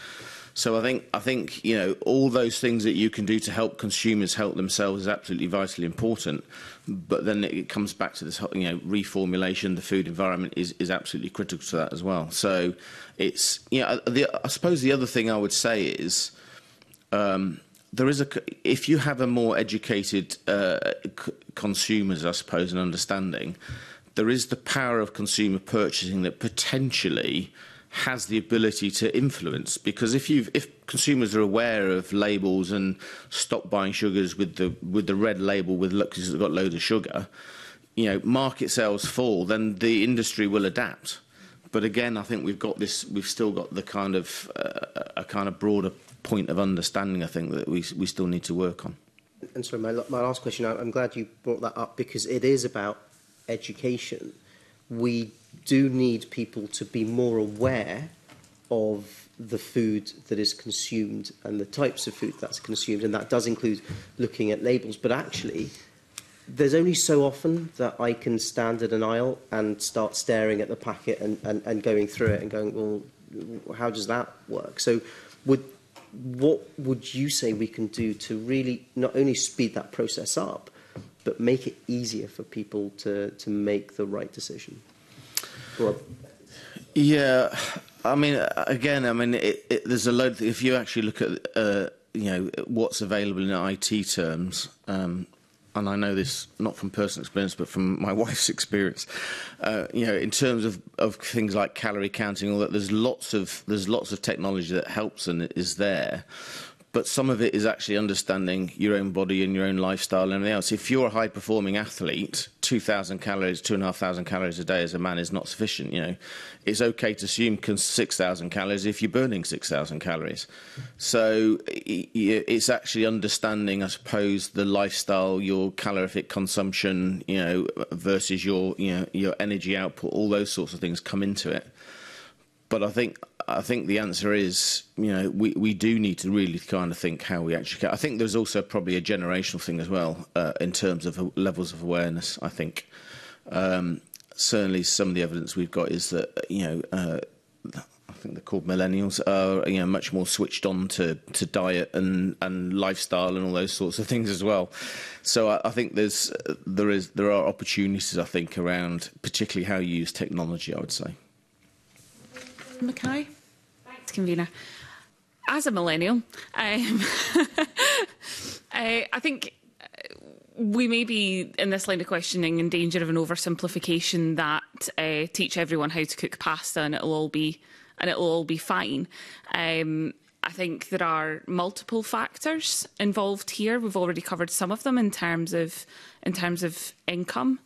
So I think, I think, you know, all those things that you can do to help consumers help themselves is absolutely vitally important. But then it comes back to this, you know, reformulation. The food environment is, is absolutely critical to that as well. So it's, you know, the, I suppose the other thing I would say is um, there is a, if you have a more educated uh, c consumers, I suppose, and understanding, there is the power of consumer purchasing that potentially has the ability to influence, because if you've if consumers are aware of labels and stop buying sugars with the with the red label with look because it's got loads of sugar, you know, market sales fall, then the industry will adapt. But again, I think we've got this we've still got the kind of uh, a kind of broader point of understanding, I think, that we we still need to work on. And so my my last question, I'm glad you brought that up, because it is about education. We do need people to be more aware of the food that is consumed and the types of food that's consumed, and that does include looking at labels. But actually, there's only so often that I can stand at an aisle and start staring at the packet and, and, and going through it and going, well, how does that work? So would, what would you say we can do to really not only speed that process up, but make it easier for people to, to make the right decision? Rob? Yeah, I mean, again, I mean, it, it, there's a load. If you actually look at, uh, you know, what's available in I T terms, um, and I know this not from personal experience, but from my wife's experience, uh, you know, in terms of, of things like calorie counting, all that, there's lots of there's lots of technology that helps and is there. But some of it is actually understanding your own body and your own lifestyle and everything else. If you're a high-performing athlete, two thousand calories, two thousand five hundred calories a day as a man is not sufficient, you know. It's okay to assume six thousand calories if you're burning six thousand calories. So it's actually understanding, I suppose, the lifestyle, your calorific consumption, you know, versus your, you know, your energy output. All those sorts of things come into it. But I think... I think the answer is, you know, we, we do need to really kind of think how we actually can. I think there's also probably a generational thing as well uh, in terms of levels of awareness, I think. Um, certainly some of the evidence we've got is that, you know, uh, I think they're called millennials are, you know, much more switched on to, to diet and, and lifestyle and all those sorts of things as well. So I, I think there's, there is, there are opportunities, I think, around particularly how you use technology, I would say. Mackay? Thanks, convener. As a millennial, um, I, I think we may be, in this line of questioning, in danger of an oversimplification that uh, teach everyone how to cook pasta and it'll all be and it'll all be fine. Um, I think there are multiple factors involved here. We've already covered some of them in terms of in terms of income.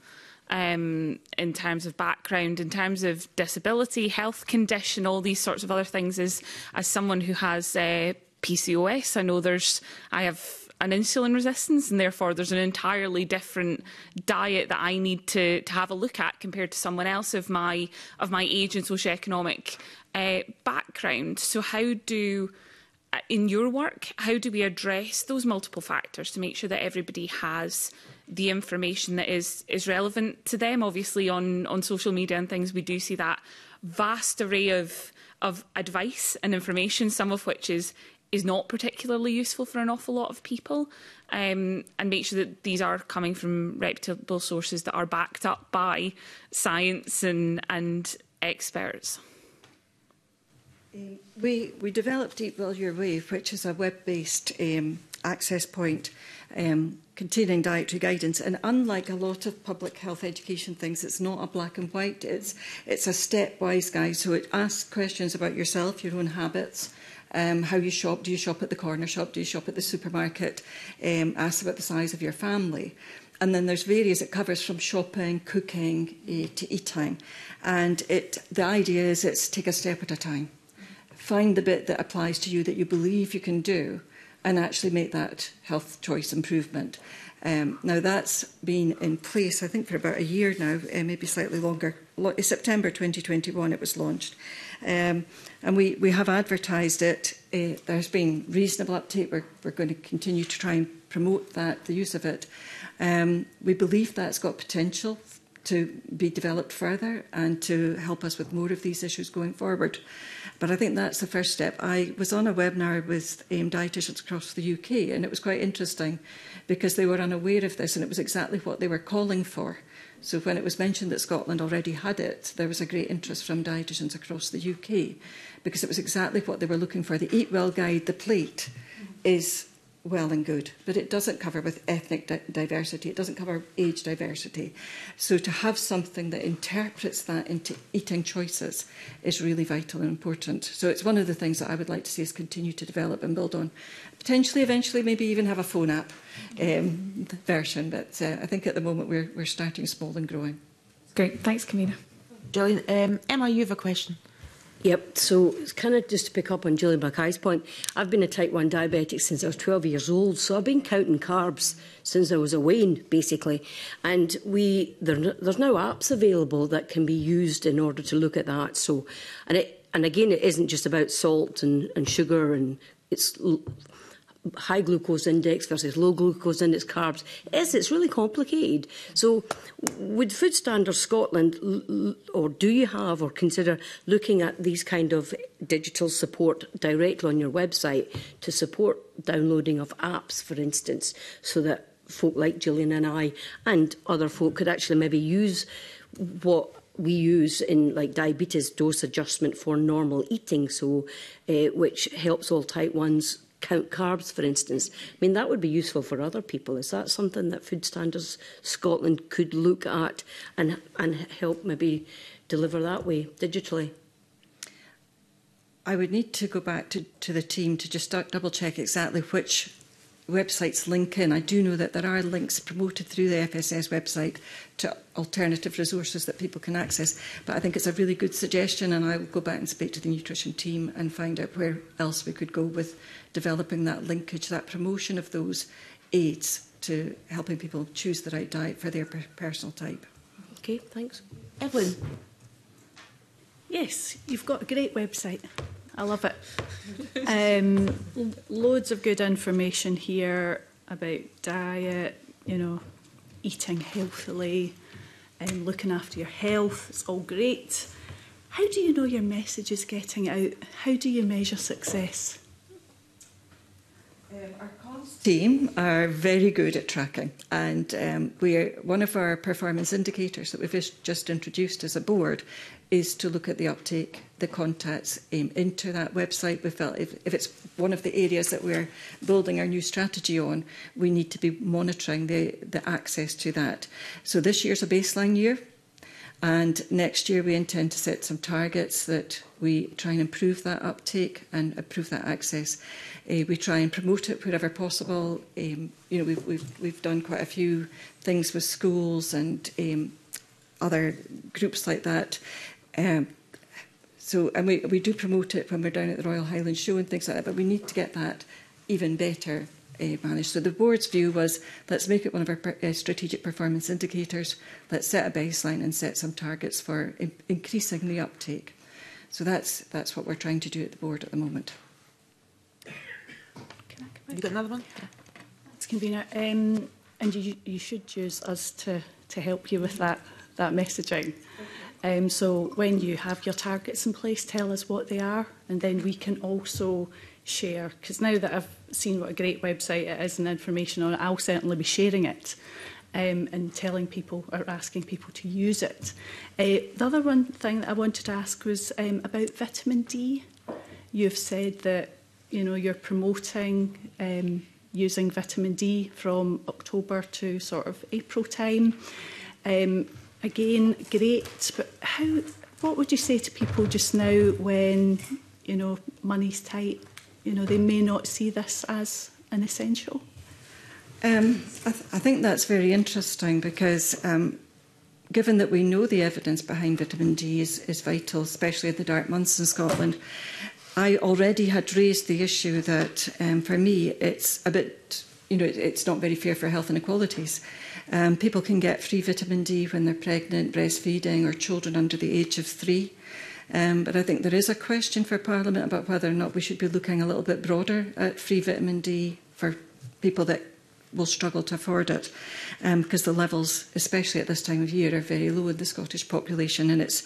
Um, in terms of background, in terms of disability, health condition, all these sorts of other things. Is, as someone who has uh, P C O S, I know there's, I have an insulin resistance, and therefore there's an entirely different diet that I need to, to have a look at compared to someone else of my of my age and socioeconomic uh, background. So how do, in your work, how do we address those multiple factors to make sure that everybody has the information that is is relevant to them? Obviously, on on social media and things, we do see that vast array of of advice and information, some of which is is not particularly useful for an awful lot of people, um, and make sure that these are coming from reputable sources that are backed up by science and and experts. We we developed Eat Well Your Way, which is a web-based um, access point um, containing dietary guidance, and unlike a lot of public health education things, it's not a black and white, it's, it's a stepwise guide. So it asks questions about yourself, your own habits, um, how you shop, do you shop at the corner shop, do you shop at the supermarket, um, asks about the size of your family. And then there's various, it covers from shopping, cooking, uh, to eating. And it, the idea is it's take a step at a time. Find the bit that applies to you that you believe you can do and actually make that health choice improvement. Um, now, that's been in place, I think, for about a year now, uh, maybe slightly longer. September twenty twenty-one it was launched. Um, and we, we have advertised it. Uh, there's been reasonable uptake. We're, we're going to continue to try and promote that, the use of it. Um, we believe that's got potential to be developed further and to help us with more of these issues going forward. But I think that's the first step. I was on a webinar with um, dietitians across the U K, and it was quite interesting because they were unaware of this, and it was exactly what they were calling for. So when it was mentioned that Scotland already had it, there was a great interest from dietitians across the U K because it was exactly what they were looking for. The Eat Well Guide, the plate, is well and good, but it doesn't cover with ethnic di diversity, it doesn't cover age diversity. So to have something that interprets that into eating choices is really vital and important. So it's one of the things that I would like to see us continue to develop and build on. Potentially, eventually, maybe even have a phone app um, version, but uh, I think at the moment we're, we're starting small and growing. Great, thanks Camina. Gillian, um, Emma, you have a question. Yep, so it's kind of just to pick up on Gillian Mackay's point. I've been a type one diabetic since I was twelve years old, so I've been counting carbs since I was a wean, basically. And we there, there's now apps available that can be used in order to look at that. So, and it, and again, it isn't just about salt and, and sugar, and it's high glucose index versus low glucose index carbs. It is, it's really complicated. So would Food Standards Scotland, or do you have or consider looking at these kind of digital support directly on your website to support downloading of apps, for instance, so that folk like Gillian and I and other folk could actually maybe use what we use in like diabetes dose adjustment for normal eating, so uh, which helps all type ones count carbs, for instance. I mean, that would be useful for other people. Is that something that Food Standards Scotland could look at and, and help maybe deliver that way, digitally? I would need to go back to, to the team to just double-check exactly which websites link in. I do know that there are links promoted through the F S S website to alternative resources that people can access, but I think it's a really good suggestion, and I will go back and speak to the nutrition team and find out where else we could go with developing that linkage, that promotion of those aids to helping people choose the right diet for their per personal type. Okay, thanks. Evelyn. Yes, you've got a great website. I love it. Um, loads of good information here about diet, you know, eating healthily, and looking after your health. It's all great. How do you know your message is getting out? How do you measure success? Um, our comms team are very good at tracking, and um, we are, one of our performance indicators that we've just introduced as a board is to look at the uptake, the contacts um, into that website. We felt if, if it's one of the areas that we're building our new strategy on, we need to be monitoring the, the access to that. So this year's a baseline year, and next year we intend to set some targets that we try and improve that uptake and improve that access. Uh, we try and promote it wherever possible. Um, you know, we've, we've, we've done quite a few things with schools and um, other groups like that. Um, so, and we, we do promote it when we're down at the Royal Highland Show and things like that, but we need to get that even better uh, managed. So the board's view was, let's make it one of our per, uh, strategic performance indicators, let's set a baseline and set some targets for in, increasing the uptake. So that's, that's what we're trying to do at the board at the moment. Can I come you got another one? Yeah. That's convener. Um, and you, you should use us to, to help you with that, that messaging. Um, so when you have your targets in place, tell us what they are, and then we can also share. Because now that I've seen what a great website it is and information on it, I'll certainly be sharing it um, and telling people or asking people to use it. Uh, the other one thing that I wanted to ask was um, about vitamin D. You've said that you know you're promoting um, using vitamin D from October to sort of April time. Um, Again, great, but how? What would you say to people just now when, you know, money's tight? You know, they may not see this as an essential. Um, I, th I think that's very interesting because, um, given that we know the evidence behind vitamin D is, is vital, especially in the dark months in Scotland, I already had raised the issue that, um, for me, it's a bit, you know, it, it's not very fair for health inequalities. Um, people can get free vitamin D when they're pregnant, breastfeeding, or children under the age of three. Um, but I think there is a question for Parliament about whether or not we should be looking a little bit broader at free vitamin D for people that will struggle to afford it, um, because the levels, especially at this time of year, are very low in the Scottish population. And it's,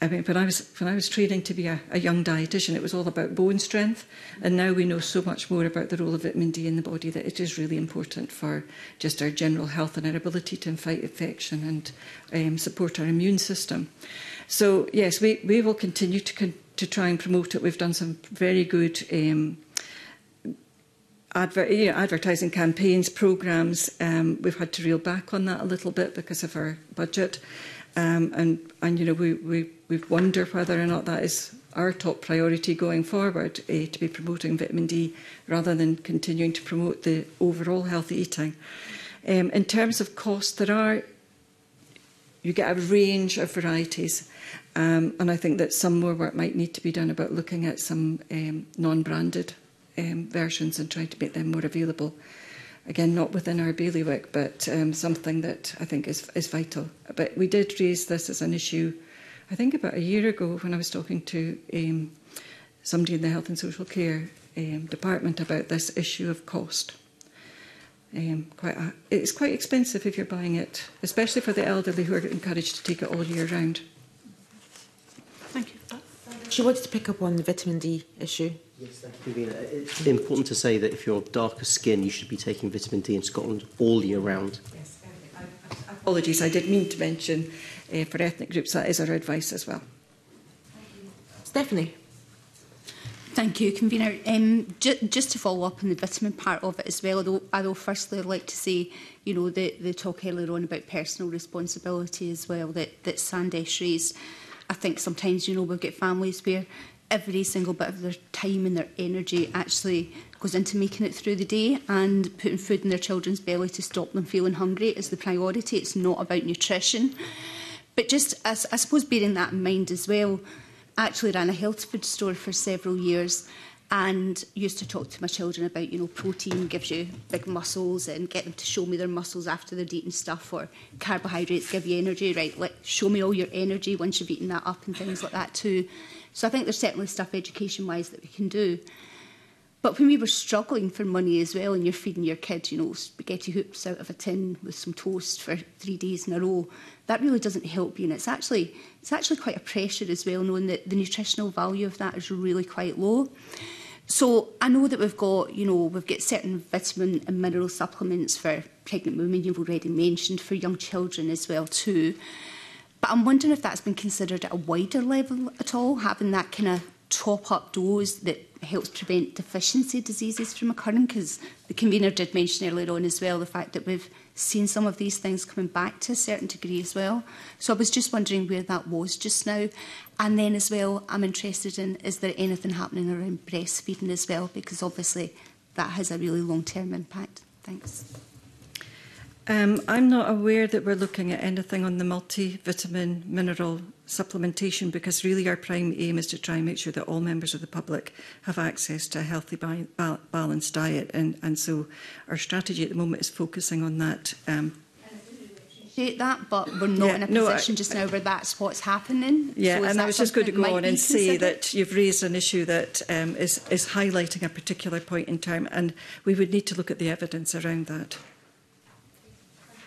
I mean, when I was when I was training to be a, a young dietitian, it was all about bone strength, and now we know so much more about the role of vitamin D in the body that it is really important for just our general health and our ability to fight infection and um, support our immune system. So yes, we we will continue to con to try and promote it. We've done some very good Um, adver you know, advertising campaigns, programmes. Um, we've had to reel back on that a little bit because of our budget. Um, and, and you know, we, we, we wonder whether or not that is our top priority going forward, eh, to be promoting vitamin D rather than continuing to promote the overall healthy eating. Um, in terms of cost, there are, you get a range of varieties. Um, and I think that some more work might need to be done about looking at some um, non-branded um, versions and trying to make them more available. Again, not within our bailiwick, but um, something that I think is, is vital. But we did raise this as an issue, I think about a year ago, when I was talking to um, somebody in the Health and Social Care um, Department about this issue of cost. Um, quite a, it's quite expensive if you're buying it, especially for the elderly who are encouraged to take it all year round. Thank you. She wanted to pick up on the vitamin D issue. Yes, thank you, Vina. It's important to say that if you're darker skin, you should be taking vitamin D in Scotland all year round. Yes, I, I, apologies, I did mean to mention uh, for ethnic groups, that is our advice as well. Thank you. Stephanie. Thank you, Convener. Um, ju just to follow up on the vitamin part of it as well, although, although firstly I'd like to say, you know, the, the talk earlier on about personal responsibility as well that, that Sandesh raised. I think sometimes, you know, we've got families where every single bit of their time and their energy actually goes into making it through the day, and putting food in their children's belly to stop them feeling hungry is the priority. It's not about nutrition. But just, I, I suppose, bearing that in mind as well, actually ran a health food store for several years and used to talk to my children about, you know, protein gives you big muscles and get them to show me their muscles after they'd eaten stuff, or carbohydrates give you energy, right, like, show me all your energy once you've eaten that up and things like that too. So I think there's certainly stuff education-wise that we can do. But when we were struggling for money as well, and you're feeding your kid, you know, spaghetti hoops out of a tin with some toast for three days in a row, that really doesn't help you. And it's actually, it's actually quite a pressure as well, knowing that the nutritional value of that is really quite low. So I know that we've got, you know, we've got certain vitamin and mineral supplements for pregnant women, you've already mentioned, for young children as well too. But I'm wondering if that's been considered at a wider level at all, having that kind of top-up dose that helps prevent deficiency diseases from occurring, because the convener did mention earlier on as well the fact that we've seen some of these things coming back to a certain degree as well. So I was just wondering where that was just now. And then as well, I'm interested in, is there anything happening around breastfeeding as well, because obviously that has a really long-term impact. Thanks. Um, I'm not aware that we're looking at anything on the multivitamin mineral supplementation, because really our prime aim is to try and make sure that all members of the public have access to a healthy, ba balanced diet. And, and so our strategy at the moment is focusing on that. Um, that, but we're not yeah, in a position no, I, just now where that's what's happening. Yeah, so and I was just going to go on and say that you've raised an issue that um, is, is highlighting a particular point in time, and we would need to look at the evidence around that.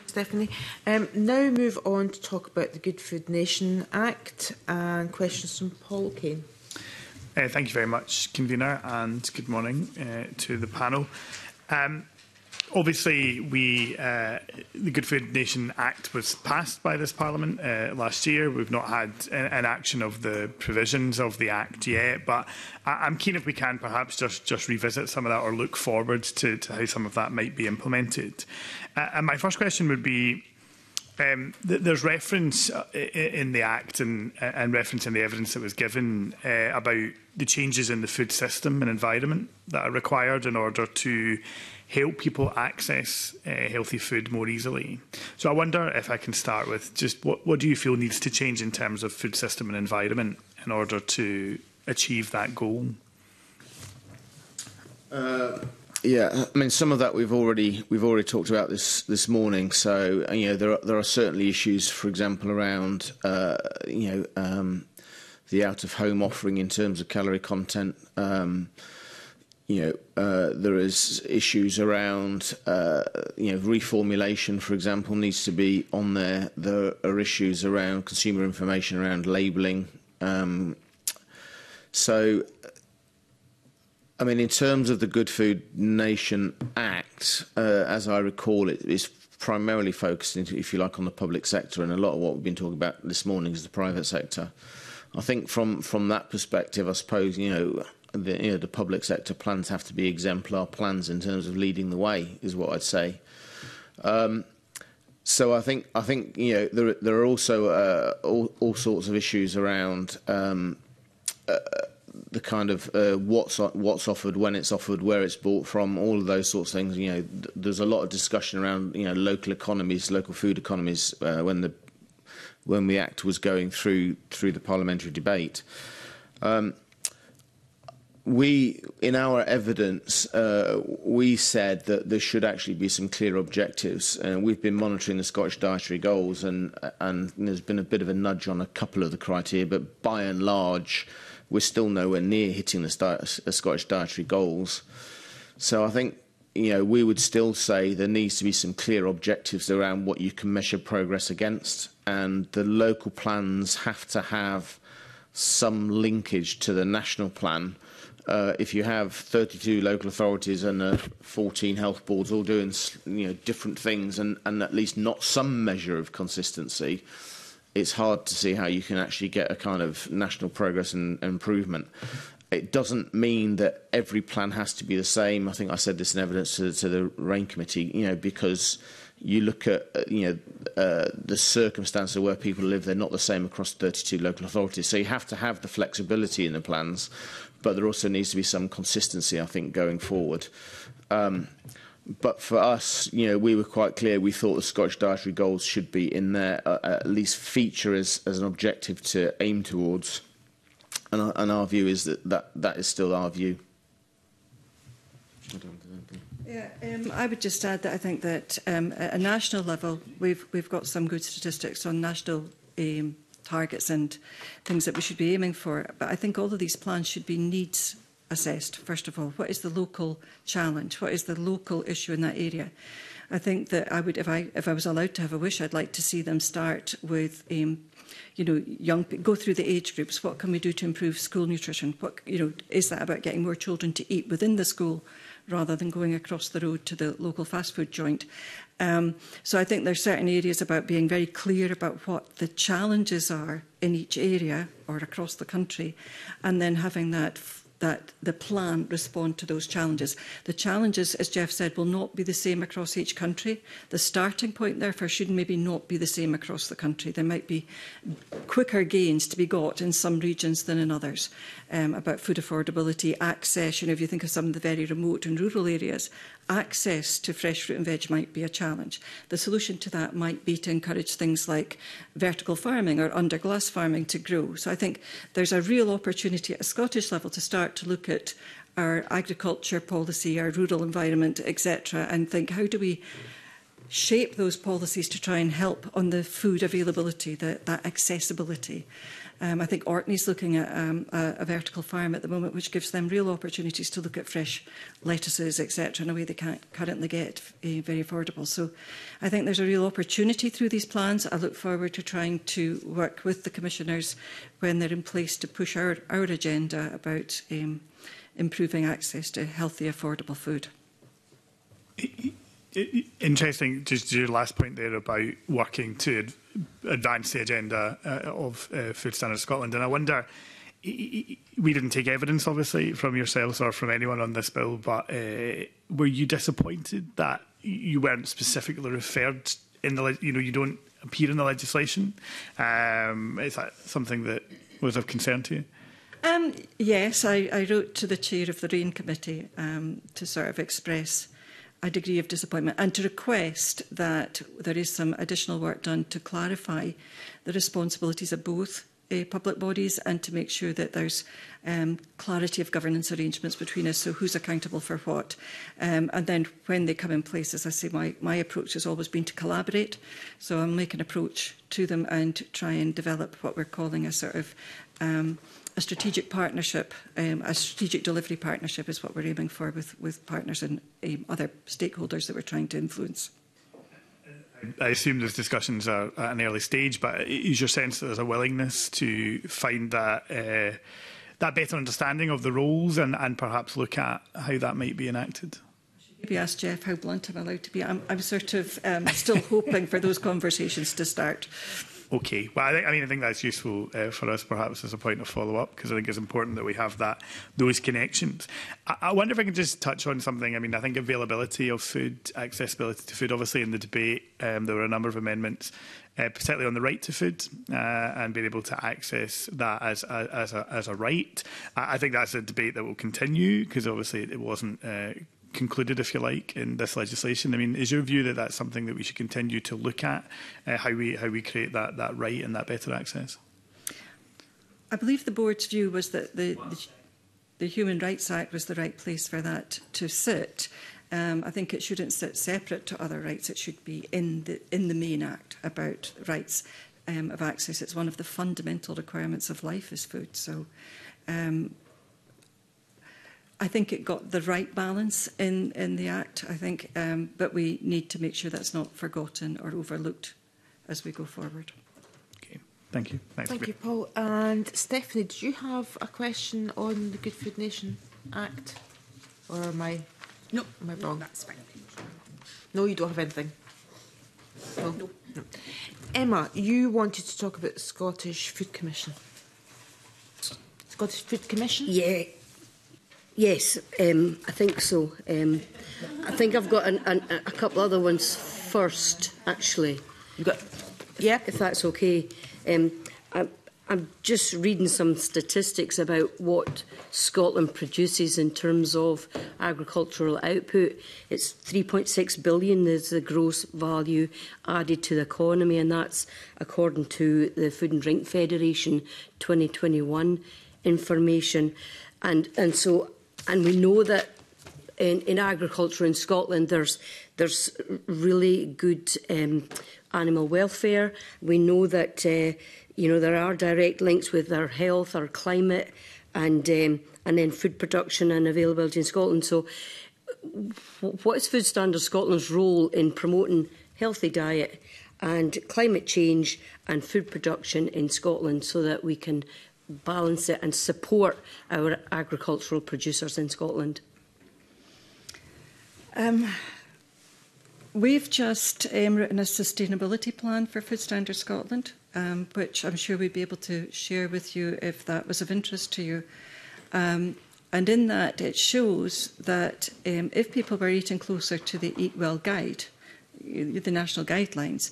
Stephanie. Um, now move on to talk about the Good Food Nation Act and questions from Paul O'Kane. Uh, thank you very much, Convener, and good morning uh, to the panel. Um, obviously, we, uh, the Good Food Nation Act was passed by this Parliament uh, last year. We've not had an action of the provisions of the Act yet, but I'm keen if we can perhaps just, just revisit some of that or look forward to, to how some of that might be implemented. Uh, and my first question would be, um, th there's reference in the Act and, and reference in the evidence that was given uh, about the changes in the food system and environment that are required in order to help people access uh, healthy food more easily. So I wonder if I can start with just what, what do you feel needs to change in terms of food system and environment in order to achieve that goal? Uh, Yeah, I mean, some of that we've already we've already talked about this this morning. So you know, there are, there are certainly issues, for example, around uh, you know um, the out of home offering in terms of calorie content. Um, you know, uh, there is issues around uh, you know reformulation, for example, needs to be on there. There are issues around consumer information, around labelling. Um, so. I mean, in terms of the Good Food Nation Act, uh, as I recall, it is primarily focused, if you like, on the public sector, and a lot of what we've been talking about this morning is the private sector. I think from, from that perspective, I suppose, you know, the, you know, the public sector plans have to be exemplar plans in terms of leading the way, is what I'd say. Um, so I think I think you know there there are also uh, all, all sorts of issues around um, uh, the kind of uh, what's what's offered, when it's offered, where it's bought from, all of those sorts of things. You know, th there's a lot of discussion around you know local economies, local food economies uh, when the when the Act was going through through the parliamentary debate. Um, We, in our evidence, uh, we said that there should actually be some clear objectives. Uh, we've been monitoring the Scottish dietary goals, and, and there's been a bit of a nudge on a couple of the criteria, but by and large, we're still nowhere near hitting the, the Scottish dietary goals. So I think, you know, we would still say there needs to be some clear objectives around what you can measure progress against, and the local plans have to have some linkage to the national plan. Uh, if you have thirty-two local authorities and uh, fourteen health boards all doing you know, different things and, and at least not some measure of consistency, it's hard to see how you can actually get a kind of national progress and improvement. It doesn't mean that every plan has to be the same. I think I said this in evidence to, to the RAIN committee, you know, because you look at you know, uh, the circumstances where people live, they're not the same across thirty-two local authorities. So you have to have the flexibility in the plans, but there also needs to be some consistency, I think, going forward. Um, but for us, you know, we were quite clear. We thought the Scottish dietary goals should be in there, uh, at least feature as, as an objective to aim towards. And, and our view is that, that that is still our view. I don't Yeah, um, I would just add that I think that um, at a national level, we've we've got some good statistics on national um, targets and things that we should be aiming for. But I think all of these plans should be needs assessed, first of all. What is the local challenge? What is the local issue in that area? I think that I would, if I if I was allowed to have a wish, I'd like to see them start with um, you know, young people, go through the age groups. What can we do to improve school nutrition? What, you know, is that about getting more children to eat within the school rather than going across the road to the local fast food joint? Um, so I think there's certain areas about being very clear about what the challenges are in each area or across the country, and then having that that the plan respond to those challenges. The challenges, as Jeff said, will not be the same across each country. The starting point, therefore, should maybe not be the same across the country. There might be quicker gains to be got in some regions than in others, um, about food affordability, access. You know, if you think of some of the very remote and rural areas, access to fresh fruit and veg might be a challenge. The solution to that might be to encourage things like vertical farming or under glass farming to grow. So I think there's a real opportunity at a Scottish level to start to look at our agriculture policy, our rural environment, et cetera, and think, how do we shape those policies to try and help on the food availability, the, that accessibility? Um, I think Orkney's looking at um, a, a vertical farm at the moment, which gives them real opportunities to look at fresh lettuces, et cetera, in a way they can't currently get uh, very affordable. So I think there's a real opportunity through these plans. I look forward to trying to work with the commissioners when they're in place to push our, our agenda about um, improving access to healthy, affordable food. Interesting, just your last point there about working to advance the agenda uh, of uh, Food Standards Scotland. And I wonder, we didn't take evidence, obviously, from yourselves or from anyone on this bill, but uh, were you disappointed that you weren't specifically referred in the, you know, you don't appear in the legislation? Um, is that something that was of concern to you? Um, yes, I, I wrote to the chair of the RAIN committee um, to sort of express a degree of disappointment and to request that there is some additional work done to clarify the responsibilities of both uh, public bodies and to make sure that there's um, clarity of governance arrangements between us, so who's accountable for what. Um, and then when they come in place, as I say, my, my approach has always been to collaborate. So I'll make an approach to them and try and develop what we're calling a sort of um, a strategic partnership, um, a strategic delivery partnership is what we're aiming for with, with partners and um, other stakeholders that we're trying to influence. I assume those discussions are at an early stage, but is your sense that there's a willingness to find that, uh, that better understanding of the roles and, and perhaps look at how that might be enacted? Maybe ask Jeff how blunt I'm allowed to be. I'm, I'm sort of um, still hoping for those conversations to start. okay. Well, I, think, I mean, I think that's useful uh, for us, perhaps, as a point of follow-up, because I think it's important that we have that those connections. I, I wonder if I can just touch on something. I mean, I think availability of food, accessibility to food, obviously in the debate, um, there were a number of amendments, uh, particularly on the right to food uh, and being able to access that as a, as a, as a right. I, I think that's a debate that will continue, because obviously it wasn't uh, concluded, if you like, in this legislation. I mean, is your view that that's something that we should continue to look at, uh, how we how we create that that right and that better access? I believe the board's view was that the the, the Human Rights Act was the right place for that to sit. Um, I think it shouldn't sit separate to other rights. It should be in the in the main act about rights um, of access. It's one of the fundamental requirements of life is food. So. Um, I think it got the right balance in, in the Act, I think, um, but we need to make sure that's not forgotten or overlooked as we go forward. Okay, thank you. Thanks. Thank you, Paul. And Stephanie, do you have a question on the Good Food Nation Act? Or am I, no, am I wrong? No, that's fine. No, you don't have anything? No. No. No. Emma, you wanted to talk about the Scottish Food Commission. Scottish Food Commission? Yeah. Yes, um, I think so. Um, I think I've got an, an, a couple other ones first, actually. You got, yeah, if, if that's okay. Um, I, I'm just reading some statistics about what Scotland produces in terms of agricultural output. It's three point six billion is the gross value added to the economy, and that's according to the Food and Drink Federation twenty twenty-one information, and and so. And we know that in, in agriculture in Scotland, there's, there's really good um, animal welfare. We know that uh, you know, there are direct links with our health, our climate, and um, and then food production and availability in Scotland. So, what is Food Standards Scotland's role in promoting healthy diet and climate change and food production in Scotland, so that we can balance it and support our agricultural producers in Scotland? Um, we've just um, written a sustainability plan for Food Standards Scotland, um, which I'm sure we'd be able to share with you if that was of interest to you. Um, and in that, it shows that um, if people were eating closer to the Eat Well guide, the national guidelines,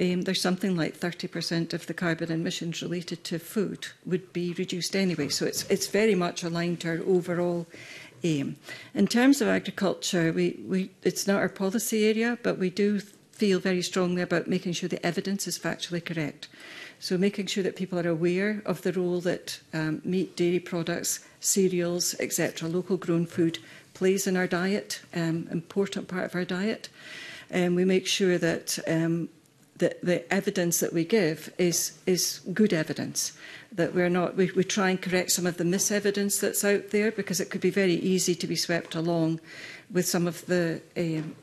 um, there's something like thirty percent of the carbon emissions related to food would be reduced anyway. So it's, it's very much aligned to our overall aim. In terms of agriculture, we, we, it's not our policy area, but we do feel very strongly about making sure the evidence is factually correct. So making sure that people are aware of the role that um, meat, dairy products, cereals, et cetera, local grown food plays in our diet, um, important part of our diet. And we make sure that um, the, the evidence that we give is, is good evidence, that we're not, we, we try and correct some of the misevidence that's out there, because it could be very easy to be swept along with some of the, um,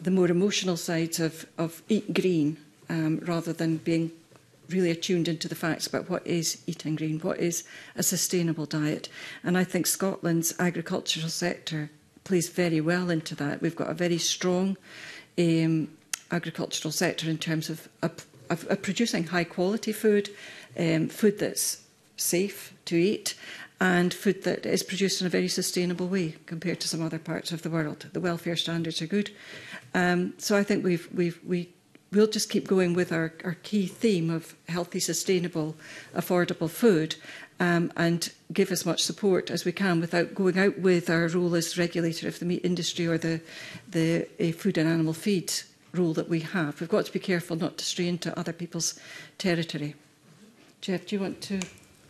the more emotional sides of, of eat green, um, rather than being really attuned into the facts about what is eating green, what is a sustainable diet. And I think Scotland's agricultural sector plays very well into that. We've got a very strong um, agricultural sector in terms of, of, of producing high quality food, um, food that's safe to eat, and food that is produced in a very sustainable way compared to some other parts of the world. The welfare standards are good. Um, so I think we've, we've, we, we'll just keep going with our, our key theme of healthy, sustainable, affordable food. Um, and give as much support as we can without going out with our role as regulator of the meat industry or the, the uh, food and animal feed role that we have. We've got to be careful not to stray into other people's territory. Jeff, do you want to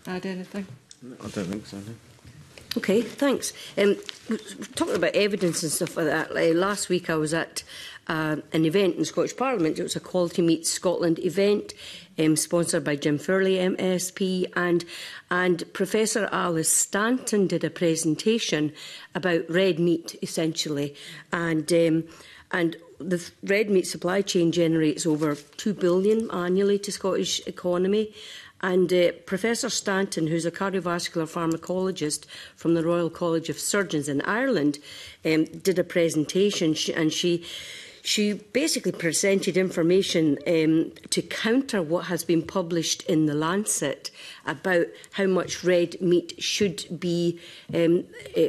add anything? No, I don't think so, no. Okay, thanks. Um, talking about evidence and stuff like that, like last week I was at uh, an event in Scottish Parliament. It was a Quality Meat Scotland event, um, sponsored by Jim Furley, M S P, and and Professor Alice Stanton did a presentation about red meat, essentially, and um, and. The red meat supply chain generates over two billion pounds annually to the Scottish economy. And uh, Professor Stanton, who's a cardiovascular pharmacologist from the Royal College of Surgeons in Ireland, um, did a presentation, and she She basically presented information um, to counter what has been published in The Lancet about how much red meat should be, um, uh,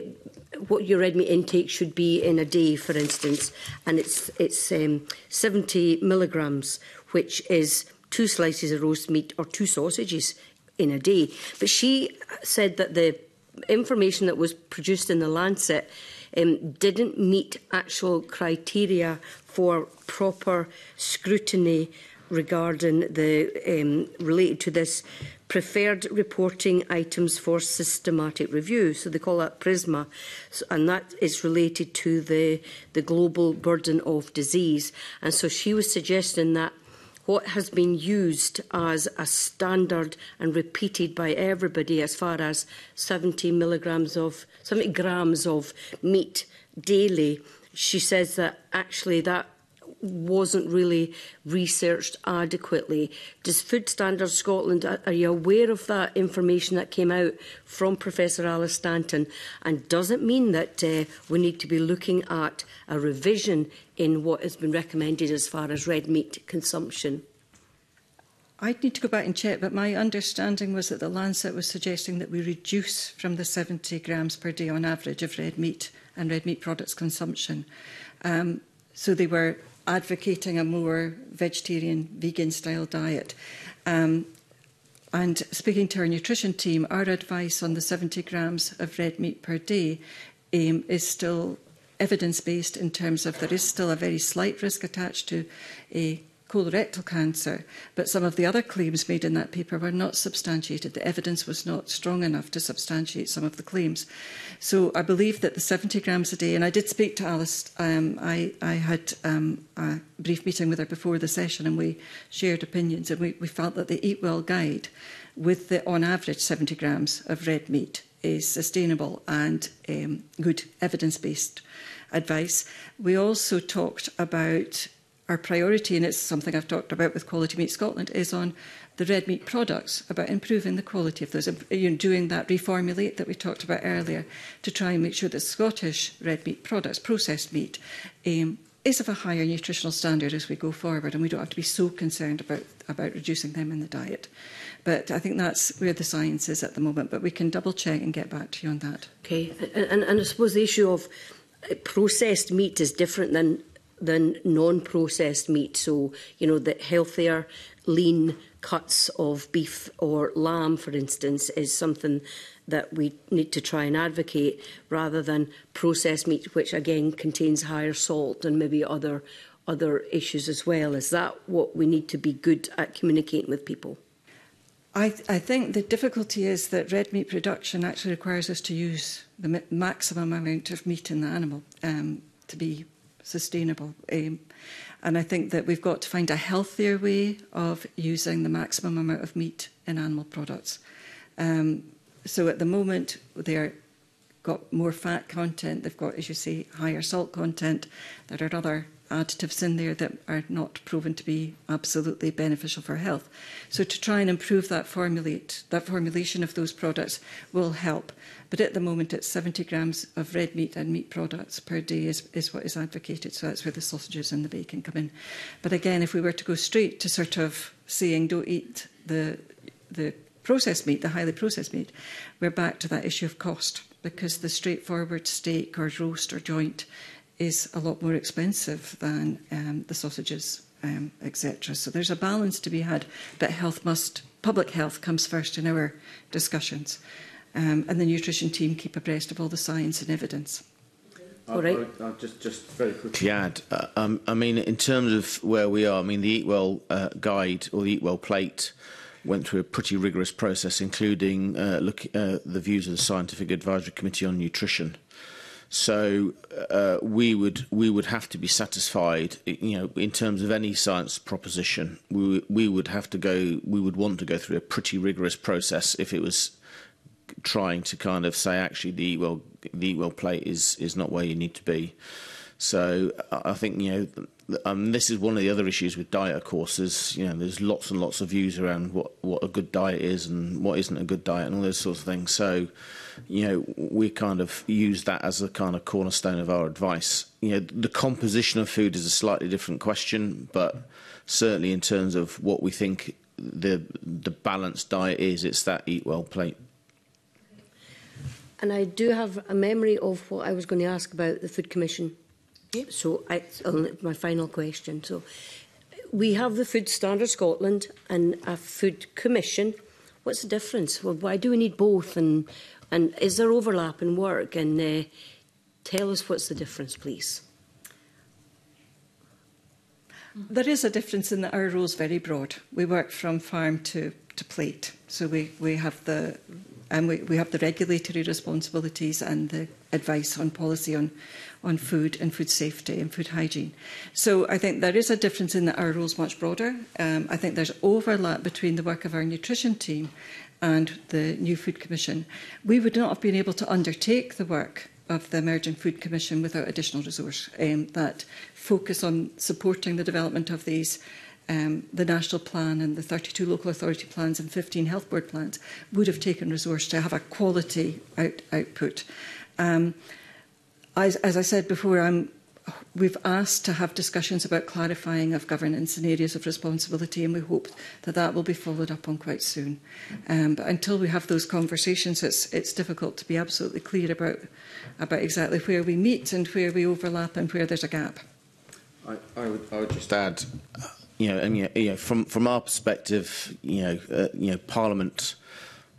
what your red meat intake should be in a day, for instance. And it's, it's um, seventy milligrams, which is two slices of roast meat or two sausages in a day. But she said that the information that was produced in The Lancet Um, didn't meet actual criteria for proper scrutiny regarding the um, related to this preferred reporting items for systematic review. So they call that PRISMA, so, and that is related to the the global burden of disease. And so she was suggesting that what has been used as a standard and repeated by everybody as far as seventy milligrams of, seventy grams of meat daily, she says that actually that wasn't really researched adequately. Does Food Standards Scotland, are you aware of that information that came out from Professor Alice Stanton? And does it mean that uh, we need to be looking at a revision in what has been recommended as far as red meat consumption? I'd need to go back and check, but my understanding was that the Lancet was suggesting that we reduce from the seventy grams per day on average of red meat and red meat products consumption. Um, so they were advocating a more vegetarian, vegan-style diet. Um, and speaking to our nutrition team, our advice on the seventy grams of red meat per day um, is still evidence-based in terms of there is still a very slight risk attached to a colorectal cancer, but some of the other claims made in that paper were not substantiated. The evidence was not strong enough to substantiate some of the claims. So I believe that the seventy grams a day, and I did speak to Alice, um, I, I had um, a brief meeting with her before the session and we shared opinions, and we, we felt that the Eat Well guide with the on average seventy grams of red meat is sustainable and um, good evidence-based advice. We also talked about our priority, and it's something I've talked about with Quality Meat Scotland, is on the red meat products, about improving the quality of those, you know, doing that reformulate that we talked about earlier to try and make sure that Scottish red meat products, processed meat, um, is of a higher nutritional standard as we go forward, and we don't have to be so concerned about, about reducing them in the diet. But I think that's where the science is at the moment, but we can double check and get back to you on that. Okay, and, and, and I suppose the issue of processed meat is different than than non-processed meat, so, you know, the healthier, lean cuts of beef or lamb, for instance, is something that we need to try and advocate, rather than processed meat, which again contains higher salt and maybe other other issues as well. Is that what we need to be good at communicating with people? I, th I think the difficulty is that red meat production actually requires us to use the maximum amount of meat in the animal um, to be sustainable. Um, and I think that we've got to find a healthier way of using the maximum amount of meat in animal products. Um, so at the moment, they're got more fat content, they've got, as you say, higher salt content. There are other additives in there that are not proven to be absolutely beneficial for health. So to try and improve that formulate, that formulation of those products will help. But at the moment, it's seventy grams of red meat and meat products per day is, is what is advocated. So that's where the sausages and the bacon come in. But again, if we were to go straight to sort of saying don't eat the, the processed meat, the highly processed meat, we're back to that issue of cost, because the straightforward steak or roast or joint is a lot more expensive than um, the sausages, um, et cetera. So there's a balance to be had, but health must, public health comes first in our discussions. Um, and the nutrition team keep abreast of all the science and evidence. All right. I, I, I just, just very quickly add, uh, um, I mean, in terms of where we are, I mean, the Eat Well uh, guide or the Eat Well plate went through a pretty rigorous process, including uh, look, uh, the views of the Scientific Advisory Committee on Nutrition. So uh, we would we would have to be satisfied, you know, in terms of any science proposition. We we would have to go. We would want to go through a pretty rigorous process if it was trying to kind of say actually the well the well plate is is not where you need to be. So I think, you know, um, this is one of the other issues with diet, of course, is, you know, there's lots and lots of views around what, what a good diet is and what isn't a good diet and all those sorts of things. So, you know, we kind of use that as a kind of cornerstone of our advice. You know, the composition of food is a slightly different question, but certainly in terms of what we think the the balanced diet is, it's that Eat Well plate. And I do have a memory of what I was going to ask about the Food Commission. Yep. So I, my final question. So we have the Food Standards Scotland and a Food Commission. What's the difference? Well, why do we need both? And and is there overlap in work? And uh, tell us what's the difference, please. There is a difference in that our role is very broad. We work from farm to, to plate. So we, we have the and we, we have the regulatory responsibilities and the advice on policy on, on food and food safety and food hygiene. So I think there is a difference in that our role is much broader. Um, I think there's overlap between the work of our nutrition team and the new Food Commission. We would not have been able to undertake the work of the Emerging Food Commission without additional resource um, that focus on supporting the development of these, um, the national plan and the thirty-two local authority plans and fifteen health board plans would have taken resource to have a quality out, output. Um, as, as I said before, I'm, we've asked to have discussions about clarifying of governance and areas of responsibility, and we hope that that will be followed up on quite soon. Um, but until we have those conversations, it's, it's difficult to be absolutely clear about, about exactly where we meet and where we overlap and where there's a gap. I, I, would, I would just add, you know, and, you know, from from our perspective, you know, uh, you know, Parliament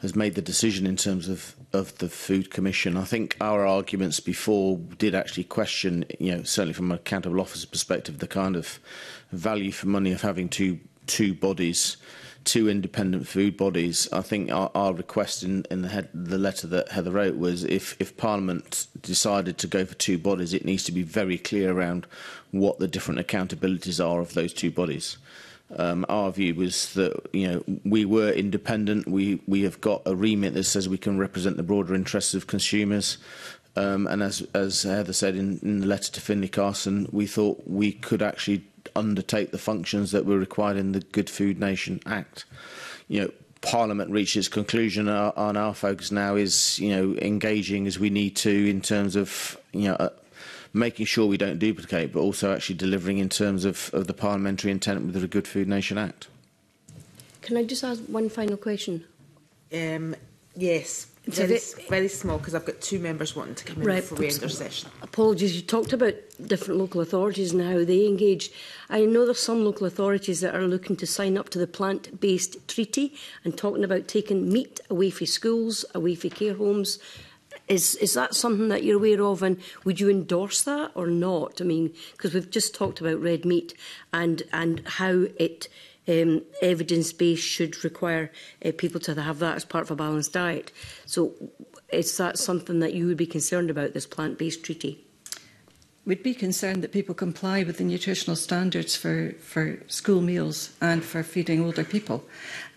has made the decision in terms of, of the Food Commission. I think our arguments before did actually question, you know, certainly from an accountable officer's perspective, the kind of value for money of having two two bodies, two independent food bodies. I think our, our request in, in the, head, the letter that Heather wrote was if, if Parliament decided to go for two bodies, it needs to be very clear around what the different accountabilities are of those two bodies. Um, our view was that, you know, we were independent. We we have got a remit that says we can represent the broader interests of consumers. Um, and as as Heather said in, in the letter to Finlay Carson, we thought we could actually undertake the functions that were required in the Good Food Nation Act. You know, Parliament reached its conclusion, and our, and our focus now is, you know, engaging as we need to in terms of, you know, Uh, making sure we don't duplicate, but also actually delivering in terms of, of the parliamentary intent with the Good Food Nation Act. Can I just ask one final question? Um, yes, very, it, very small, because I've got two members wanting to come in right, before we end our session. Apologies, you talked about different local authorities and how they engage. I know there's some local authorities that are looking to sign up to the plant-based treaty and talking about taking meat away from schools, away from care homes. Is, is that something that you're aware of, and would you endorse that or not? I mean, because we've just talked about red meat and, and how it um, evidence-based should require uh, people to have that as part of a balanced diet. So is that something that you would be concerned about, this plant-based treaty? We'd be concerned that people comply with the nutritional standards for, for school meals and for feeding older people.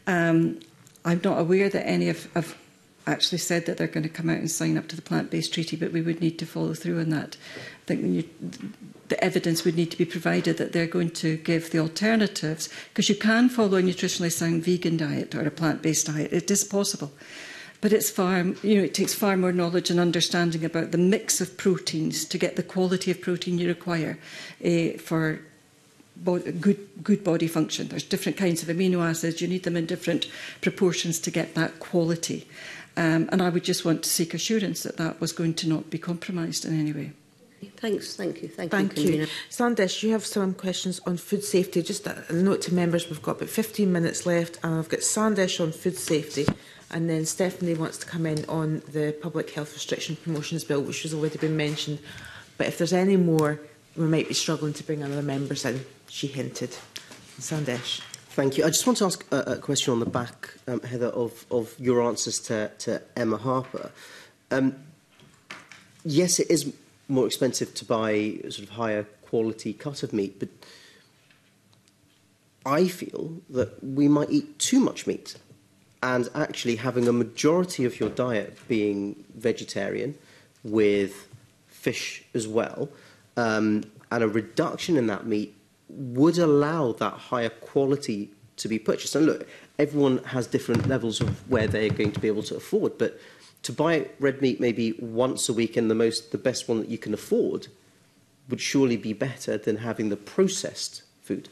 Um, I'm not aware that any of... of actually said that they're going to come out and sign up to the plant-based treaty, but we would need to follow through on that. I think when you, the evidence would need to be provided that they're going to give the alternatives, because you can follow a nutritionally sound vegan diet or a plant-based diet. It is possible. But it's far, you know, it takes far more knowledge and understanding about the mix of proteins to get the quality of protein you require uh, for good, good body function. There's different kinds of amino acids. You need them in different proportions to get that quality. Um, and I would just want to seek assurance that that was going to not be compromised in any way. Thanks. Thank you. Thank, Thank you, you. Sandesh, you have some questions on food safety. Just a note to members, we've got about fifteen minutes left, and I've got Sandesh on food safety, and then Stephanie wants to come in on the Public Health Restriction Promotions Bill, which has already been mentioned. But if there's any more, we might be struggling to bring other members in. She hinted. Sandesh. Thank you. I just want to ask a, a question on the back, um, Heather, of, of your answers to, to Emma Harper. Um, yes, it is more expensive to buy a sort of higher quality cut of meat, but I feel that we might eat too much meat, and actually having a majority of your diet being vegetarian with fish as well, um, and a reduction in that meat would allow that higher quality to be purchased. And look, everyone has different levels of where they're going to be able to afford, but to buy red meat maybe once a week and the most, the best one that you can afford would surely be better than having the processed food.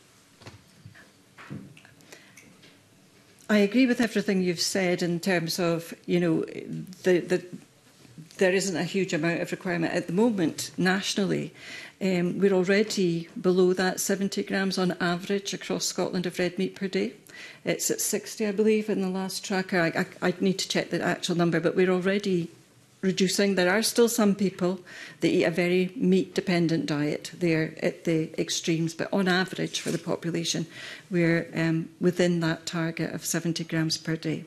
I agree with everything you've said in terms of, you know, the, the, there isn't a huge amount of requirement at the moment nationally. Um, we're already below that seventy grams on average across Scotland of red meat per day. It's at sixty, I believe, in the last tracker. I, I, I'd need to check the actual number, but we're already reducing. There are still some people that eat a very meat-dependent diet. They're at the extremes, but on average for the population, we're um, within that target of seventy grams per day.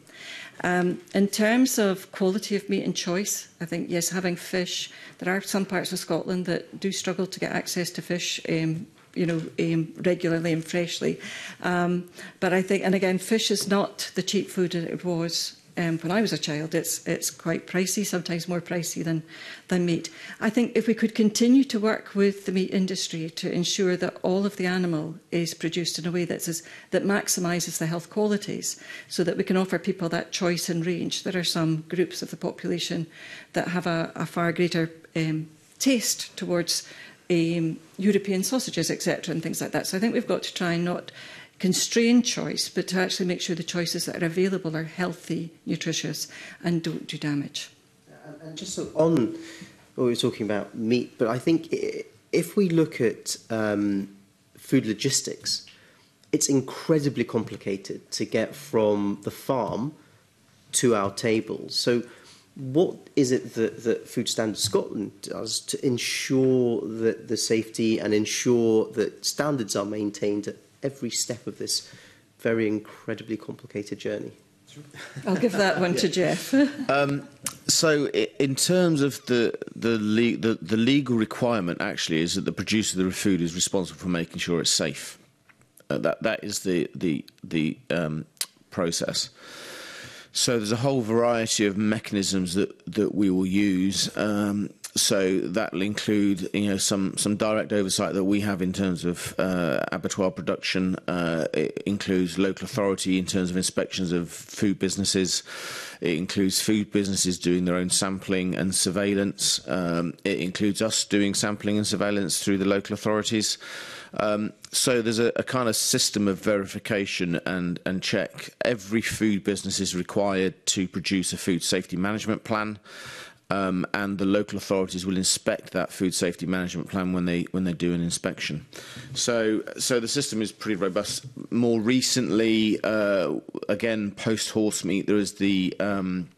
Um, in terms of quality of meat and choice, I think, yes, having fish. There are some parts of Scotland that do struggle to get access to fish um, you know, um, regularly and freshly. Um, but I think, and again, fish is not the cheap food that it was Um, when I was a child. It's, it's quite pricey, sometimes more pricey than, than meat. I think if we could continue to work with the meat industry to ensure that all of the animal is produced in a way that's, is, that maximises the health qualities so that we can offer people that choice and range. There are some groups of the population that have a, a far greater um, taste towards um, European sausages, et cetera, and things like that. So I think we've got to try and not constrain choice, but to actually make sure the choices that are available are healthy, nutritious, and don't do damage. And just so on, well, we were talking about meat, but I think if we look at um, food logistics, it's incredibly complicated to get from the farm to our tables. So what is it that, that Food Standards Scotland does to ensure that the safety and ensure that standards are maintained at every step of this very incredibly complicated journey? I'll give that one yeah. to Jeff. um, so, in terms of the the, le the the legal requirement, actually, is that the producer of the food is responsible for making sure it's safe. Uh, that that is the the the um, process. So, there's a whole variety of mechanisms that that we will use. Um, So that will include, you know, some some direct oversight that we have in terms of uh, abattoir production. Uh, it includes local authority in terms of inspections of food businesses. It includes food businesses doing their own sampling and surveillance. Um, it includes us doing sampling and surveillance through the local authorities. Um, so there's a, a kind of system of verification and and check. Every food business is required to produce a food safety management plan. Um, and the local authorities will inspect that food safety management plan when they when they do an inspection. So, so the system is pretty robust. More recently, uh, again, post horse meat, there is the um,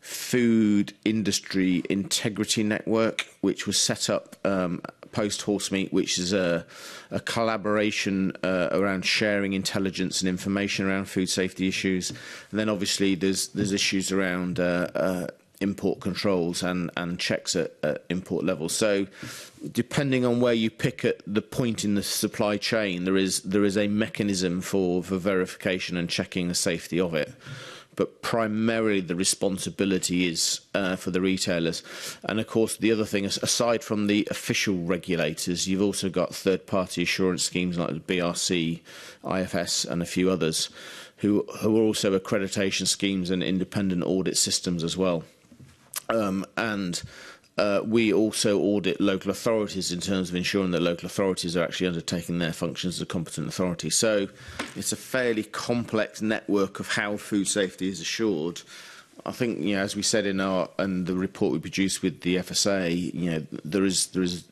Food Industry Integrity Network, which was set up um, post horse meat, which is a, a collaboration uh, around sharing intelligence and information around food safety issues. And then, obviously, there's there's issues around. Uh, uh, import controls and, and checks at, at import levels. So depending on where you pick at the point in the supply chain, there is there is a mechanism for, for verification and checking the safety of it. But primarily the responsibility is uh, for the retailers. And of course, the other thing is, aside from the official regulators, you've also got third-party assurance schemes like the B R C, I F S and a few others who, who are also accreditation schemes and independent audit systems as well. Um, and uh, we also audit local authorities in terms of ensuring that local authorities are actually undertaking their functions as a competent authority. So it's a fairly complex network of how food safety is assured. I think, you know, as we said in our and the report we produced with the F S A, you know, there is there is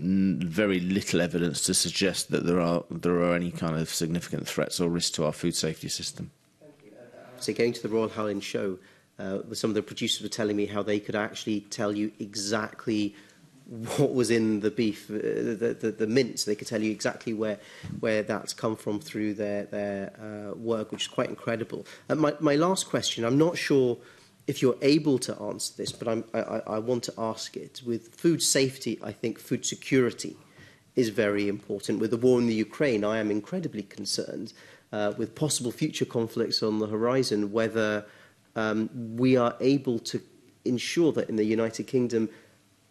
very little evidence to suggest that there are there are any kind of significant threats or risks to our food safety system. So going to the Royal Highland Show. Uh, some of the producers were telling me how they could actually tell you exactly what was in the beef, uh, the, the, the mince. They could tell you exactly where where that's come from through their, their uh, work, which is quite incredible. And my, my last question, I'm not sure if you're able to answer this, but I'm, I, I want to ask it. With food safety, I think food security is very important. With the war in the Ukraine, I am incredibly concerned uh, with possible future conflicts on the horizon, whether... Um, we are able to ensure that in the United Kingdom,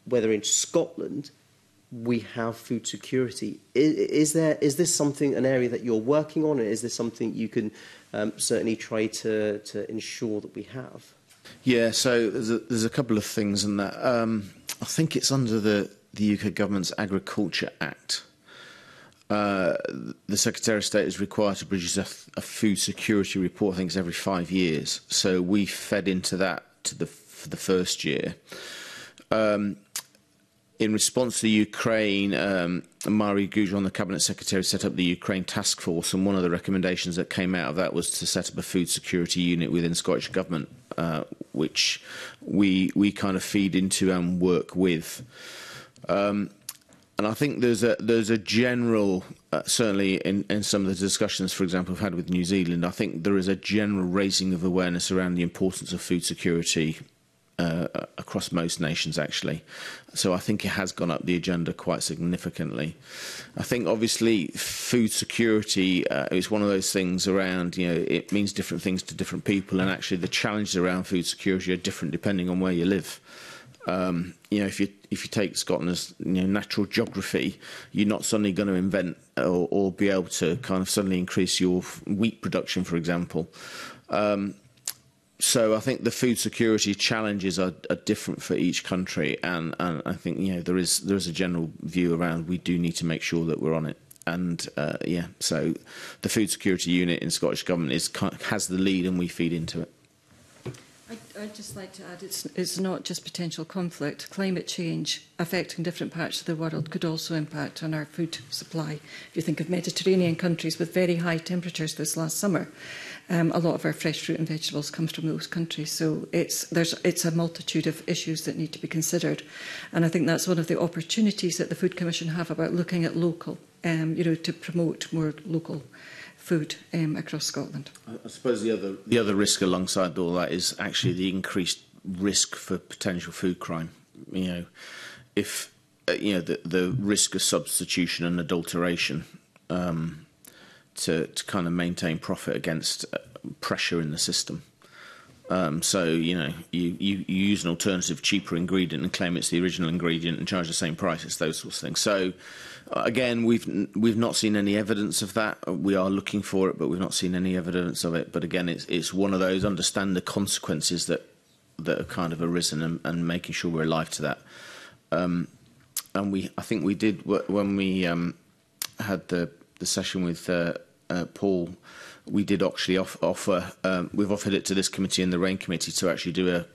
whether in Scotland, we have food security. Is, is there is this something, an area that you're working on, and is this something you can um, certainly try to to ensure that we have? Yeah, so there's a, there's a couple of things in that. Um, I think it's under the the U K government's Agriculture Act. Uh, the Secretary of State is required to produce a, a food security report, I think it's every five years. So we fed into that to the, for the first year. Um, in response to Ukraine, um, Mari Gujon, the Cabinet Secretary, set up the Ukraine Task Force, and one of the recommendations that came out of that was to set up a food security unit within Scottish Government, uh, which we, we kind of feed into and work with. Um, And I think there's a there's a general, uh, certainly in, in some of the discussions, for example, we've had with New Zealand, I think there is a general raising of awareness around the importance of food security uh, across most nations, actually. So I think it has gone up the agenda quite significantly. I think, obviously, food security uh, is one of those things around, you know, it means different things to different people, and actually the challenges around food security are different depending on where you live. Um, you know, if you if you take Scotland's you know, natural geography, you're not suddenly going to invent or, or be able to kind of suddenly increase your wheat production, for example. Um, so I think the food security challenges are, are different for each country, and, and I think you know there is there is a general view around we do need to make sure that we're on it. And uh, yeah, so the food security unit in Scottish Government is has the lead, and we feed into it. I'd just like to add, it's, it's not just potential conflict. Climate change affecting different parts of the world could also impact on our food supply. If you think of Mediterranean countries with very high temperatures this last summer, um, a lot of our fresh fruit and vegetables comes from those countries. So it's, there's, it's a multitude of issues that need to be considered. And I think that's one of the opportunities that the Food Commission have about looking at local, um, you know, to promote more local food um, across Scotland. I suppose the other the other risk alongside all that is actually the increased risk for potential food crime. You know, if uh, you know the the risk of substitution and adulteration um, to to kind of maintain profit against pressure in the system. Um, so you know you, you you use an alternative, cheaper ingredient and claim it's the original ingredient and charge the same price. It's those sorts of things. So. Again, we've we've not seen any evidence of that. We are looking for it, but we've not seen any evidence of it. But again, it's it's one of those understand the consequences that that have kind of arisen, and, and making sure we're alive to that. Um, and we, I think we did when we um, had the the session with uh, uh, Paul. We did actually off, offer. Um, we've offered it to this committee and the RAIN committee to actually do a,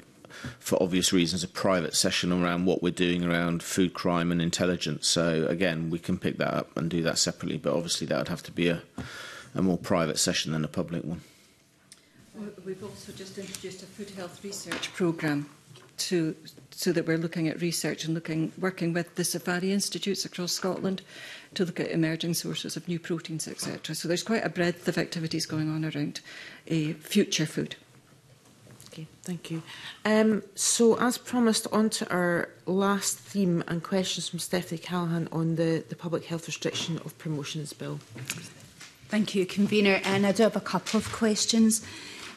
for obvious reasons, a private session around what we're doing around food crime and intelligence. So again, we can pick that up and do that separately, but obviously that would have to be a, a more private session than a public one. We've also just introduced a food health research programme to so that we're looking at research and looking working with the Safari Institutes across Scotland to look at emerging sources of new proteins, et cetera. So there's quite a breadth of activities going on around uh, future food. Okay, thank you. Um, so, as promised, on to our last theme and questions from Stephanie Callaghan on the, the Public Health Restriction of Promotions Bill. Thank you, Convener. And I do have a couple of questions.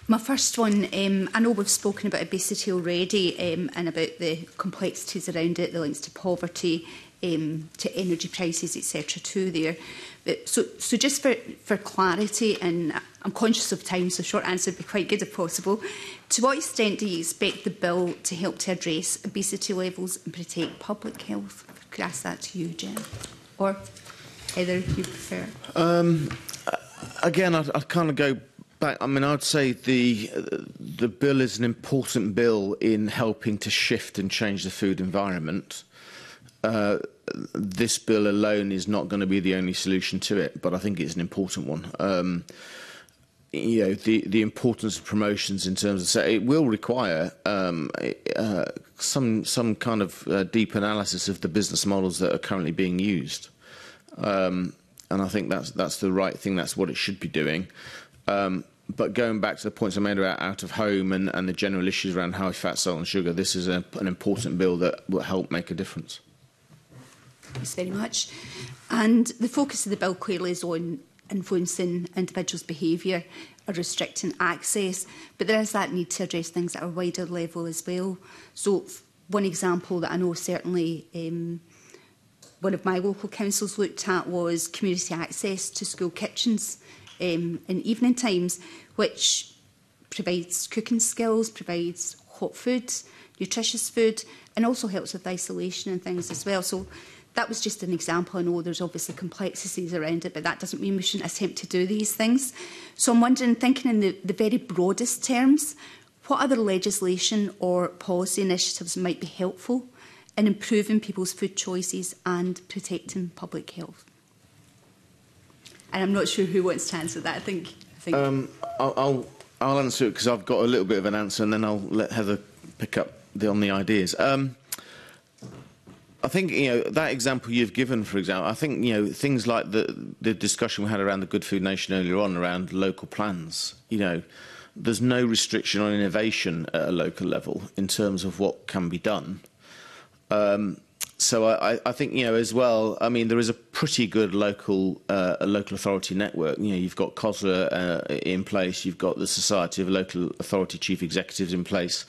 My first one, um, I know we've spoken about obesity already um, and about the complexities around it, the links to poverty, um, to energy prices, et cetera too there. But so, so just for, for clarity, and I'm conscious of time, so short answer would be quite good if possible. To what extent do you expect the bill to help to address obesity levels and protect public health? Could I ask that to you, Jen? Or Heather, if you prefer. Um, again, I'd, I'd kind of go back. I mean, I'd say the, the bill is an important bill in helping to shift and change the food environment. Uh, this bill alone is not going to be the only solution to it, but I think it's an important one. Um, you know, the, the importance of promotions in terms of, so it will require um, uh, some some kind of uh, deep analysis of the business models that are currently being used. Um, and I think that's, that's the right thing. That's what it should be doing. Um, but going back to the points I made about out of home and, and the general issues around high fat, salt and sugar, this is a, an important bill that will help make a difference. Thanks very much. And the focus of the bill clearly is on influencing individuals' behaviour or restricting access, but there is that need to address things at a wider level as well. So one example that I know certainly um, one of my local councils looked at was community access to school kitchens um, in evening times, which provides cooking skills, provides hot food, nutritious food, and also helps with isolation and things as well. So that was just an example. I know there's obviously complexities around it, but that doesn't mean we shouldn't attempt to do these things. So I'm wondering, thinking in the, the very broadest terms, what other legislation or policy initiatives might be helpful in improving people's food choices and protecting public health? And I'm not sure who wants to answer that. I think... I think. Um, I'll, I'll, I'll answer it because I've got a little bit of an answer, and then I'll let Heather pick up the, on the ideas. Um, I think, you know, that example you've given, for example, I think, you know, things like the, the discussion we had around the Good Food Nation earlier on around local plans, you know, there's no restriction on innovation at a local level in terms of what can be done. Um, so I, I think, you know, as well, I mean, there is a pretty good local uh, local authority network. You know, you've got COSLA uh, in place, you've got the Society of Local Authority Chief Executives in place.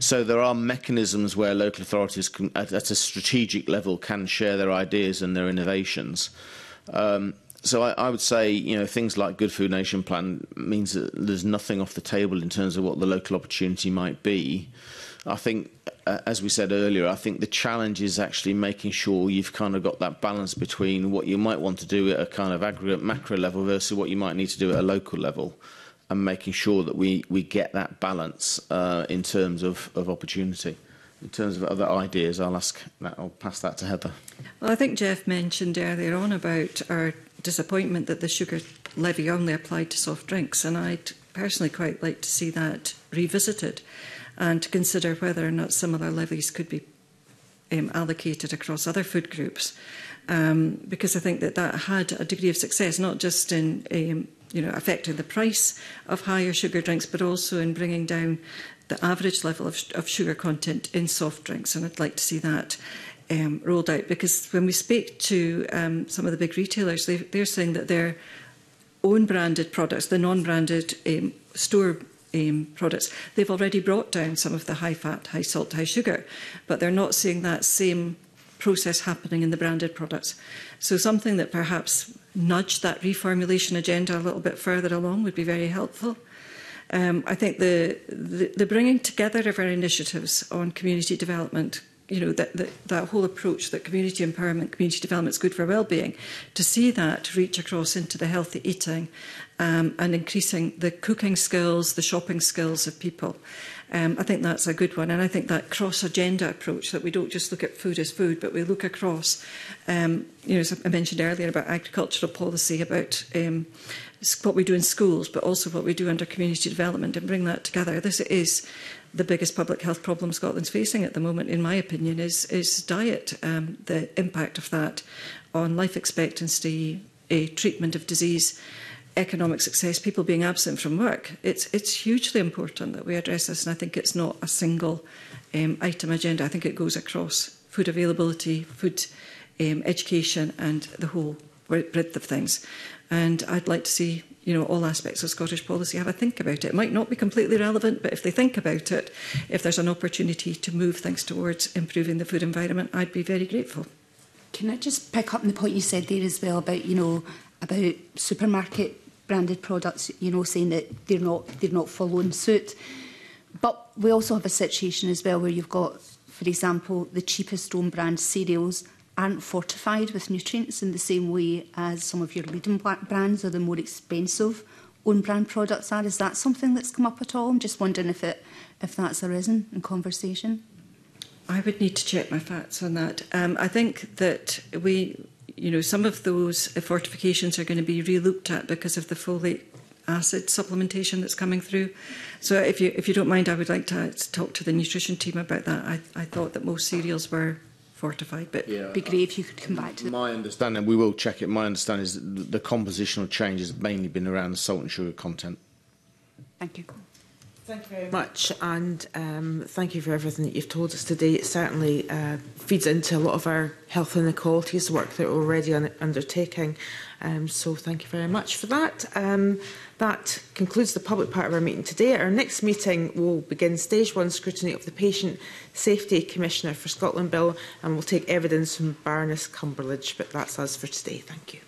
So there are mechanisms where local authorities can, at, at a strategic level, can share their ideas and their innovations. Um, so I, I would say, you know, things like Good Food Nation Plan means that there's nothing off the table in terms of what the local opportunity might be. I think, uh, as we said earlier, I think the challenge is actually making sure you've kind of got that balance between what you might want to do at a kind of aggregate macro level versus what you might need to do at a local level, and making sure that we, we get that balance uh, in terms of, of opportunity. In terms of other ideas, I'll, ask that, I'll pass that to Heather. Well, I think Jeff mentioned earlier on about our disappointment that the sugar levy only applied to soft drinks, and I'd personally quite like to see that revisited, and to consider whether or not similar levies could be um, allocated across other food groups. Um, because I think that that had a degree of success, not just in um, you know, affecting the price of higher sugar drinks, but also in bringing down the average level of, of sugar content in soft drinks. And I'd like to see that um, rolled out. Because when we speak to um, some of the big retailers, they, they're saying that their own branded products, the non-branded um, store Um, products, they've already brought down some of the high fat, high salt, high sugar, but they're not seeing that same process happening in the branded products. So something that perhaps nudged that reformulation agenda a little bit further along would be very helpful. Um, I think the, the, the bringing together of our initiatives on community development, you know, that, that, that whole approach that community empowerment, community development is good for well-being, to see that reach across into the healthy eating um, and increasing the cooking skills, the shopping skills of people. Um, I think that's a good one. And I think that cross-agenda approach, that we don't just look at food as food, but we look across, um, you know, as I mentioned earlier about agricultural policy, about um, what we do in schools, but also what we do under community development, and bring that together. This is the biggest public health problem Scotland's facing at the moment, in my opinion, is, is diet. Um, the impact of that on life expectancy, a treatment of disease, economic success, people being absent from work. It's, it's hugely important that we address this, and I think it's not a single um, item agenda. I think it goes across food availability, food um, education, and the whole breadth of things. And I'd like to see, you know, all aspects of Scottish policy have a think about it. It might not be completely relevant, but if they think about it, if there's an opportunity to move things towards improving the food environment, I'd be very grateful. Can I just pick up on the point you said there as well about, you know, about supermarket branded products, you know, saying that they're not, they're not following suit. But we also have a situation as well where you've got, for example, the cheapest own brand cereals aren't fortified with nutrients in the same way as some of your leading brands or the more expensive own-brand products are. Is that something that's come up at all? I'm just wondering if it, if that's arisen in conversation. I would need to check my facts on that. Um, I think that we, you know, some of those fortifications are going to be re-looked at because of the folate acid supplementation that's coming through. So if you, if you don't mind, I would like to talk to the nutrition team about that. I, I thought that most cereals were fortified, but yeah, it'd be great if you could come back to that. My understanding, we will check it, my understanding is that the compositional change has mainly been around the salt and sugar content. Thank you. Thank you very much, and um, thank you for everything that you've told us today. It certainly uh, feeds into a lot of our health inequalities work that we're already un undertaking. Um, so thank you very much for that. Um, that concludes the public part of our meeting today. Our next meeting will begin Stage one scrutiny of the Patient Safety Commissioner for Scotland Bill, and we'll take evidence from Baroness Cumberledge. But that's us for today. Thank you.